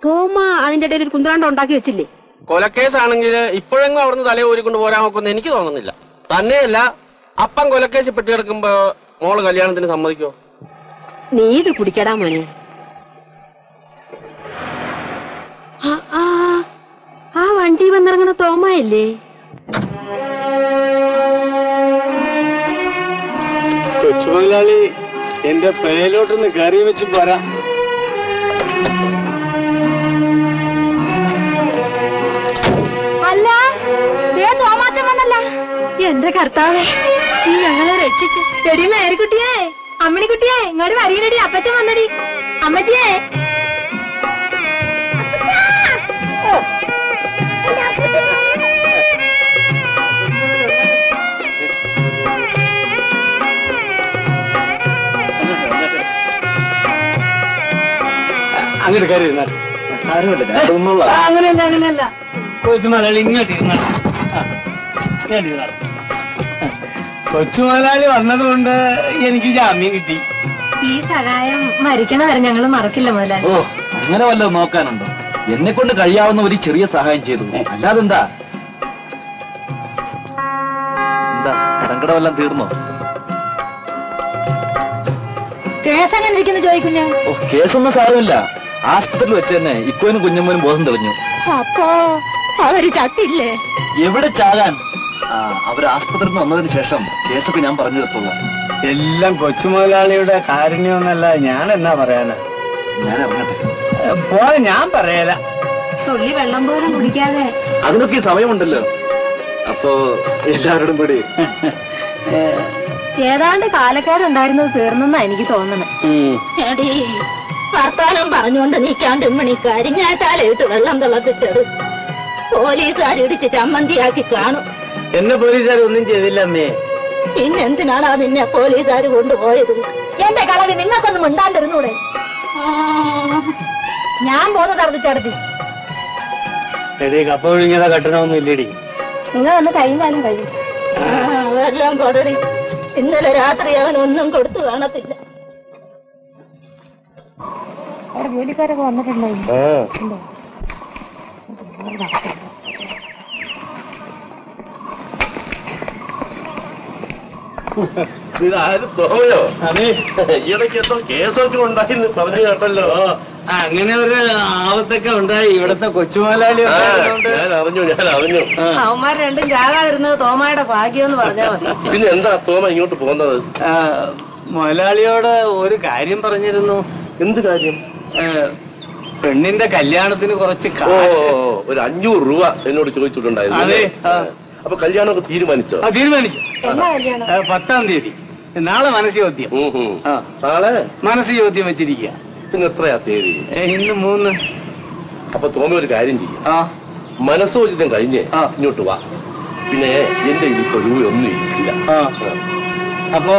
തോമ അതിന്റെ ഇടയിൽ ഒരു കുന്തറാണ്ടം ഉണ്ടാക്കി വെച്ചില്ലേ? കൊലക്കേസാണെങ്കിൽ ഇപ്പോഴെങ്കിലും അവിടുന്ന് തലയെ ഊരിക്കൊണ്ട് പോരാൻ നോക്കുമെന്ന് എനിക്ക് തോന്നുന്നില്ല. തന്നെയല്ല അപ്പം കൊലക്കേസ് പെട്ടി കിടക്കുമ്പോ മോള് കല്യാണത്തിന് സമ്മതിക്കോ? നീ ഇത് കുടിക്കടാ മോനെ. ആ വണ്ടി വന്നിറങ്ങണ തോമയല്ലേ? കൊച്ചു മുതലാളി എന്റെ പേലോട്ടൊന്ന് കറി വെച്ച് പോരാ. അല്ല തോമാറ്റം വന്നല്ല എന്റെ കർത്താവേ, നീ ഞങ്ങളെ രക്ഷിച്ചു. എടി മേരിക്കുട്ടിയേ, അമ്മിണിക്കുട്ടിയെ ഇങ്ങോട്ട് വരീനടി, അപ്പച്ചൻ വന്നടി. അമ്മച്ചിയേ അങ്ങനെ കയറി ഇരുന്നാൽ സാരമില്ല. അങ്ങനെയല്ല അങ്ങനെയല്ല കൊച്ചുമലയാളി ഇങ്ങോട്ട് ഇരുന്നാ. കൊച്ചുമലയാളി വന്നത് കൊണ്ട് എനിക്ക് ജാമ്യം കിട്ടി. ഈ സഹായം മരിക്കണവരെ ഞങ്ങൾ മറക്കില്ല മുതലാളി. ഓ അങ്ങനെ വല്ലതും നോക്കാനുണ്ടോ? എന്നെ കൊണ്ട് കഴിയാവുന്ന ഒരു ചെറിയ സഹായം ചെയ്തു, അല്ലാതെന്താ? എന്താ കടങ്കടമെല്ലാം തീർന്നോ? കേസ് അങ്ങനെ ഇരിക്കുന്നു ചോദിക്കും ഞാൻ. ഓ കേസൊന്നും സാരമില്ല, ആശുപത്രിയിൽ വെച്ച് തന്നെ ഇക്കോനും കുഞ്ഞമ്മനും ബോധം തെളിഞ്ഞു. അപ്പോ അവര് ചത്തില്ലേ? എവിടെ ചാകാൻ, അവര് ആശുപത്രിയിൽ നിന്ന് വന്നതിന് ശേഷം കേസൊക്കെ ഞാൻ പറഞ്ഞു തീർത്തുള്ള. എല്ലാം കൊച്ചു മുതലാളിയുടെ കാരുണ്യമെന്നല്ല ഞാൻ എന്നാ പറയാനാ? ഞാൻ അറിഞ്ഞട്ടെ പോലെ ഞാൻ പറയല. തുള്ളി വെള്ളം പോലും കുടിക്കാതെ അതിനൊക്കെ സമയമുണ്ടല്ലോ. അപ്പോ എല്ലാവരോടും കൂടി ഏതാണ്ട് കാലക്കാരുണ്ടായിരുന്നത് തീർന്നെന്നാ എനിക്ക് തോന്നണേ. എടീ വർത്താനം പറഞ്ഞുകൊണ്ട് നീക്കാണ്ട് മണി കരിഞ്ഞാട്ടാലെടുത്ത് വെള്ളം തിളപ്പിച്ചത് പോലീസുകാർ ഇടിച്ച് ചമ്മന്തിയാക്കി കാണും. എന്നെ പോലീസുകാർ ഒന്നും ചെയ്തില്ല അമ്മേ. പിന്നെന്തിനാണ് നിന്നെ പോലീസുകാർ കൊണ്ടുപോയത്? എന്റെ കളവി നിങ്ങൾക്കൊന്നും ഉണ്ടാണ്ടിരുന്നൂടെ? ഞാൻ പോന്ന് തർദ്ദിച്ചടത്തി കപ്പ വിളിങ്ങാതെ കട്ടണമൊന്നും ഇല്ലേടി. നിങ്ങൾ വന്ന് കഴിഞ്ഞാലും കഴിയും. എല്ലാം കൊടടി. ഇന്നലെ രാത്രി അവൻ ഒന്നും കൊടുത്തു കാണത്തില്ല. അവിടെ ജോലിക്കാരൊക്കെ വന്നിട്ടുണ്ടോ? ഇതാരും തോയോ? ഈയിടയ്ക്ക് എന്തോ കേസൊക്കെ ഉണ്ടായി പറഞ്ഞു കേട്ടല്ലോ. അങ്ങനെ ഒരു ആപത്തൊക്കെ ഉണ്ടായി ഇവിടത്തെ കൊച്ചുമോലാളി. ഞാൻ അറിഞ്ഞു ഞാൻ അറിഞ്ഞു അവന്മാർ രണ്ടും ചാകാതിരുന്നത് തോമയുടെ ഭാഗ്യം എന്ന് പറഞ്ഞാൽ മതി. പിന്നെ എന്താ തോമ ഇങ്ങോട്ട് പോകുന്നത്? മുതലാളിയോട് ഒരു കാര്യം പറഞ്ഞിരുന്നു. എന്ത് കാര്യം? പെണ്ണിന്റെ കല്യാണത്തിന് കുറച്ച് ഒരു അഞ്ഞൂറ് രൂപ എന്നോട് ചോദിച്ചിട്ടുണ്ടായിരുന്നു. അതെ. അപ്പൊ കല്യാണമൊക്കെ തീരുമാനിച്ചോ? തീരുമാനിച്ചു. പത്താം തീയതി നാളെ മനസ്സോദ്യം. നാളെ മനസ്സോദ്യം വെച്ചിരിക്കുക. പിന്നെ എത്രയാ തീയതി? ഇന്ന് മൂന്ന്. അപ്പൊ തോമി ഒരു കാര്യം ചെയ്യും, മനസ്സോചിതം കഴിഞ്ഞ് ഇങ്ങോട്ട് വാ. പിന്നെ എന്റെ ഇതിപ്പോ രൂപയൊന്നും ഇരിക്കില്ല. അപ്പോ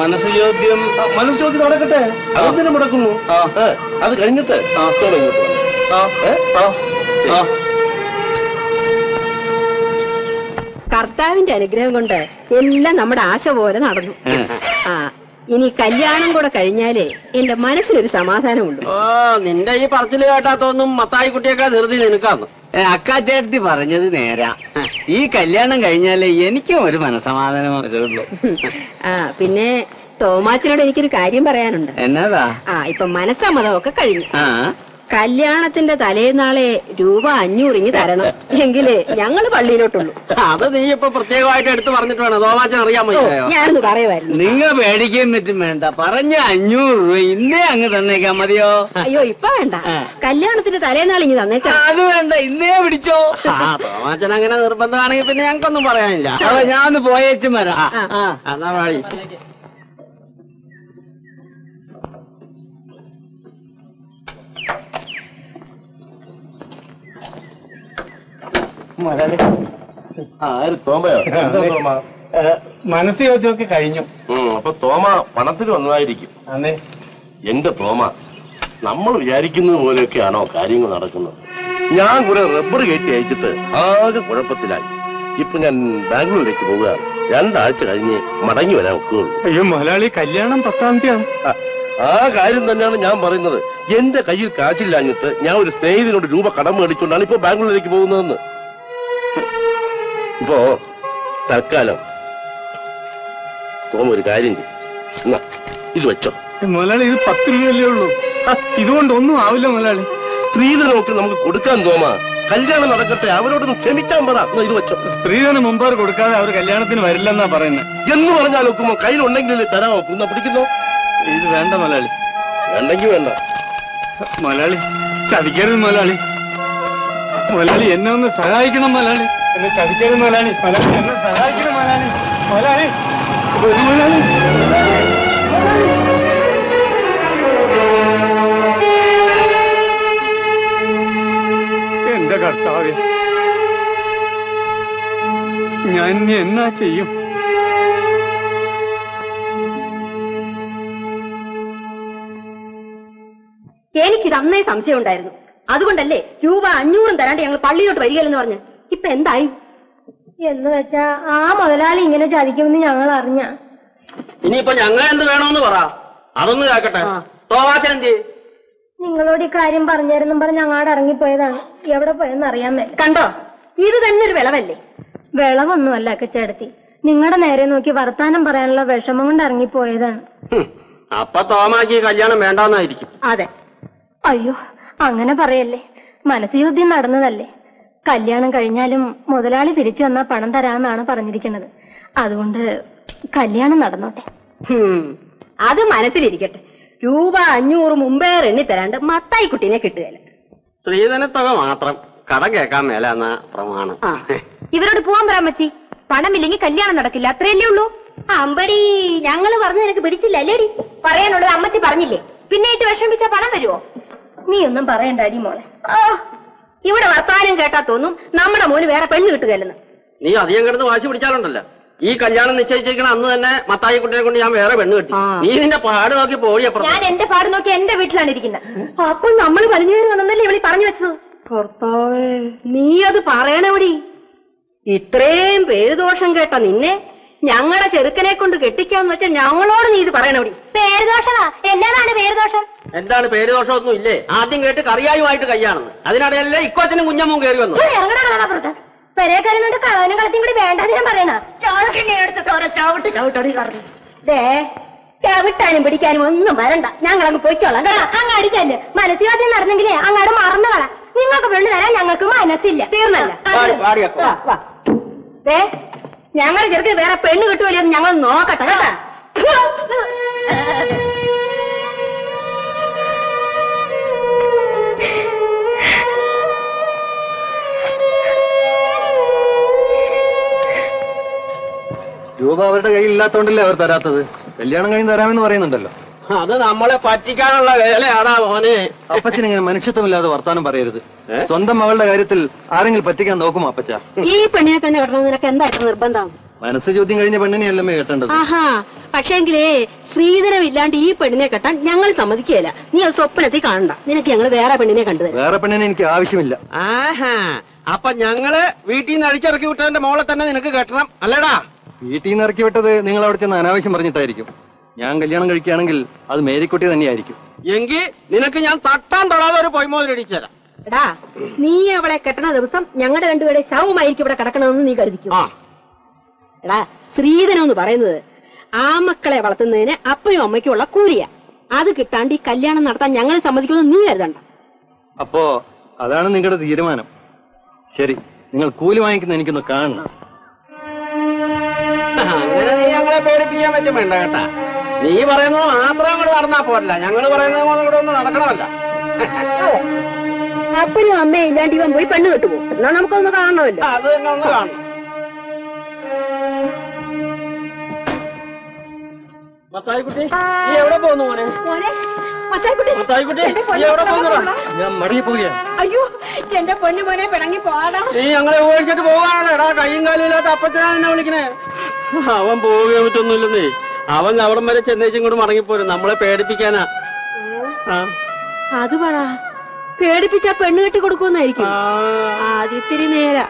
മനസ്സോദ്യം മനസ്സോദ്യം നടക്കട്ടെ, അതൊന്നും മുടക്കുന്നു. അത് കഴിഞ്ഞിട്ട് തോമി ഇങ്ങോട്ട് വന്നു. കർത്താവിന്റെ അനുഗ്രഹം കൊണ്ട് എല്ലാം നമ്മുടെ ആശ പോലെ നടന്നു. ആ इन कल्याण कई मनसर समाधानमुट അക്കാച്ചേട്ടി പറഞ്ഞത് നേരാ. ഈ കല്യാണം കഴിഞ്ഞാലേ എനിക്കും ഒരു മനസ്സമാധാനം വരുള്ളൂ. ആ പിന്നെ തോമാച്ചനോട് എനിക്കൊരു കാര്യം പറയാനുണ്ട്. എന്നതാ? ആ ഇപ്പോ മനസ്സമ്മതമൊക്കെ കഴിഞ്ഞു. ആ കല്യാണത്തിന്റെ തലേന്നാളെ രൂപ അഞ്ഞൂറ് ഇങ്ങി തരണം. എങ്കിലേ ഞങ്ങൾ പള്ളിയിലോട്ടുള്ളൂ. അത് നീ ഇപ്പോ പ്രത്യേകമായിട്ട് എടുത്തു പറഞ്ഞിട്ട് വേണം. തോമാച്ചൻ അറിയാൻ വയ്യോ? ഞാനൊന്ന് പറയുവായിരുന്നു. നിങ്ങൾ പേടിക്കുന്നിട്ടും വേണ്ട. പറഞ്ഞ അഞ്ഞൂറ് രൂപ ഇന്നേ അങ്ങ് തന്നേക്കാൻ മതിയോ? അയ്യോ ഇപ്പൊ വേണ്ട. കല്യാണത്തിന്റെ തലേന്നാൾ ഇങ്ങി തന്നേക്കാം. അത് വേണ്ട, ഇന്നേ പിടിച്ചോ. തോമാച്ചൻ അങ്ങനെ നിർബന്ധമാണെങ്കിൽ പിന്നെ ഞങ്ങൾക്കൊന്നും പറയാനില്ല. അപ്പൊ ഞാനൊന്ന് പോയേച്ചും വരാം. എന്നാ വഴി. മനസ്സിൽ ചോദ്യമൊക്കെ കഴിഞ്ഞു. അപ്പൊ തോമ പണത്തിന് വന്നതായിരിക്കും. എന്റെ തോമ, നമ്മൾ വിചാരിക്കുന്നത് പോലെയൊക്കെയാണോ കാര്യങ്ങൾ നടക്കുന്നത്? ഞാൻ കുറെ റബ്ബർ കയറ്റി അയച്ചിട്ട് ആകെ കുഴപ്പത്തിലായി. ഇപ്പൊ ഞാൻ ബാംഗ്ലൂരിലേക്ക് പോവുക. രണ്ടാഴ്ച കഴിഞ്ഞ് മടങ്ങി വരാൻ ഒക്കുകയുള്ളൂ. അയ്യോ മലയാളി, കല്യാണം പത്താം തീയതി. ആ കാര്യം തന്നെയാണ് ഞാൻ പറയുന്നത്. എന്റെ കയ്യിൽ കാശില്ലാഞ്ഞിട്ട് ഞാൻ ഒരു സ്നേഹിതനോട് രൂപ കടം മേടിച്ചുകൊണ്ടാണ് ഇപ്പൊ ബാംഗ്ലൂരിലേക്ക് പോകുന്നതെന്ന്. ഇപ്പോ തൽക്കാലം തോമ ഒരു കാര്യം ചെയ്യും. ഇത് വെച്ചോ മുതലാളി, ഇത് പത്ത് രൂപയല്ലേ ഉള്ളൂ. ഇതുകൊണ്ടൊന്നും ആവില്ല മുതലാളി. സ്ത്രീധനമൊക്കെ നമുക്ക് കൊടുക്കാൻ തോമ. കല്യാണം നടക്കട്ടെ, അവരോടൊന്നും ക്ഷമിക്കാൻ പറ. ഇത് വെച്ചോ. സ്ത്രീധനം മുമ്പ് കൊടുക്കാതെ അവർ കല്യാണത്തിന് വരില്ലെന്നാ പറയുന്നത്. എന്ന് പറഞ്ഞാൽ നോക്കുമ്പോ കയ്യിലുണ്ടെങ്കിലേ തരാമോ? കുന്ന പിടിക്കുന്നു. ഇത് വേണ്ട മുതലാളി. വേണ്ടെങ്കിൽ വേണ്ട മുതലാളി. ചതിക്കരുത് മുതലാളി. മുതലാളി എന്നെ ഒന്ന് സഹായിക്കണം മുതലാളി. എന്നെ ചതിക്കരുത് മുതലാളി. മുതലാളി എന്നെ സഹായിക്കണം മുതലാളി. മുതലാളി മുതലാളി എന്റെ കർത്താവേ, ഞാൻ ഇനി എന്നാ ചെയ്യും? എനിക്കിത് അന്നേ സംശയം ഉണ്ടായിരുന്നു. അതുകൊണ്ടല്ലേ രൂപ അഞ്ഞൂറും തരാണ്ട് ഞങ്ങൾ പള്ളിയിലോട്ട് വരികയെന്ന് പറഞ്ഞു. ഇപ്പൊ എന്തായി എന്ന് വെച്ചാ ആ മുതലാളി ഇങ്ങനെ ചതിക്കുമെന്ന് ഞങ്ങൾ അറിഞ്ഞ ഇനിയിപ്പൊ ഞങ്ങൾ എന്ത് വേണമെന്ന് പറ. അതൊന്നും കേക്കട്ടെ. നിങ്ങളോട് ഈ കാര്യം പറഞ്ഞായിരുന്നു പറഞ്ഞ് ഞങ്ങളുടെ ഇറങ്ങിപ്പോയതാണ്. എവിടെ പോയെന്ന് അറിയാൻ മേൽ. കണ്ടോ, ഇത് തന്നെ ഒരു വിളവല്ലേ? വിളവൊന്നുമല്ല അക്കച്ചേടത്തി. നിങ്ങളുടെ നേരെ നോക്കി വർത്താനം പറയാനുള്ള വിഷമം കൊണ്ട് ഇറങ്ങിപ്പോയതാണ്. അപ്പൊ തോമാക്ക് കല്യാണം വേണ്ടെന്നായിരിക്കും. അതെ. അയ്യോ അങ്ങനെ പറയല്ലേ. മനസ്സുയോദ്യം നടന്നതല്ലേ. കല്യാണം കഴിഞ്ഞാലും മുതലാളി തിരിച്ചു വന്നാ പണം തരാമെന്നാണ് പറഞ്ഞിരിക്കുന്നത്. അതുകൊണ്ട് കല്യാണം നടന്നോട്ടെ. അത് മനസ്സിലിരിക്കട്ടെ. രൂപ അഞ്ഞൂറ് മുമ്പേ എണ്ണി തരാണ്ട് മത്തായി കുട്ടീനെ കിട്ടുകയല്ല. സ്ത്രീധനത്തുക മാത്രം കട കേൾക്കാൻ മേലെന്ന പ്രമാണം. ഇവരോട് പോവാൻ പരാമച്ചി. പണമില്ലെങ്കിൽ കല്യാണം നടക്കില്ല, അത്രയല്ലേ ഉള്ളൂ. അമ്പടി, ഞങ്ങള് പറഞ്ഞു നിനക്ക് പിടിച്ചില്ല അല്ലേടി? പറയാനുള്ളത് അമ്മച്ചി പറഞ്ഞില്ലേ? പിന്നെ ഇട്ട് വിഷമിച്ചാ പണം വരുമോ? നീ ഒന്നും പറയണ്ട അടി മോളെ. ഇവിടെ വർത്താനം കേട്ടാ തോന്നും നമ്മുടെ മോന് വേറെ പെണ്ണ് കിട്ടുകയല്ലെന്ന്. നീ അധികം കിടന്ന് വാശി പിടിച്ചാലുണ്ടല്ലോ, ഈ കല്യാണം നിശ്ചയിച്ചിരിക്കണം അന്ന് തന്നെ മത്തായി കുട്ടിയെ കൊണ്ട് ഞാൻ വേറെ പെണ്ണ് കിട്ടി. നീ നിന്റെ പാട് നോക്കി പോയപ്പോ ഞാൻ എന്റെ പാട് നോക്കി എന്റെ വീട്ടിലാണ് ഇരിക്കുന്നത്. അപ്പോൾ നമ്മൾ വലിഞ്ഞു കയറി വന്നല്ലേ ഇവളി പറഞ്ഞു വെച്ചത്. നീ അത് പറയണവിടെ. ഇത്രയും പേരുദോഷം കേട്ട നിന്നെ ഞങ്ങളുടെ ചെറുക്കനെ കൊണ്ട് കെട്ടിക്കാന്ന് വെച്ചാൽ ഞങ്ങളോട് നീ ഇത് പറയണവിടെ. പേരുദോഷമാ? എന്നതാണ് പേരുദോഷം? എന്താണ് പേരുദോഷം? ഒന്നും ഇല്ലേ. ആദ്യം കേട്ട് കറിയായുമായിട്ട് കയ്യാണെന്ന്. അതിനിടയല്ലേ ഇക്കോച്ചനും കുഞ്ഞമ്മും കയറി വന്നു. പെരേ കരുന്നുണ്ട് കളവനും കളത്തിയും കൂടി വേണ്ടെന്ന് ഞാൻ പറയണ. ചവിട്ടാനും പിടിക്കാനും ഒന്നും വരണ്ട, ഞങ്ങളങ്ങ് പൊയ്ക്കോളാം. അങ്ങ് അടിച്ചല്ലേ മനസ്സിലാദ്യം നടന്നെങ്കിലേ അങ്ങാട് മറന്നു കളാം. നിങ്ങൾക്ക് പെണ്ണ് തരാൻ ഞങ്ങൾക്ക് മനസ്സില്ല. തീർന്നല്ലേ ഞങ്ങളുടെ ചെറുക്ക് വേറെ പെണ്ണ് കിട്ടുമല്ലോ എന്ന് ഞങ്ങൾ നോക്കട്ടെ. രൂപ അവരുടെ കയ്യിൽ ഇല്ലാത്തോണ്ടല്ലേ അവർ തരാത്തത്. കല്യാണം കഴിഞ്ഞ് തരാമെന്ന് പറയുന്നുണ്ടല്ലോ. അത് നമ്മളെ പറ്റിക്കാനുള്ള വേലയാടാ മോനെ. അപ്പച്ചനെങ്ങനെ മനുഷ്യത്വമില്ലാതെ വർത്താനം പറയരുത്. സ്വന്തം മകളുടെ കാര്യത്തിൽ ആരെങ്കിലും പറ്റിക്കാൻ നോക്കും അപ്പച്ച. ഈ പെണ്ണിനെ തന്നെ കെട്ടണമെന്ന് നിനക്ക് എന്തായിരുന്നു നിർബന്ധം? മനസ്സ് ചോദ്യം കഴിഞ്ഞ പെണ്ണിനെയല്ലേ കെട്ടേണ്ടത്. ആഹാ, പക്ഷേങ്കിലേ സ്ത്രീധനമില്ലാണ്ട് ഈ പെണ്ണിനെ കെട്ടാൻ ഞങ്ങൾ സമ്മതിക്കുകയില്ല. നീ അത് സ്വപ്നത്തിൽ കാണണ്ട. നിനക്ക് ഞങ്ങൾ വേറെ പെണ്ണിനെ കണ്ടു. വേറെ പെണ്ണിനെ എനിക്ക് ആവശ്യമില്ല. ആഹാ, അപ്പൊ ഞങ്ങള് വീട്ടിൽ നിന്ന് അടിച്ചിറക്കി വിട്ടതിന്റെ മോളെ തന്നെ നിനക്ക് കെട്ടണം അല്ലേടാ? വീട്ടിൽ നിന്ന് ഇറക്കി വിട്ടത് നിങ്ങൾ അവിടെ ചെന്ന് അനാവശ്യം പറഞ്ഞിട്ടായിരിക്കും. ഞാൻ കല്യാണം കഴിക്കുകയാണെങ്കിൽ അത് മേരിക്കുട്ടി തന്നെയായിരിക്കും. എങ്കിൽ നിനക്ക് ഞാൻ തട്ടാൻ തൊടാതെ ഒരു പൊയ്മോലിടിച്ചു തരാം. എടാ, നീ അവളെ കെട്ടണ ദിവസം ഞങ്ങളുടെ രണ്ടുപേരുടെ ശവമായിരിക്കും ഇവിടെ കിടക്കണമെന്ന് നീ കരുതിക്കും. എടാ, സ്ത്രീധനം എന്ന് പറയുന്നത് ആ മക്കളെ വളർത്തുന്നതിന് അപ്പനും അമ്മയ്ക്കും ഉള്ള കൂലിയാ. അത് കിട്ടാണ്ട് ഈ കല്യാണം നടത്താൻ ഞങ്ങൾ സമ്മതിക്കുമെന്ന് നീ കരുതണ്ട. അപ്പോ അതാണ് നിങ്ങളുടെ തീരുമാനം. ശരി, നിങ്ങൾ കൂലി വാങ്ങിക്കുന്ന എനിക്കൊന്ന് കാണണം. പേടിപ്പിക്കാൻ പറ്റും വേണ്ട കേട്ടാ. നീ പറയുന്നത് മാത്രം അങ്ങോട്ട് നടന്നാ പോരല്ല, ഞങ്ങൾ പറയുന്നത് പോലെ കൂടെ ഒന്ന് നടക്കണമല്ല. അപ്പനും അമ്മയും ഇല്ലാണ്ട് ഇവൻ പോയി പെണ്ണ് കെട്ടുപോ. എന്നാ നമുക്കൊന്ന് കാണണമല്ലോ. അത് തന്നെ ഒന്ന് കാണണം. മത്തായിക്കുട്ടി, നീ എവിടെ പോകുന്നു മോനെ? ഞാൻ മടങ്ങി പോവുകയാണ്. അയ്യോ എന്റെ പൊന്നു മോനെ, പിണങ്ങി പോവാടാ. നീ ഞങ്ങളെ ഉപയോഗിച്ചിട്ട് പോവാണോടാ? കയ്യും കാലും ഇല്ലാത്ത അപ്പത്തിനാ എന്നെ വിളിക്കണേ. അവൻ പോവുകയെ പറ്റൊന്നുമില്ലെന്നേ. അവൻ അവിടം വരെ ചെന്നേച്ചും കൂടെ മടങ്ങിപ്പോരും, നമ്മളെ പേടിപ്പിക്കാനാ. അത് പറ, പേടിപ്പിച്ചാ പെണ്ണ് കെട്ടി കൊടുക്കുമെന്നായിരിക്കും. അതിത്തിരി നേരാ.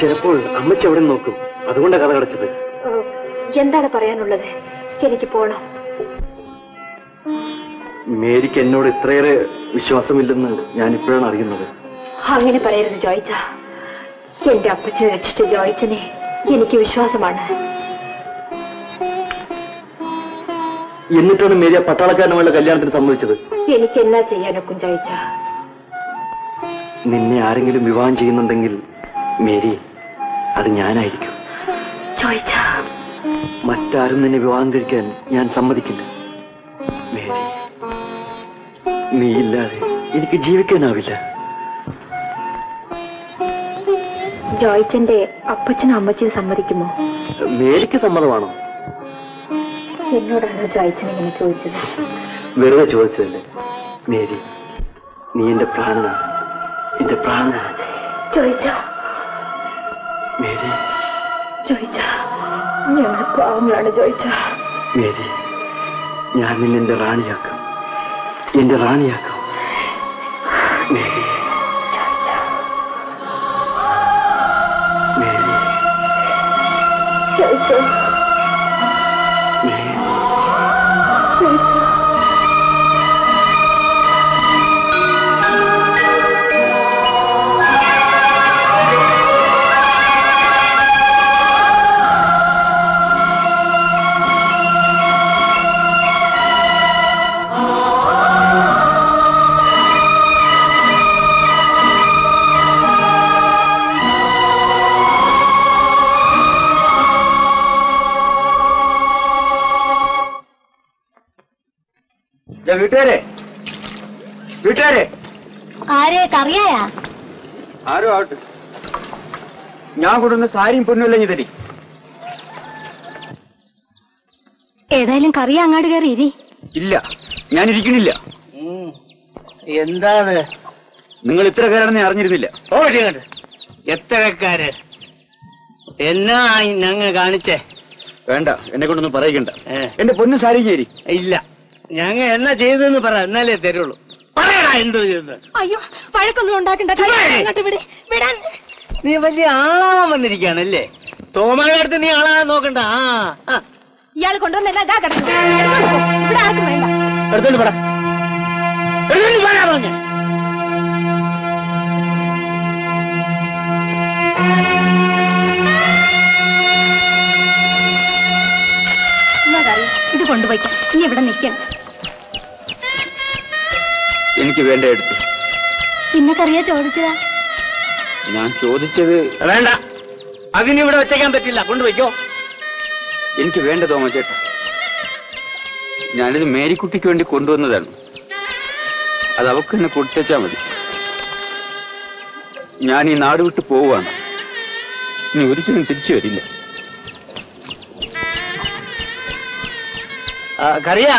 ചിലപ്പോൾ അമ്മച്ച അവിടെ നോക്കും, അതുകൊണ്ടാ കഥ കടച്ചത്. എന്താണ് പറയാനുള്ളത്? എനിക്ക് പോണം. മേരിക്ക് എന്നോട് ഇത്രയേറെ വിശ്വാസമില്ലെന്ന് ഞാൻ ഇപ്പോഴാണ് അറിയുന്നത്. അങ്ങനെ പറയരുത് ജോയിച്ച. എന്റെ അപ്പച്ചനെ രക്ഷിച്ച ജോയിച്ചനെ എനിക്ക് വിശ്വാസമാണ്. എന്നിട്ടാണ് മേരി ആ പട്ടാളക്കാരനുമായുള്ള കല്യാണത്തിന് സമ്മതിച്ചത്. എനിക്ക് എന്നാ ചെയ്യാനൊക്കും ജോയിച്ച? നിന്നെ ആരെങ്കിലും വിവാഹം ചെയ്യുന്നുണ്ടെങ്കിൽ മേരി, അത് ഞാനായിരിക്കും. ചോദിച്ചാ മറ്റാരും നിന്നെ വിവാഹം കഴിക്കാൻ ഞാൻ സമ്മതിക്കില്ല. മേരി, നീ ഇല്ലാതെ എനിക്ക് ജീവിക്കാനാവില്ല. ജോയിച്ചന്റെ അപ്പച്ചനും അമ്മച്ചനും സമ്മതിക്കുമോ? മേരിക്ക് സമ്മതമാണോ? എന്നോടാണോ ജോയിച്ചൻ ഇങ്ങനെ ചോദിച്ചത്? വെറുതെ ചോദിച്ചതല്ലേ മേരി. നീ എന്റെ പ്രാണനാണ്, എന്റെ പ്രാണനാണ്. ചോദിച്ചാ മേരി, ജോയിച്ച, ഞങ്ങൾ പാവങ്ങളാണ് ജോയിച്ച. മേരി, ഞാൻ നിന്നെ എന്റെ റാണിയാക്കും, എന്റെ റാണിയാക്കും മേരി. മേരി, ജോയിച്ച, മേരി, ജോയിച്ച. വീട്ടുകാരെ, വീട്ടുകാരെ, ആരോ ആവട്ടെ, ഞാൻ കൊടുക്കുന്ന സാരിയും പൊന്നുമല്ല ഇനി തരി. ഏതായാലും കറിയ അങ്ങാട് കയറി ഇല്ല, ഞാൻ ഇരിക്കുന്നില്ല. നിങ്ങൾ ഇത്തരക്കാരാണെന്ന് അറിഞ്ഞിരുന്നില്ല. ഓ എത്തരക്കാര് എന്നാ ഞങ്ങൾ കാണിച്ചേ? വേണ്ട, എന്നെ കൊണ്ടൊന്നും പറയണ്ട. എന്റെ പൊന്നു സാരിക്കേരി ഇല്ല, ഞങ്ങൾ എന്നാ ചെയ്തെന്ന് പറ, എന്നാലേ തരുള്ളൂ. പറയടാ എന്ത് ചെയ്ത. അയ്യോ പഴക്കൊന്നും ഉണ്ടാക്കണ്ട, നീ വലിയ ആളാവാൻ വന്നിരിക്കുകയാണല്ലേ. തോമാടുത്ത് നീ ആളാവാൻ നോക്കണ്ട. ആ ഇയാൾ കൊണ്ടുവന്നല്ല, ഇതാ കിടക്കും. ഇവിടെ ആർക്കും വേണ്ട. എടുത്തോണ്ട് പറ, എടുത്തോണ്ട് പറയാ പറഞ്ഞ. ഇത് കൊണ്ടുപോയിക്കാം, ഇനി ഇവിടെ നിൽക്കണം. എനിക്ക് വേണ്ട എടുത്തു. നിങ്ങൾക്കറിയാ ചോദിച്ചതാ ഞാൻ ചോദിച്ചത്. വേണ്ട, അതിനിവിടെ വെച്ചേക്കാൻ പറ്റില്ല, കൊണ്ടുപോയിക്കോ. എനിക്ക് വേണ്ട തോമച്ചേട്ടാ, ഞാനിത് മേരിക്കുട്ടിക്ക് വേണ്ടി കൊണ്ടുവന്നതാണ്. അത് അവക്ക് എന്നെ കൊടുത്തേച്ചാ മതി. ഞാൻ ഈ നാട് വിട്ട് പോവാണ്, ഇനി ഒരിക്കലും തിരിച്ചു വരില്ല. കറിയാ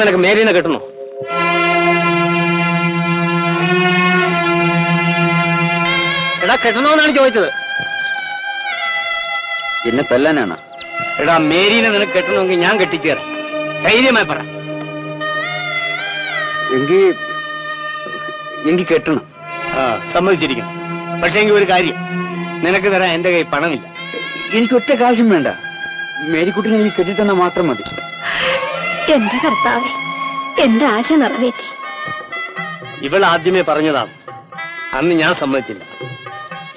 നിനക്ക് മേരീനെ കിട്ടണോ? എടാ കിട്ടണോന്നാണ് ചോദിച്ചത്. പിന്നെ തല്ലാനാണ്. എടാ മേരീനെ നിനക്ക് കെട്ടണമെങ്കിൽ ഞാൻ കെട്ടിക്കേറ, ധൈര്യമായി പറ. എങ്കിൽ എനിക്ക് കെട്ടണം. ആ സമ്മതിച്ചിരിക്കണം. പക്ഷെ എങ്കിൽ ഒരു കാര്യം, നിനക്ക് തരാൻ എന്റെ കൈ പണമില്ല. എനിക്ക് ഒറ്റ കാശും വേണ്ട, മേരിക്കുട്ടിനെ എനിക്ക് കെട്ടിത്തന്നാൽ മാത്രം മതി. എന്റെ കർത്താവേ, എന്റെ ആശ നിറവേറ്റി. ഇവൾ ആദ്യമേ പറഞ്ഞതാണ്, അന്ന് ഞാൻ സമ്മതിച്ചില്ല.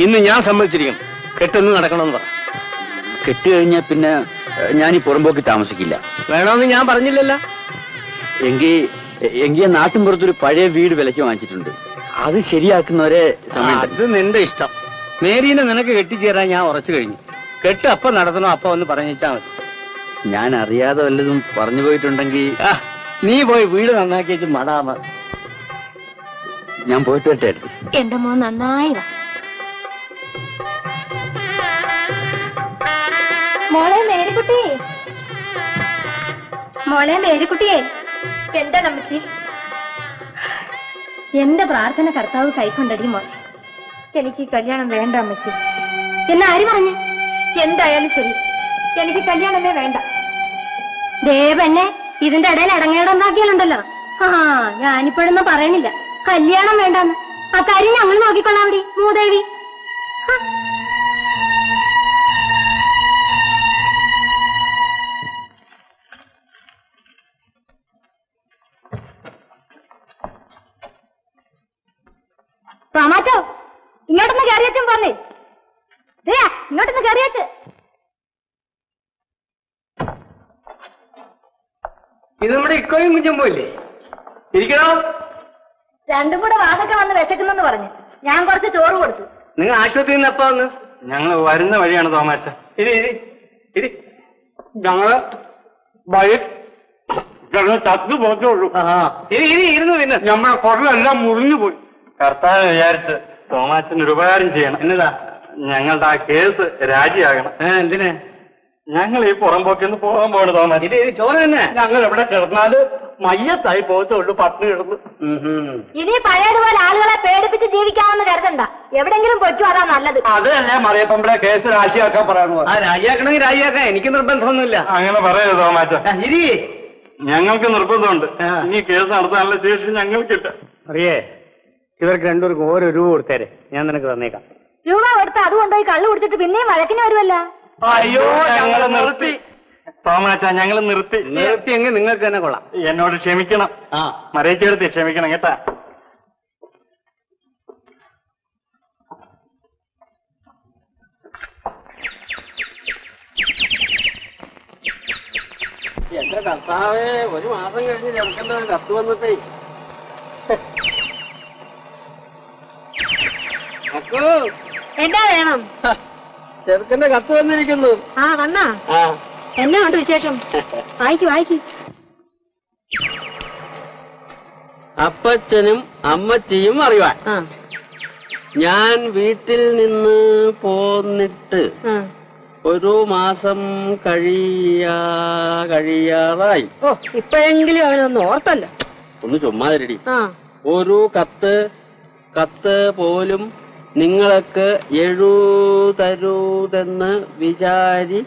ഇന്ന് ഞാൻ സമ്മതിച്ചിരിക്കണം. കെട്ടൊന്നും നടക്കണമെന്ന് പറ. കെട്ട് കഴിഞ്ഞാൽ പിന്നെ ഞാൻ ഈ പുറമ്പോക്കി താമസിക്കില്ല. വേണമെന്ന് ഞാൻ പറഞ്ഞില്ലല്ല. എങ്കിൽ എങ്കിൽ നാട്ടിൻ പുറത്തൊരു പഴയ വീട് വിലയ്ക്ക് വാങ്ങിച്ചിട്ടുണ്ട്, അത് ശരിയാക്കുന്നവരെ സമയം. അത് നിന്റെ ഇഷ്ടം. മേരീനെ നിനക്ക് കെട്ടിച്ചേരാൻ ഞാൻ ഉറച്ചു കഴിഞ്ഞു. കെട്ട് അപ്പം നടത്തണോ അപ്പം ഒന്ന് പറഞ്ഞാൽ മതി. ഞാൻ അറിയാതെ വല്ലതും പറഞ്ഞു പോയിട്ടുണ്ടെങ്കിൽ നീ പോയി വീട് നന്നാക്കിയിട്ട് മടാമ. ഞാൻ പോയിട്ട് വരട്ടായിരുന്നു. എന്റെ മോൻ നന്നായി. മോളെ മേരിക്കുട്ടി, മോളെ മേരിക്കുട്ടിയെ. എന്താ നമുക്ക്? എന്റെ പ്രാർത്ഥന കർത്താവ് കൈക്കൊണ്ടടി മോളെ. എനിക്ക് കല്യാണം വേണ്ട അമ്മച്ചി. എന്നെ ആര് പറഞ്ഞു? എന്തായാലും ശരി, എനിക്ക് കല്യാണമേ വേണ്ട. ദേവന്നെ ഇതിന്റെ ഇടയിൽ അടങ്ങേടന്നാക്കിയാലുണ്ടല്ലോ. ആ ഞാനിപ്പോഴൊന്നും പറയണില്ല കല്യാണം വേണ്ടെന്ന്. ആ കാര്യം ഞങ്ങൾ നോക്കിക്കൊള്ളാം. അവിടെ മൂദേവി ടൊമാറ്റോ ഇങ്ങോട്ടൊന്ന് കയറിയച്ചും പറഞ്ഞേ. ദേ ഇങ്ങോട്ടൊന്ന് കയറിയച്ച്. ഇത് നമ്മുടെ ഇക്കോയും കുഞ്ഞും പോയില്ലേ ഇരിക്കണോ? രണ്ടും കൂടെ വാതൊക്കെ വന്ന് വിശക്കുന്നെന്ന് പറഞ്ഞു. ഞാൻ കുറച്ച് ചോറ് കൊടുത്തു. നിങ്ങൾ ആശുപത്രിയിൽ നിന്ന് എപ്പോ വന്ന്? ഞങ്ങൾ വരുന്ന വഴിയാണ് തോമാച്ച. ഇരി ഇരി ഇരി ഞങ്ങള് ഞങ്ങൾ ചത്തു പോറ്റുള്ളൂ. ഇരി ഇരി ഇരുന്ന് പിന്നെ ഞമ്മളെ കുടലെല്ലാം മുറിഞ്ഞു പോയി. കർത്താവ് വിചാരിച്ച് തോമാച്ചന് ഒരു ഉപകാരം ചെയ്യണം. എന്നതാ? ഞങ്ങളുടെ ആ കേസ് രാജിയാകണം. എന്തിനാ? ഞങ്ങൾ ഈ പുറമ്പോക്കിന്ന് പോകാൻ പോകണം തോന്നാൽ. ഇത് ചോര തന്നെ. ഞങ്ങൾ എവിടെ കിടന്നാല് മയ്യത്തായി പോകത്തുള്ളൂ, പട്ടിണി കിടന്നു. ഇനി പഴയതുപോലെ ആളുകളെ പേടിപ്പിച്ച് ജീവിക്കാമെന്ന് കരുതണ്ട. എവിടെങ്കിലും പൊറ്റു, അതാ നല്ലത്. അതല്ലേ മറിയപ്പമ്പളെ കേസ് രാജിയാക്കാൻ പറയുന്നത്. ആ രാജിയാക്കണമെങ്കിൽ രാജിയാക്കാൻ എനിക്ക് നിർബന്ധമൊന്നുമില്ല. അങ്ങനെ പറയരുത് തോമാച്ച. ഇനി ഞങ്ങൾക്ക് നിർബന്ധമുണ്ട്. ഇനി കേസ് നടത്താനുള്ള ശേഷി ഞങ്ങൾക്കില്ല. അറിയേ ഇവർക്ക് രണ്ടുപേർക്കും ഓരോ രൂപ കൊടുത്തേരെ, ഞാൻ നിനക്ക് തന്നേക്കാം. രൂപ കൊടുത്ത് അതുകൊണ്ടുപോയി കള്ളു കുടിച്ചിട്ട് പിന്നെയും വഴക്കിന് വരുമല്ല. അയ്യോ ഞങ്ങള് നിർത്തി തോമാച്ചാ, ഞങ്ങള് നിർത്തി നിർത്തി എങ്കിൽ നിങ്ങൾക്ക് തന്നെ കൊള്ളാം. എന്നോട് ക്ഷമിക്കണം, മറിയച്ചെടുത്ത് ക്ഷമിക്കണം കേട്ടാ. എന്റെ കർത്താവേ, ഒരു മാസം കഴിഞ്ഞ് ചെറുക്കൻ്റെ കത്ത് വന്നിട്ടേ അപ്പച്ചനും അമ്മച്ചിയും അറിയാൻ ഞാൻ വീട്ടിൽ നിന്ന് പോന്നിട്ട് ഒരു മാസം കഴിയാ കഴിയാറായി. ഓ ഇപ്പോഴെങ്കിലും അവനൊന്ന് ഓർത്തല്ലോ. ഒന്ന് ചുമ്മാതിരടി. ഒരു കത്ത് കത്ത് പോലും നിങ്ങൾക്ക് എഴുതരുതെന്ന് വിചാരി.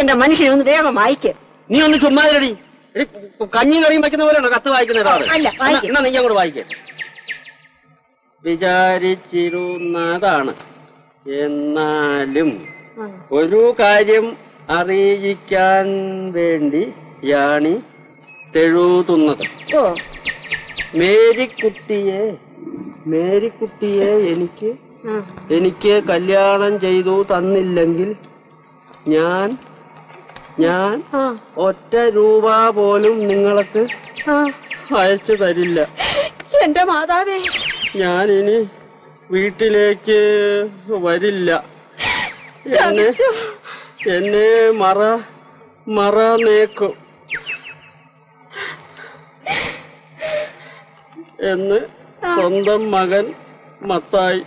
എന്റെ മനുഷ്യനെ ഒന്ന് വേഗം വായിക്ക. നീ ഒന്ന് ചുമ്മാതിരടി. കഞ്ഞി കറിയും വയ്ക്കുന്ന പോലെയാണോ കത്ത് വായിക്കുന്ന ഒരാള്? എന്നാ നീ അങ്ങോട്ട് വായിക്ക. വിചാരിച്ചിരുന്നതാണ്, എന്നാലും ഒരു കാര്യം അറിയിക്കാൻ വേണ്ടിയാണ് തെഴുതുന്നത്. മേരിക്കുട്ടിയെ മേരിക്കുട്ടിയെ എനിക്ക് എനിക്ക് കല്യാണം ചെയ്തു തന്നില്ലെങ്കിൽ ഞാൻ ഞാൻ ഒറ്റ രൂപ പോലും നിങ്ങൾക്ക് അയച്ചു തരില്ല. എന്റെ മാതാവേ, ഞാനിനി വീട്ടിലേക്ക് വരില്ല. എന്നെ എന്നെ മറ മറന്നേക്കും എന്ന് സ്വന്തം മകൻ മത്തായി.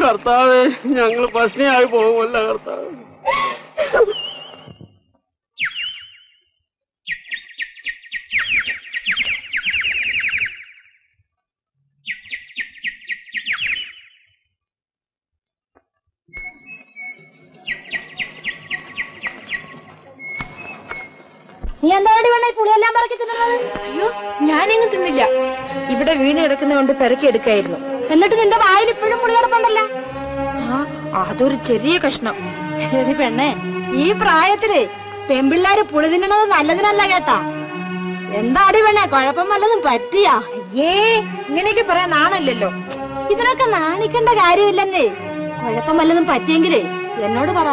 കർത്താവേ, ഞങ്ങൾ ഭക്ഷണിയായി പോകുമല്ല കർത്താവ്. നീ എന്താടി വേണേ പുളിയെല്ലാം പറക്കി തിന്നുന്നത്? അയ്യോ, ഞാനെങ്ങും തിന്നില്ല. ഇവിടെ വീണ് കിടക്കുന്നതുകൊണ്ട് പെറുക്കി എടുക്കായിരുന്നു. എന്നിട്ട് നിന്റെ വായിൽ ഇപ്പോഴും പുളി കിടപ്പുണ്ടല്ലോ. ആ, അതൊരു ചെറിയ കഷ്ണം. ശരി പെണ്ണേ, ഈ പ്രായത്തില് പെൺപിള്ളാര് പുളി തിന്നണത് നല്ലതിനല്ല കേട്ടാ. എന്താടി പെണ്ണേ, കുഴപ്പം വല്ലതും പറ്റിയാ? അയ്യേ, ഇങ്ങനെയൊക്കെ പറയാൻ നാണല്ലോ. ഇതിനൊക്കെ നാണിക്കേണ്ട കാര്യമില്ലെന്നേ. കുഴപ്പം വല്ലതും പറ്റിയെങ്കിലേ എന്നോട് പറ.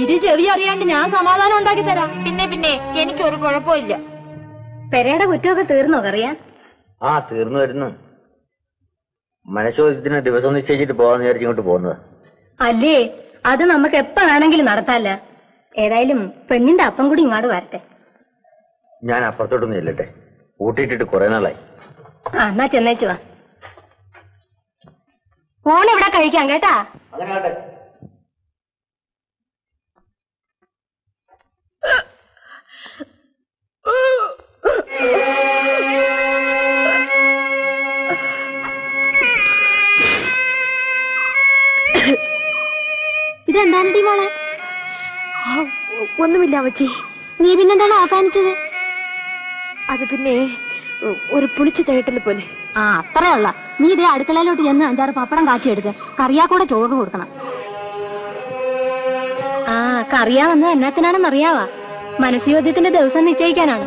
ഇരു ചെറിയ അറിയാണ്ട് ഞാൻ സമാധാനം ഉണ്ടാക്കി തരാം. പിന്നെ പിന്നെ എനിക്കൊരു കുഴപ്പമില്ല. പെരയുടെ കുറ്റമൊക്കെ തീർന്നോ അറിയാൻ? ആ, തീർന്നു വരുന്നു. മനശോധത്തിന് ദിവസം നിശ്ചയിച്ചിട്ട് പോകാന്ന് വിചാരിച്ചു ഇങ്ങോട്ട് പോകുന്നത് അല്ലേ. അത് നമുക്ക് എപ്പ വേണമെങ്കിലും നടത്താല്ല. ഏതായാലും പെണ്ണിന്റെ അപ്പം കൂടി ഇങ്ങോട്ട് വരട്ടെ. ഞാൻ അപ്പുറത്തോട്ടൊന്നും ഇല്ലട്ടെ, കൂട്ടിയിട്ടിട്ട് കുറെ നാളായി. ആ, എന്നാ ചെന്നേച്ചു വാ. ഓണിവിടെ കഴിക്കാം കേട്ടാ. ഇതെന്താണ്ടി മോളെ? ഒന്നുമില്ല അമ്മച്ചി. നീ പിന്നെന്താണ് അവസാനിച്ചത്? അത് പിന്നെ ഒരു പുളിച്ചു തേട്ടല് പോലെ. ആ, അത്രേ ഉള്ള. നീ ഇതേ അടുക്കളയിലോട്ട് ചെന്ന് അഞ്ചാറ് പപ്പടം കാച്ചിയെടുത്ത് കറിയാ കൂടെ ചോറ് കൊടുക്കണം. ആ, കറിയാവെന്ന് എന്നാത്തിനാണെന്നറിയാവാ? മനസ്സുയോദ്യത്തിന്റെ ദിവസം നിശ്ചയിക്കാനാണ്.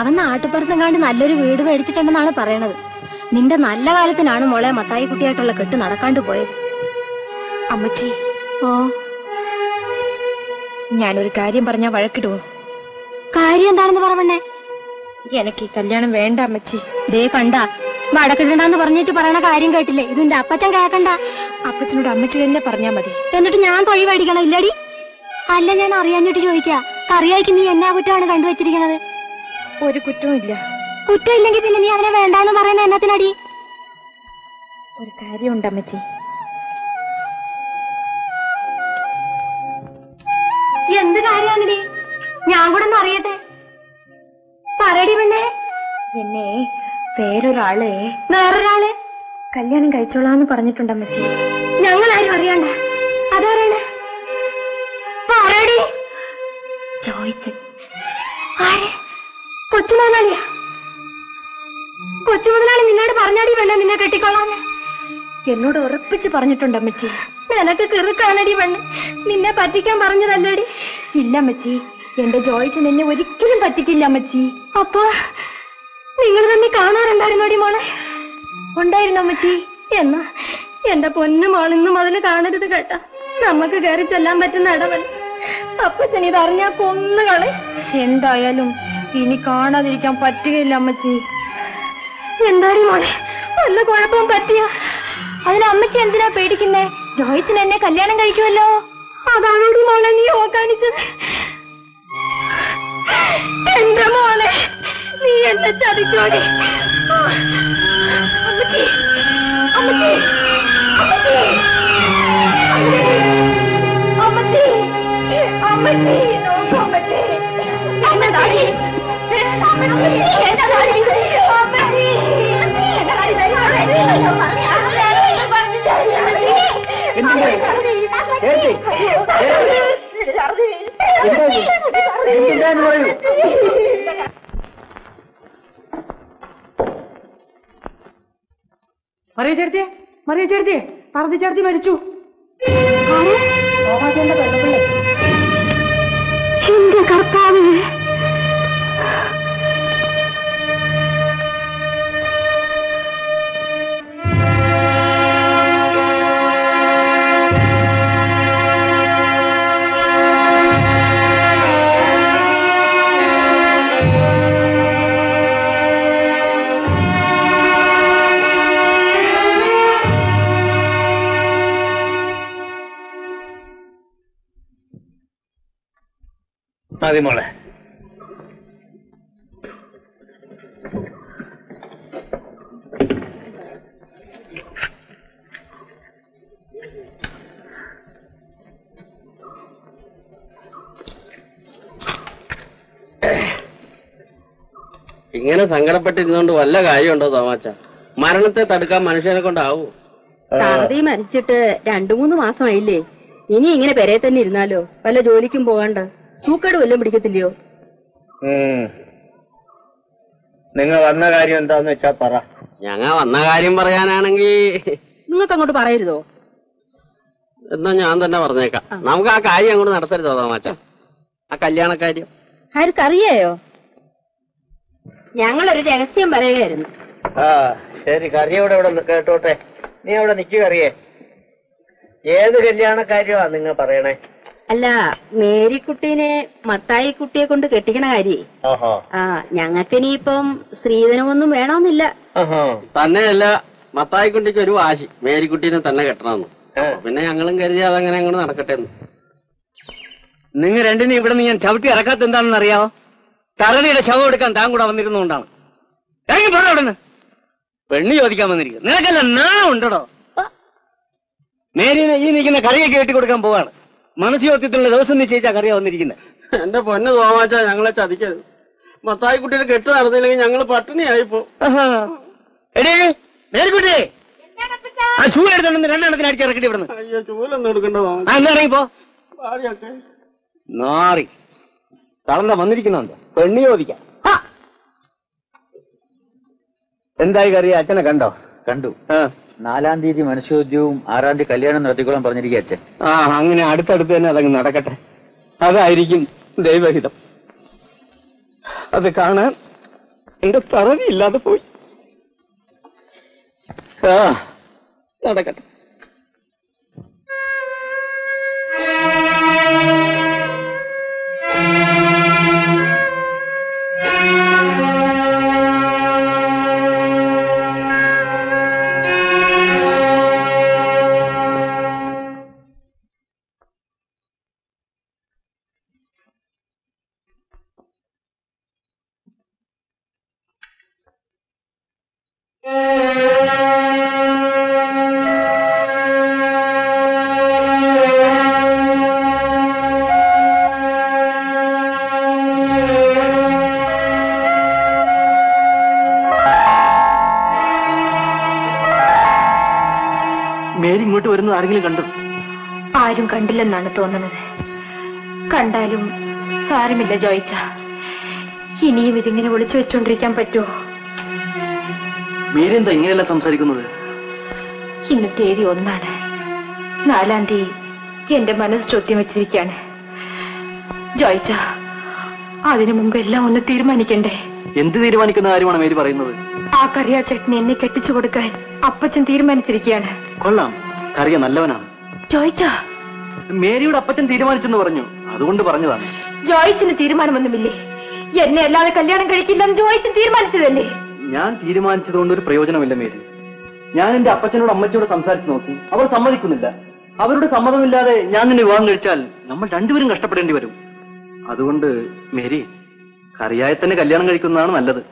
അവൻ നാട്ടുപുറത്തും കണ്ട് നല്ലൊരു വീട് മേടിച്ചിട്ടുണ്ടെന്നാണ് പറയണത്. നിന്റെ നല്ല കാലത്തിനാണ് മോളെ മത്തായി കുട്ടിയായിട്ടുള്ള കെട്ട് നടക്കാണ്ട് പോയത്. അമ്മച്ചി, ഓ ഞാനൊരു കാര്യം പറഞ്ഞാ വഴക്കിടുവോ? കാര്യം എന്താണെന്ന് പറഞ്ഞേ. എനിക്ക് ഈ കല്യാണം വേണ്ട അമ്മച്ചി. ദേ കണ്ട, വഴക്കിടണ്ടെന്ന് പറഞ്ഞിട്ട് പറയണ കാര്യം കേട്ടില്ലേ? ഇതിന്റെ അപ്പച്ചൻ കേൾക്കണ്ട. അപ്പച്ചനോട് അമ്മച്ചി തന്നെ പറഞ്ഞാ മതി. എന്നിട്ട് ഞാൻ തൊഴി മേടിക്കണം ഇല്ലടി. അല്ല, ഞാൻ അറിയാഞ്ഞിട്ട് ചോദിക്കാ. കറിയായിക്ക് നീ എന്നാ കുറ്റമാണ് കണ്ടുവച്ചിരിക്കണത്? ഒരു കുറ്റമില്ല. കുറ്റമില്ലെങ്കിൽ പിന്നെ നീ അവനെ വേണ്ടാന്ന് പറയുന്ന എന്നത്തിനടി? ഒരു കാര്യമുണ്ട് അമ്മച്ചി. എന്ത് കാര്യമാണടി? ഞാൻ കൂടെ ഒന്ന് അറിയട്ടെ. പറയടി പെണ്ണേ. എന്നെ വേറൊരാള് വേറൊരാള് കല്യാണം കഴിച്ചോളാന്ന് പറഞ്ഞിട്ടുണ്ട് അമ്മച്ചി. ഞങ്ങളാരും അറിയണ്ട. അതാരാണ്? പറയടി. ചോദിച്ചു ആര്? കൊച്ചു മുതലാളിയാ? കൊച്ചു മുതലാളി നിന്നോട് പറഞ്ഞാടി പെണ്ണെ നിന്നെ കെട്ടിക്കൊള്ളാന്ന്? എന്നോട് ഉറപ്പിച്ച് പറഞ്ഞിട്ടുണ്ട് അമ്മച്ചി. നിനക്ക് കിറുക്കാണടി പെണ്ണ്, നിന്നെ പറ്റിക്കാൻ പറഞ്ഞതല്ലടി. ഇല്ല അമ്മച്ചി, എന്റെ ജോയിച്ച് നിന്നെ ഒരിക്കലും പറ്റിക്കില്ല അമ്മച്ചി. അപ്പൊ നിങ്ങൾ തന്നെ കാണാറുണ്ടായിരുന്നോടി മോളെ? ഉണ്ടായിരുന്നു അമ്മച്ചി. എന്നാ എന്റെ പൊന്നു മോളിന്ന് മുതൽ കാണരുത് കേട്ടാ. നമുക്ക് കയറി ചെല്ലാൻ പറ്റുന്ന ഇടവൻ. അപ്പച്ചൻ ഇതറിഞ്ഞാ കൊന്നുകളെ. എന്തായാലും ഇനി കാണാതിരിക്കാൻ പറ്റുകയില്ല അമ്മച്ചി. എന്താടി മോളെ, ഒന്ന് കുഴപ്പം പറ്റിയ अम्मची एंदिना पेडिक्कुन्ने जोयिच्चन एन्ने कल्याणम कयिक्कुमल्लो अदानोडी मोळे नी ओकानिच्चत एंदे मोळे नी एन्ने चदिचोडी अम्मची अम्मची अम्मची अम्मची अम्मची नोक अम्मची एन्ने दाडी अम्मची एन्ने दाडी अम्मची एन्ने दाडी दाडी मरिया ചേർത്തി മറിയ ചേർത്തി പാർവതി ചേർത്തി മരിച്ചു എന്റെ കർത്താവേ मതി മോളെ ഇങ്ങനെ സങ്കടപ്പെട്ടിരുന്നുകൊണ്ട് വല്ല കാര്യമുണ്ടോ തോമാച്ച മരണത്തെ തടുക്കാൻ മനുഷ്യനെ കൊണ്ടാവൂ താടി മരിച്ചിട്ട് രണ്ടു മൂന്ന് മാസമായില്ലേ ഇനി ഇങ്ങനെ പെരേ തന്നെ ഇരുന്നാലോ വല്ല ജോലിക്കും പോകണ്ട सूकड़ वल पिटिक्कत्तिल्लयो നിങ്ങൾ വന്ന കാര്യം എന്താന്ന് വെച്ചാ പറ ഞങ്ങ വന്ന കാര്യം പറയാനാണെങ്കി നിങ്ങൾക്ക് അങ്ങോട്ട് പറയരുതോ എന്നാ ഞാൻ തന്നെ പറഞ്ഞേക്കാം നമുക്ക് ആ കാര്യം അങ്ങോട്ട് നടത്തരുതോ മാച്ചാ ആ കല്യാണ കാര്യം ആർക്കറിയായോ ഞങ്ങൾ ഒരു രഹസ്യം പറയുകയായിരുന്നു ആ ശരി കറിയോടെ ഇവിടെ കേട്ടോട്ടെ നീ അവിടെ നിൽക്കുക കറിയേ ഏത് കല്യാണ കാര്യമാ നിങ്ങൾ പറയണേ अल मेरीकुट मताय कुटे कटी ऐम श्रीधनम वेणा मतायकुटी वाशि मेरीकुटी कटे नि चवटी इको तरणी शव तांगून पेणी चोदिका निकलो मेरी कड़ी कटिकोड़ा मनसोत्य दिवस निश्चय कड़िया वह ए चति मतायकुट कटे पटिणी मेरीकुटे चूल नारी तला वन पेणी चोदिका एंता कड़िया अच्छे कौ कंडू नालाम तीयति मनुष्योद्यवुम आराम तीयति कल्याणम नडत्तिक्कोळान പറഞ്ഞിരിക്കുക അച്ഛൻ ആ അങ്ങനെ അടുത്തടുത്ത് തന്നെ അതങ്ങ് നടക്കട്ടെ അതായിരിക്കും ദൈവഹിതം അത് കാണാൻ എന്റെ തറവി ഇല്ലാതെ പോയി ആ നടക്കട്ടെ ആരും കണ്ടില്ലെന്നാണ് തോന്നുന്നത് കണ്ടാലും സാരമില്ല ജോയിച്ച ഇനിയും ഇതിങ്ങനെ ഒളിച്ചു വെച്ചുകൊണ്ടിരിക്കാൻ പറ്റുമോ മീര എന്താ ഇങ്ങനെയല്ല സംസാരിക്കുന്നത് ഇന്ന് തീയതി ഒന്നാണ് നാലാം തീയതി എന്റെ മനസ്സ് ചോദ്യം വെച്ചിരിക്കുകയാണ് ജോയിച്ച അതിനു മുമ്പ് എല്ലാം ഒന്ന് തീരുമാനിക്കണ്ടേ എന്ത് തീരുമാനിക്കുന്ന കാര്യമാണ് മീര പറയുന്നത് ആ കറിയ ചട്നി എന്നെ കെട്ടിച്ചു കൊടുക്കാൻ അപ്പച്ചൻ തീരുമാനിച്ചിരിക്കുകയാണ് കൊള്ളാം കറിയ നല്ലവനാണ് ജോയിച്ച മേരിയുടെ അപ്പച്ചൻ തീരുമാനിച്ചെന്ന് പറഞ്ഞു അതുകൊണ്ട് പറഞ്ഞതാണ് ജോയിച്ചിന് തീരുമാനമൊന്നുമില്ലേ എന്നെ അല്ലാതെ കല്യാണം കഴിക്കില്ലെന്ന് ജോയിച്ചൻ തീരുമാനിച്ചതല്ലേ ഞാൻ തീരുമാനിച്ചതുകൊണ്ട് ഒരു പ്രയോജനമില്ല മേരി ഞാനെന്റെ അപ്പച്ചനോട് അമ്മച്ചോട് സംസാരിച്ചു നോക്കി. അവർ സമ്മതിക്കുന്നില്ല. അവരുടെ സമ്മതമില്ലാതെ ഞാൻ നിന്നെ വിവാഹം കഴിച്ചാൽ നമ്മൾ രണ്ടുപേരും കഷ്ടപ്പെടേണ്ടി വരും. അതുകൊണ്ട് മേരി, കറിയായി തന്നെ കല്യാണം കഴിക്കുന്നതാണ് നല്ലത്.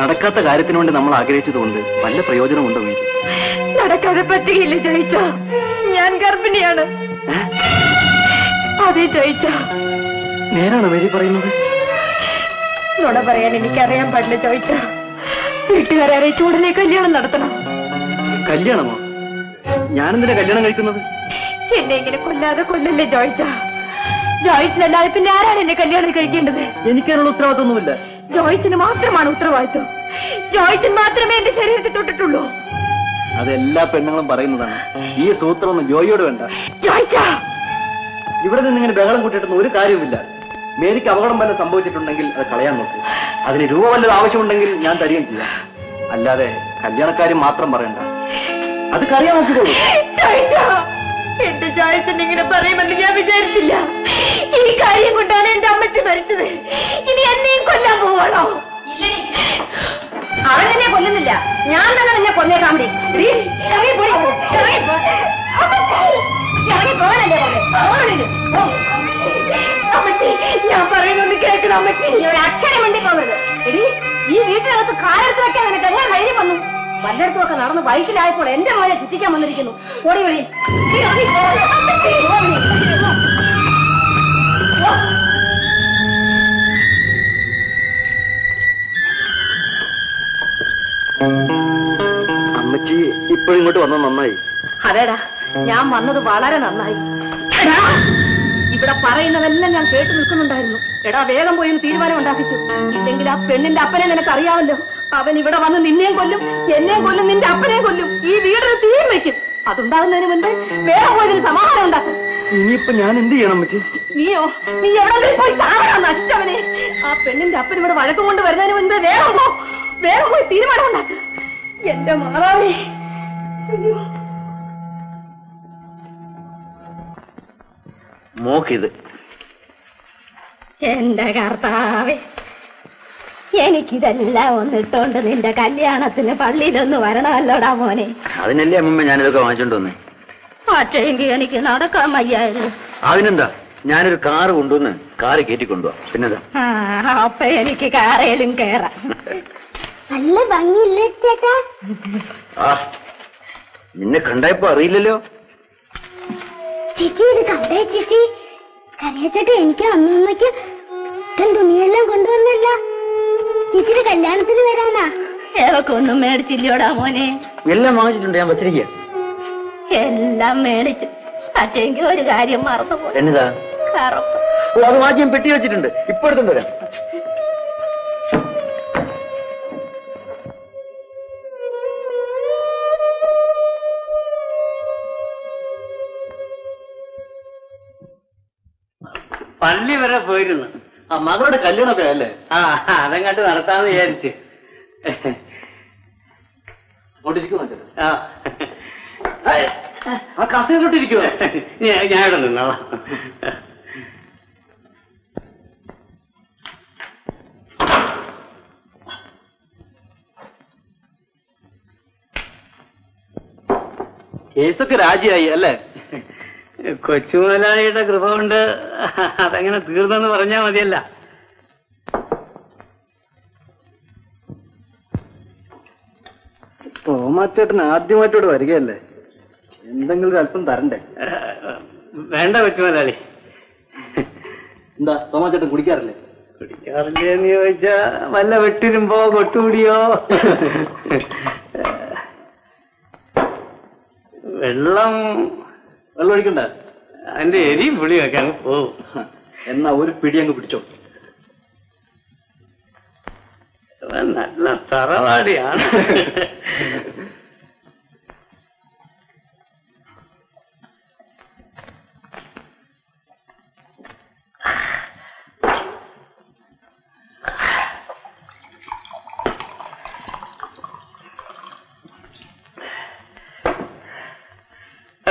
നടക്കാത്ത കാര്യത്തിന് വേണ്ടി നമ്മൾ ആഗ്രഹിച്ചതുകൊണ്ട് നല്ല പ്രയോജനമുണ്ടോ? നടക്കാതെ പറ്റുകയില്ല ജയിച്ച. ഞാൻ ഗർഭിണിയാണ്. അതെ ജയിച്ച, നേരാണോ മേരി പറയുന്നത്? നുണ പറയാൻ എനിക്കറിയാൻ പാടില്ല ജയിച്ച. വീട്ടുകാരെ അറിയിച്ചു ഉടനെ കല്യാണം നടത്തണം. കല്യാണമോ? ഞാനെന്തിനാ കല്യാണം കഴിക്കുന്നത്? എന്നെ ഇങ്ങനെ കൊല്ലാതെ കൊല്ലല്ലേ ജോയിച്ച. ജോയിച്ചല്ലാതെ പിന്നെ ആരാണ് എന്നെ കല്യാണം കഴിക്കേണ്ടത്? എനിക്കതിനുള്ള ഉത്തരവാദിത്വമൊന്നുമില്ല. ജോയിച്ചിന് മാത്രമാണ് ഉത്തരവാദിത്വം. ജോയിച്ചൻ മാത്രമേ എന്റെ ശരീരത്തിൽ തൊട്ടിട്ടുള്ളൂ. അതെല്ലാ പെണ്ണുങ്ങളും പറയുന്നതാണ്. ഈ സൂത്രം ഒന്നും ജോയിയോട് വേണ്ട. ഇവിടെ നിന്ന് ഇങ്ങനെ ബഹളം കൂട്ടിയിട്ടൊന്നും ഒരു കാര്യവുമില്ല. മേരിക്ക് അപകടം വല്ല സംഭവിച്ചിട്ടുണ്ടെങ്കിൽ അത് കളയാൻ നോക്കും. അതിന് രൂപ വല്ലത് ആവശ്യമുണ്ടെങ്കിൽ ഞാൻ തരികയും ചെയ്യാം. അല്ലാതെ കല്യാണക്കാരും മാത്രം പറയണ്ട. അത് കളയാൻ നോക്കിക്കോളൂ. എന്റെ ജോയിച്ചൻ ഇങ്ങനെ പറയുമെന്ന് ഞാൻ വിചാരിച്ചില്ല. ഈ കാര്യം കൊണ്ടാണ് എന്റെ അമ്മച്ചി മരിച്ചത്. ഇനി എന്നെയും കൊല്ലാൻ പോവാണോ? അവൻ തന്നെ കൊല്ലുന്നില്ല, ഞാൻ തന്നെ നിന്നെ കൊന്നേക്കാം. അമ്മച്ചി, ഞാൻ പറയുന്നൊന്ന് കേൾക്കണം അമ്മച്ചി. ഒരു അക്ഷരം വേണ്ടി പോകരുത്. ഈ വീട്ടിനകത്ത് കാലെടുത്ത് വെക്കാൻ നിനക്ക് എങ്ങനെ കഴിഞ്ഞു വന്നു? വല്ലയിടത്തുമൊക്കെ നടന്ന് ബൈക്കിലായപ്പോൾ എന്റെ മോനെ ചുറ്റിക്കാൻ വന്നിരിക്കുന്നു. ഓടി വഴി അമ്മച്ചി ഇപ്പോഴിങ്ങോട്ട് വന്നത് നന്നായി. അതേടാ, ഞാൻ വന്നത് വളരെ നന്നായി. ഇവിടെ പറയുന്നതെല്ലാം ഞാൻ കേട്ടു നിൽക്കുന്നുണ്ടായിരുന്നു. എടാ, വേഗം പോയി തീരുമാനം ഉണ്ടാക്കിച്ചു. ഇല്ലെങ്കിൽ ആ പെണ്ണിന്റെ അപ്പനെ നിനക്കറിയാമല്ലോ. അവൻ ഇവിടെ വന്ന് നിന്നെയും കൊല്ലും, എന്നെയും കൊല്ലും, നിന്റെ അപ്പനെയും കൊല്ലും. ഈ വീടിന് തീയും വയ്ക്കും. അതുണ്ടാകുന്നതിന് മുൻപേ വേറെ പോയതിന് സമാധാനം ഉണ്ടാക്കും. ഇനിയിപ്പോ ഞാൻ എന്ത് ചെയ്യണം അമ്മച്ചി? നീയോ? നീ എവിടെങ്കിലും പോയി കാണാൻ നഷ്ടവനെ. ആ പെണ്ണിന്റെ അപ്പൻ ഇവിടെ വഴക്കം കൊണ്ട് വരുന്നതിന് മുൻപേ വേറെ പോ. വേറെ പോയി തീരുമാനം ഉണ്ടാക്കുക. എന്റെ മാറാവേ. മോക്കിത് എന്റെ കർത്താവേ, എനിക്കിതെല്ലാം ഒന്നിട്ടോണ്ട് നിന്റെ കല്യാണത്തിന് പള്ളിയിലൊന്ന് വരണമല്ലോടാ മോനെ. അതിനല്ലേ അമ്മ ഞാനിതൊക്കെ വാങ്ങിച്ചോണ്ട് വന്നേ. പക്ഷേ എങ്കിൽ എനിക്ക് നടക്കാൻ വയ്യായിരുന്നു. അതിനെന്താ, ഞാനൊരു കാറ് കൊണ്ടുവന്ന് കാറ് കയറ്റി കൊണ്ടുപോവാ. പിന്നെന്താ, അപ്പൊ എനിക്ക് കാറേലും കയറാം. നല്ല ഭംഗിയില്ലേ ചേട്ടാ? ആ, നിന്നെ കണ്ടായപ്പോ അറിയില്ലല്ലോ. ചേച്ചി, ഇത് കണ്ടേ ചേച്ചി? കരയച്ചേട്ട എനിക്ക് അമ്മമ്മയ്ക്ക് തുണിയെല്ലാം കൊണ്ടുവന്നല്ല. ചേച്ചിയുടെ കല്യാണത്തിന് വരാനാ. ഏവക്കൊന്നും മേടിച്ചില്ലോടാ മോനെ. എല്ലാം വാങ്ങിച്ചിട്ടുണ്ട് ഞാൻ വെച്ചിരിക്കുക. എല്ലാം മേടിച്ചു. പക്ഷേ എനിക്ക് ഒരു കാര്യം മറന്നുപോയി. എന്നതാ? അത് വാങ്ങിച്ച് പെട്ടി വെച്ചിട്ടുണ്ട്. ഇപ്പൊ എടുത്തുണ്ടോ? പള്ളി വരെ പോയിരുന്നു. ആ, മകളുടെ കല്യാണമൊക്കെ അല്ലേ? ആ, അതങ്ങോട്ട് നടത്താമെന്ന് വിചാരിച്ച്. ആ കസയിലോട്ടിരിക്കുവോ? ഞാൻ ഇവിടെ നിന്നോളാം. കേസൊക്കെ രാജിയായി അല്ലേ? കൊച്ചു മുതലാളിയുടെ കൃപ കൊണ്ട് അതങ്ങനെ തീർന്നെന്ന് പറഞ്ഞാൽ മതിയല്ല. തോമാച്ചേട്ടൻ ആദ്യമായിട്ടോട് വരികയല്ലേ, എന്തെങ്കിലും അല്പം തരണ്ടേ? വേണ്ട കൊച്ചു മുതലാളി. എന്താ തോമാച്ചേട്ടൻ കുടിക്കാറില്ലേ? കുടിക്കാറില്ലേന്ന് ചോദിച്ചാ വല്ല വെട്ടിരുമ്പോ കൊട്ടുകൂടിയോ? വെള്ളം വെള്ളം ഒഴിക്കണ്ട. അതിന്റെ എരി പുളിയൊക്കെ അങ്ങ് പോവും. എന്നാ ഒരു പിടി അങ്ങ് പിടിച്ചോ. നല്ല തറവാടിയാണ്.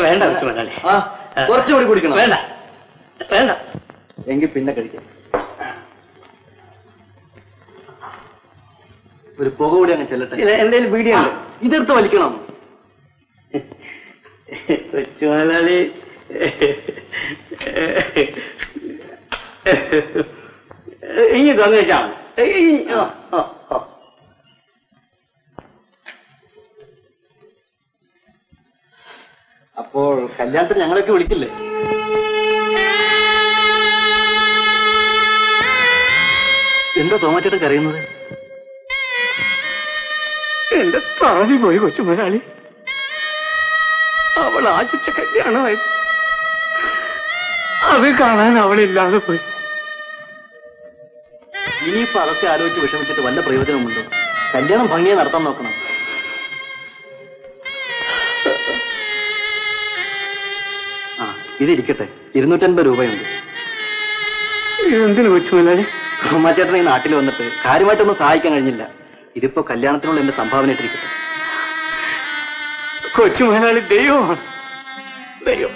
വേണ്ട കൊച്ചു മലയാളി, കുറച്ചുകൂടി കുടിക്കണം. വേണ്ട വേണ്ട, എങ്കിൽ പിന്നെ കഴിക്കാം. ഒരു പുക കൂടി അങ്ങ് ചെല്ലട്ടെ. ഇല്ല എന്തെങ്കിലും വീഡിയോ ഉണ്ട്, ഇതെടുത്ത് വലിക്കണം. കൊച്ചുമലയാളി ഇനി തന്നു വെച്ചാൽ അപ്പോൾ കല്യാണത്തിന് ഞങ്ങളൊക്കെ വിളിക്കില്ലേ? എന്താ തോമാച്ചേട്ടൻ കരയുന്നത്? എന്റെ താവി പോയി കൊച്ചുമലയാളി. അവൾ ആശിച്ച കല്യാണമായി, അത് കാണാൻ അവളില്ലാതെ പോയി. ഇനിയിപ്പോ അതൊക്കെ ആലോചിച്ച് വിഷമിച്ചിട്ട് വല്ല പ്രയോജനമുണ്ടോ? കല്യാണം ഭംഗിയെ നടത്താൻ നോക്കണം. ആ ഇതിരിക്കട്ടെ, ഇരുന്നൂറ്റൻപത് രൂപയുണ്ട്. ഇതെന്തിനു കൊച്ചുമലയാളി? അമ്മാച്ചേട്ടൻ ഈ നാട്ടിൽ വന്നിട്ട് കാര്യമായിട്ടൊന്നും സഹായിക്കാൻ കഴിഞ്ഞില്ല. ഇതിപ്പോ കല്യാണത്തിനുള്ള എന്റെ സംഭാവന ഇട്ടിരിക്കട്ടെ. കൊച്ചുമലയാളി ദൈവമാണ്, ദൈവം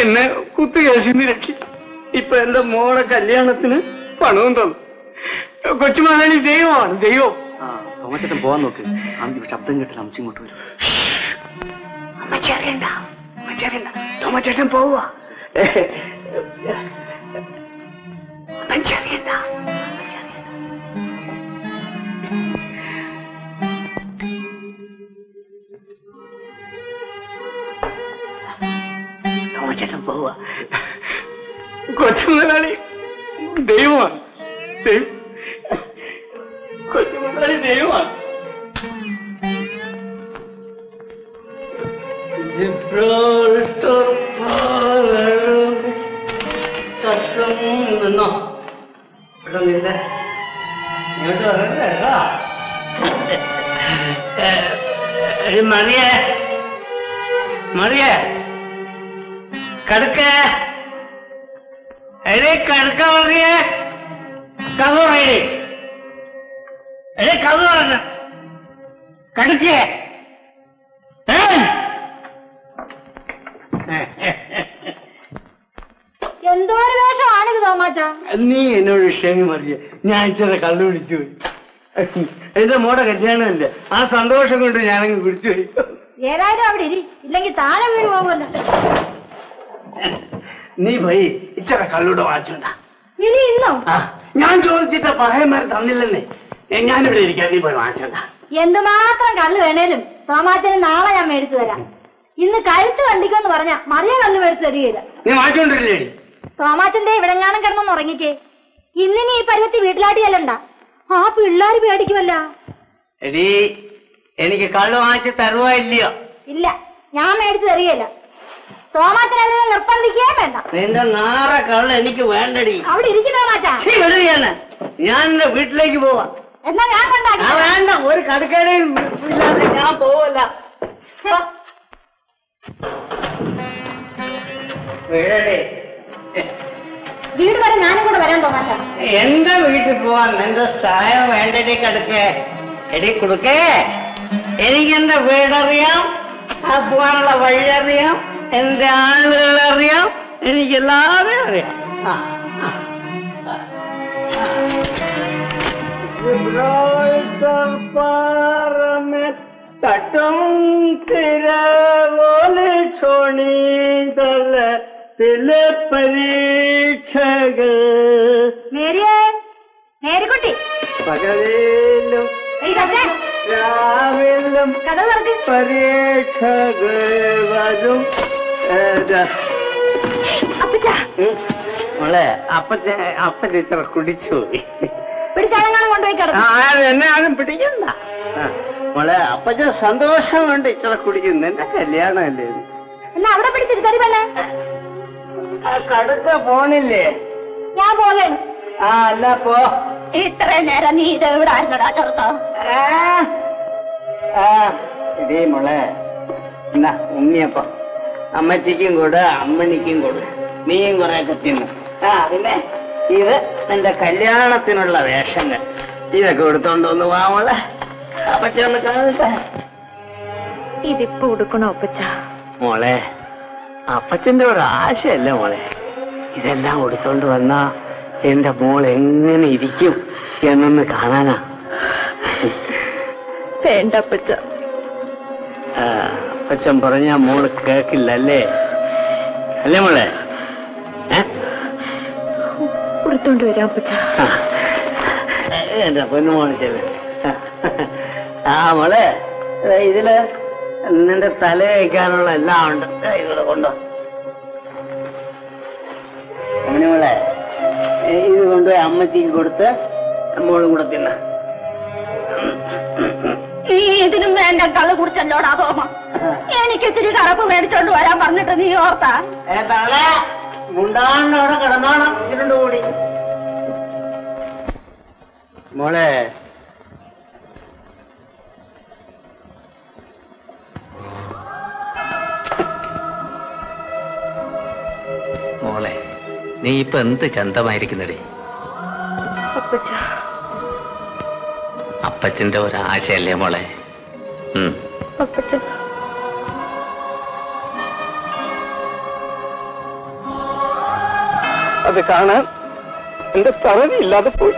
എന്നെ കുത്തുകേശിന്ന് രക്ഷിച്ചു. ഇപ്പൊ എന്റെ മോളെ കല്യാണത്തിന് പണവും തന്നു. കൊച്ചുമലയാളി ദൈവമാണ്, ദൈവം. ആ തോമച്ചേട്ടൻ പോവാൻ നോക്ക്, ശബ്ദം കേട്ടില്ല അമ്മച്ചി ഇങ്ങോട്ട് വരും. അമ്മച്ചി അറിയണ്ട, അമ്മച്ചി അറിയണ്ട, തോമച്ചേട്ടൻ പോവുക. അമ്മച്ചി അറിയണ്ട. ചേട്ടൻ പോവാ. കൊച്ചുമലയാളി ദൈവമാണ്, കൊച്ചുമലയാളി ദൈവമാണ്. നിന്നോ ഇവിടെ നിന്നെ മറിയേ, മറിയേ कड़के, अरे कड़का हो रही है, कलो रही, अरे कलो रहना, कड़के, यंदोर वैसा आने को तो मचा, नहीं ये नोट शेंग मरिये, न्याय चला कलो रिचू, इधर मोटा कल्याण नहीं है, आ संदोष को इधर जाने को गुड़चू, ये राय तो अब डेरी, इलाके तारा मेरे माँ बोलना नहीं भाई इच्छा कलूड वाचुंडा ഞാൻ ചോദിച്ചിട്ട് പഹയന്മാർ തന്നില്ലെന്നേ. ഞാനിവിടെ ഇരിക്കാൻ നീ പോയി വാങ്ങിച്ചോണ്ട. എന്തുമാത്രം കല്ല് വേണേലും തോമാച്ചന് നാളെ ഞാൻ മേടിച്ചു തരാം. ഇന്ന് കഴുത്ത് കണ്ടിക്കോന്ന് പറഞ്ഞ മറിയ കല്ല് മേടിച്ചു തരികയില്ല. നീ വാങ്ങിച്ചോണ്ടില്ലേ? തോമാച്ചന്റെ ഇവിടെങ്ങാനും കിടന്നൊന്ന് ഉറങ്ങിക്കേ. ഇന്നിനി ഈ പരുവത്തി വീട്ടിലാട്ടി ചെല്ലണ്ട, ആ പിള്ളേര് പേടിക്കുമല്ല. എടീ എനിക്ക് കള്ളു വാങ്ങിച്ച് തരുവോ ഇല്ലയോ? ഇല്ല, ഞാൻ മേടിച്ചു തരികയില്ല. തോമാച്ചനെതിരെ നിർബന്ധിക്കേ വേണ്ട. നിന്റെ നാറ കള്ള് എനിക്ക് വേണ്ടടി. അവിടെ ഇരിക്കുന്ന ഞാൻ എന്റെ വീട്ടിലേക്ക് പോവാ. എന്നാ ഞാൻ കൊണ്ടാ വേണ്ട, ഒരു കടുക്കടയും ഇല്ലാതെ ഞാൻ പോവല്ല. വീട് വരെ ഞാനും കൂടെ വരാൻ തോമാച്ച. എന്റെ വീട്ടിൽ പോവാൻ എന്റെ സഹായം വേണ്ടടി. കടുക്കേ, എടി കൊടുക്കേ, എനിക്കെന്റെ വീടറിയാം, ആ പോവാനുള്ള വഴി അറിയാം, എന്റെ ആളുകളെ അറിയാം, എനിക്കെല്ലാവരും അറിയാം. തട്ടും തിര പോലെ ചോണീതല തിലെ പരീക്ഷകൾ പകലിലും രാവിലും പരീക്ഷകൾ വരും. മോളെ അപ്പച്ച അപ്പച്ച ഇത്ര കുടിച്ചു എന്നെ ആരും പിടിക്കണ്ട മോളെ. അപ്പച്ച സന്തോഷം കൊണ്ട് ഇത്ര കുടിക്കുന്നു. എന്റെ കല്യാണം അല്ലേ? കടുത്ത പോണില്ലേ? ഞാൻ പോകേ. ആ അല്ല പോ. ഇത്ര നേരം നീ ഇത് എവിടെ ആയിരുന്നടാ ചെറുക്കോ? ആ ഇതേ മോളെ എന്നാ ഉണ്ണിയപ്പ അമ്മച്ചിക്കും കൂടെ അമ്മണിക്കും കൂടെ നീയും കുറെയൊക്കെ തിന്നു. ആ പിന്നെ ഇത് നിന്റെ കല്യാണത്തിനുള്ള വേഷങ്ങൾ ഇതൊക്കെ എടുത്തോണ്ട് ഒന്ന് വാ മോളെ. അപ്പച്ച ഒന്ന് കാണട്ടെ. ഇതിപ്പോ കൊടുക്കണോ അപ്പച്ച? മോളെ അപ്പച്ചന്റെ ഒരു ആശയല്ല മോളെ, ഇതെല്ലാം കൊടുത്തോണ്ട് വന്നാ എന്റെ മോൾ എങ്ങനെ ഇരിക്കും എന്നൊന്ന് കാണാനാ. വേണ്ട അപ്പച്ച. അപ്പച്ചൻ പറഞ്ഞ മോള് കേക്കില്ലല്ലേ അല്ലേ മോളെ? കൊടുത്തോണ്ട് വരാം അപ്പച്ച. എന്റെ പൊന്നു മോണിച്ചല്ലേ ആ മോളെ, ഇതില് നിന്റെ തല വയ്ക്കാനുള്ള എല്ലാം ഉണ്ട്. ഇവിടെ കൊണ്ടോ മോളെ, ഇത് കൊണ്ടുപോയി അമ്മച്ചിക്ക് കൊടുത്ത് മോളും കൂടെ തിന്ന. നീ ഇതിനും വേണ്ട കള്ള് കുടിച്ചല്ലോടാ തോമ. എനിക്ക് ഇച്ചിരി കറപ്പ് മേടിച്ചോണ്ട് വരാൻ പറഞ്ഞിട്ട് നീ ഓർത്താ? മുണ്ടാണ്ടവിടെ കിടന്നോണം ഇതിനോട് കൂടി. മോളെ മോളെ നീ ഇപ്പൊ എന്ത് ചന്തമായിരിക്കുന്നടേ? അപ്പച്ചന്റെ ഒരാശയല്ലേ മോളെ? അത് കാണാൻ എന്റെ സ്ഥലം ഇല്ലാതെ പോയി.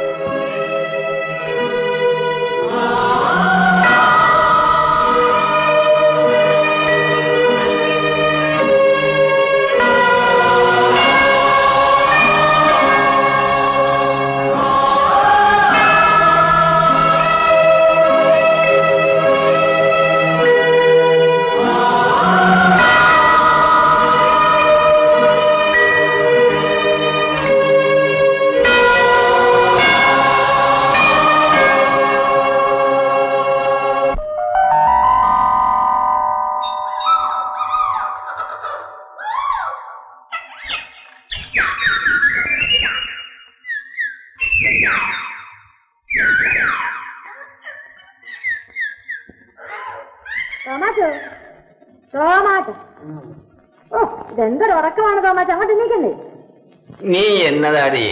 നീ എന്നതാടി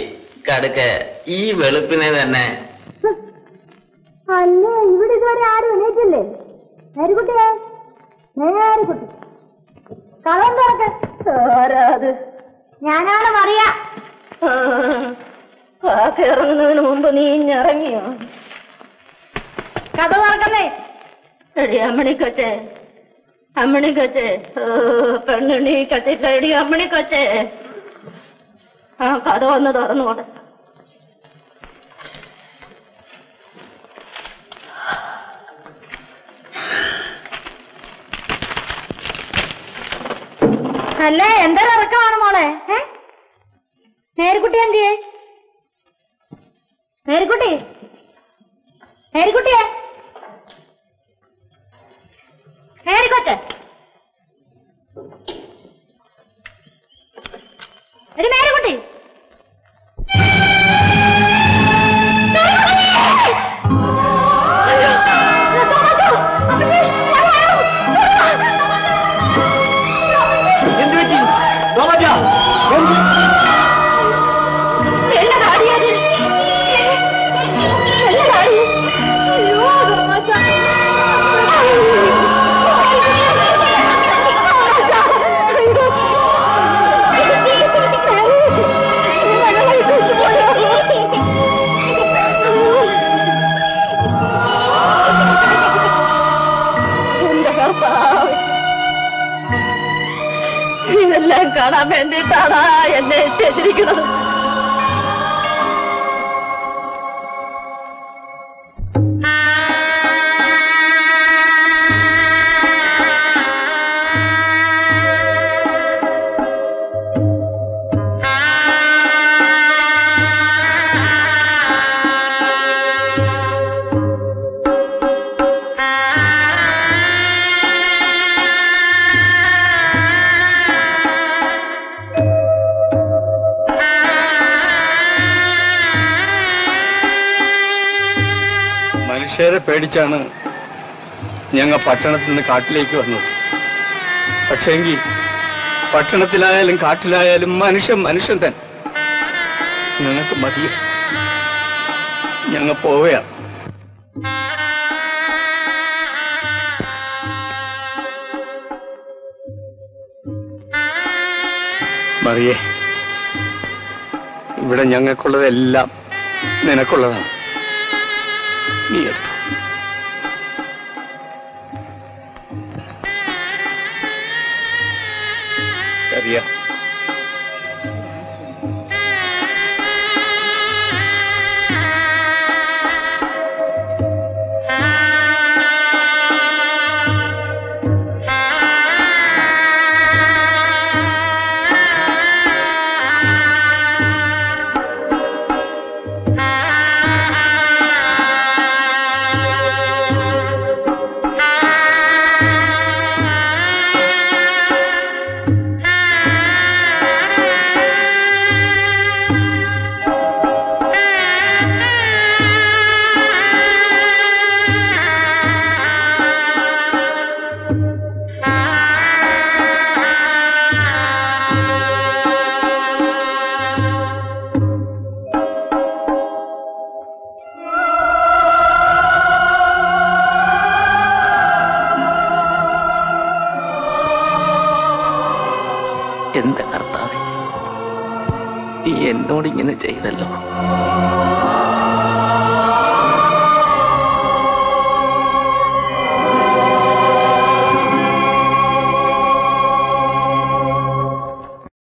കടുക്ക ഈ വെളുപ്പിനെ തന്നെ? അല്ലേ ഇവിടെ ഇതുവരെ ആരും എണീറ്റില്ലേ? നേരിക്കുട്ടിയേ നേരിക്കുട്ടി കളർ തുറക്ക്. ഞാനാണ് മറിയ. ഇറങ്ങുന്നതിന് മുമ്പ് നീ ഇറങ്ങിയോ? കഥ തുറക്കല്ലേ? എടി അമ്മണിക്കൊച്ചേ, അമ്മണിക്കൊച്ചേ, പെണ്ണുണി കത്തിക്കടി അമ്മണിക്കൊച്ചേ. ആ കഥ ഒന്ന് തുറന്നുകൊണ്ട് അല്ല എന്തൊരു ഇറക്കമാണ് മോളെ. ഏ നേരിക്കുട്ടി എന്തിയെ? നേരിക്കുട്ടി, നേരിക്കുട്ടിയെ, നേരിക്കൊച്ച, എടി നേരിക്കുട്ടി. എല്ലാം കാണാൻ വേണ്ടിയിട്ടാണ് എന്നെ എത്തിച്ചിരിക്കുന്നത്. െ പേടിച്ചാണ് ഞങ്ങൾ പട്ടണത്തിൽ നിന്ന് കാട്ടിലേക്ക് വന്നത്. പക്ഷെങ്കിൽ പട്ടണത്തിലായാലും കാട്ടിലായാലും മനുഷ്യൻ മനുഷ്യൻ തന്നെ. ഞങ്ങൾക്ക് മതിയ, ഞങ്ങൾ പോവുക. മറിയേ, ഇവിടെ ഞങ്ങൾക്കുള്ളതെല്ലാം നിനക്കുള്ളതാണ്. നീ എടുത്തു. दिया। എന്റെ കർത്താവേ, നീ എന്നോടിങ്ങനെ ചെയ്തല്ലോ.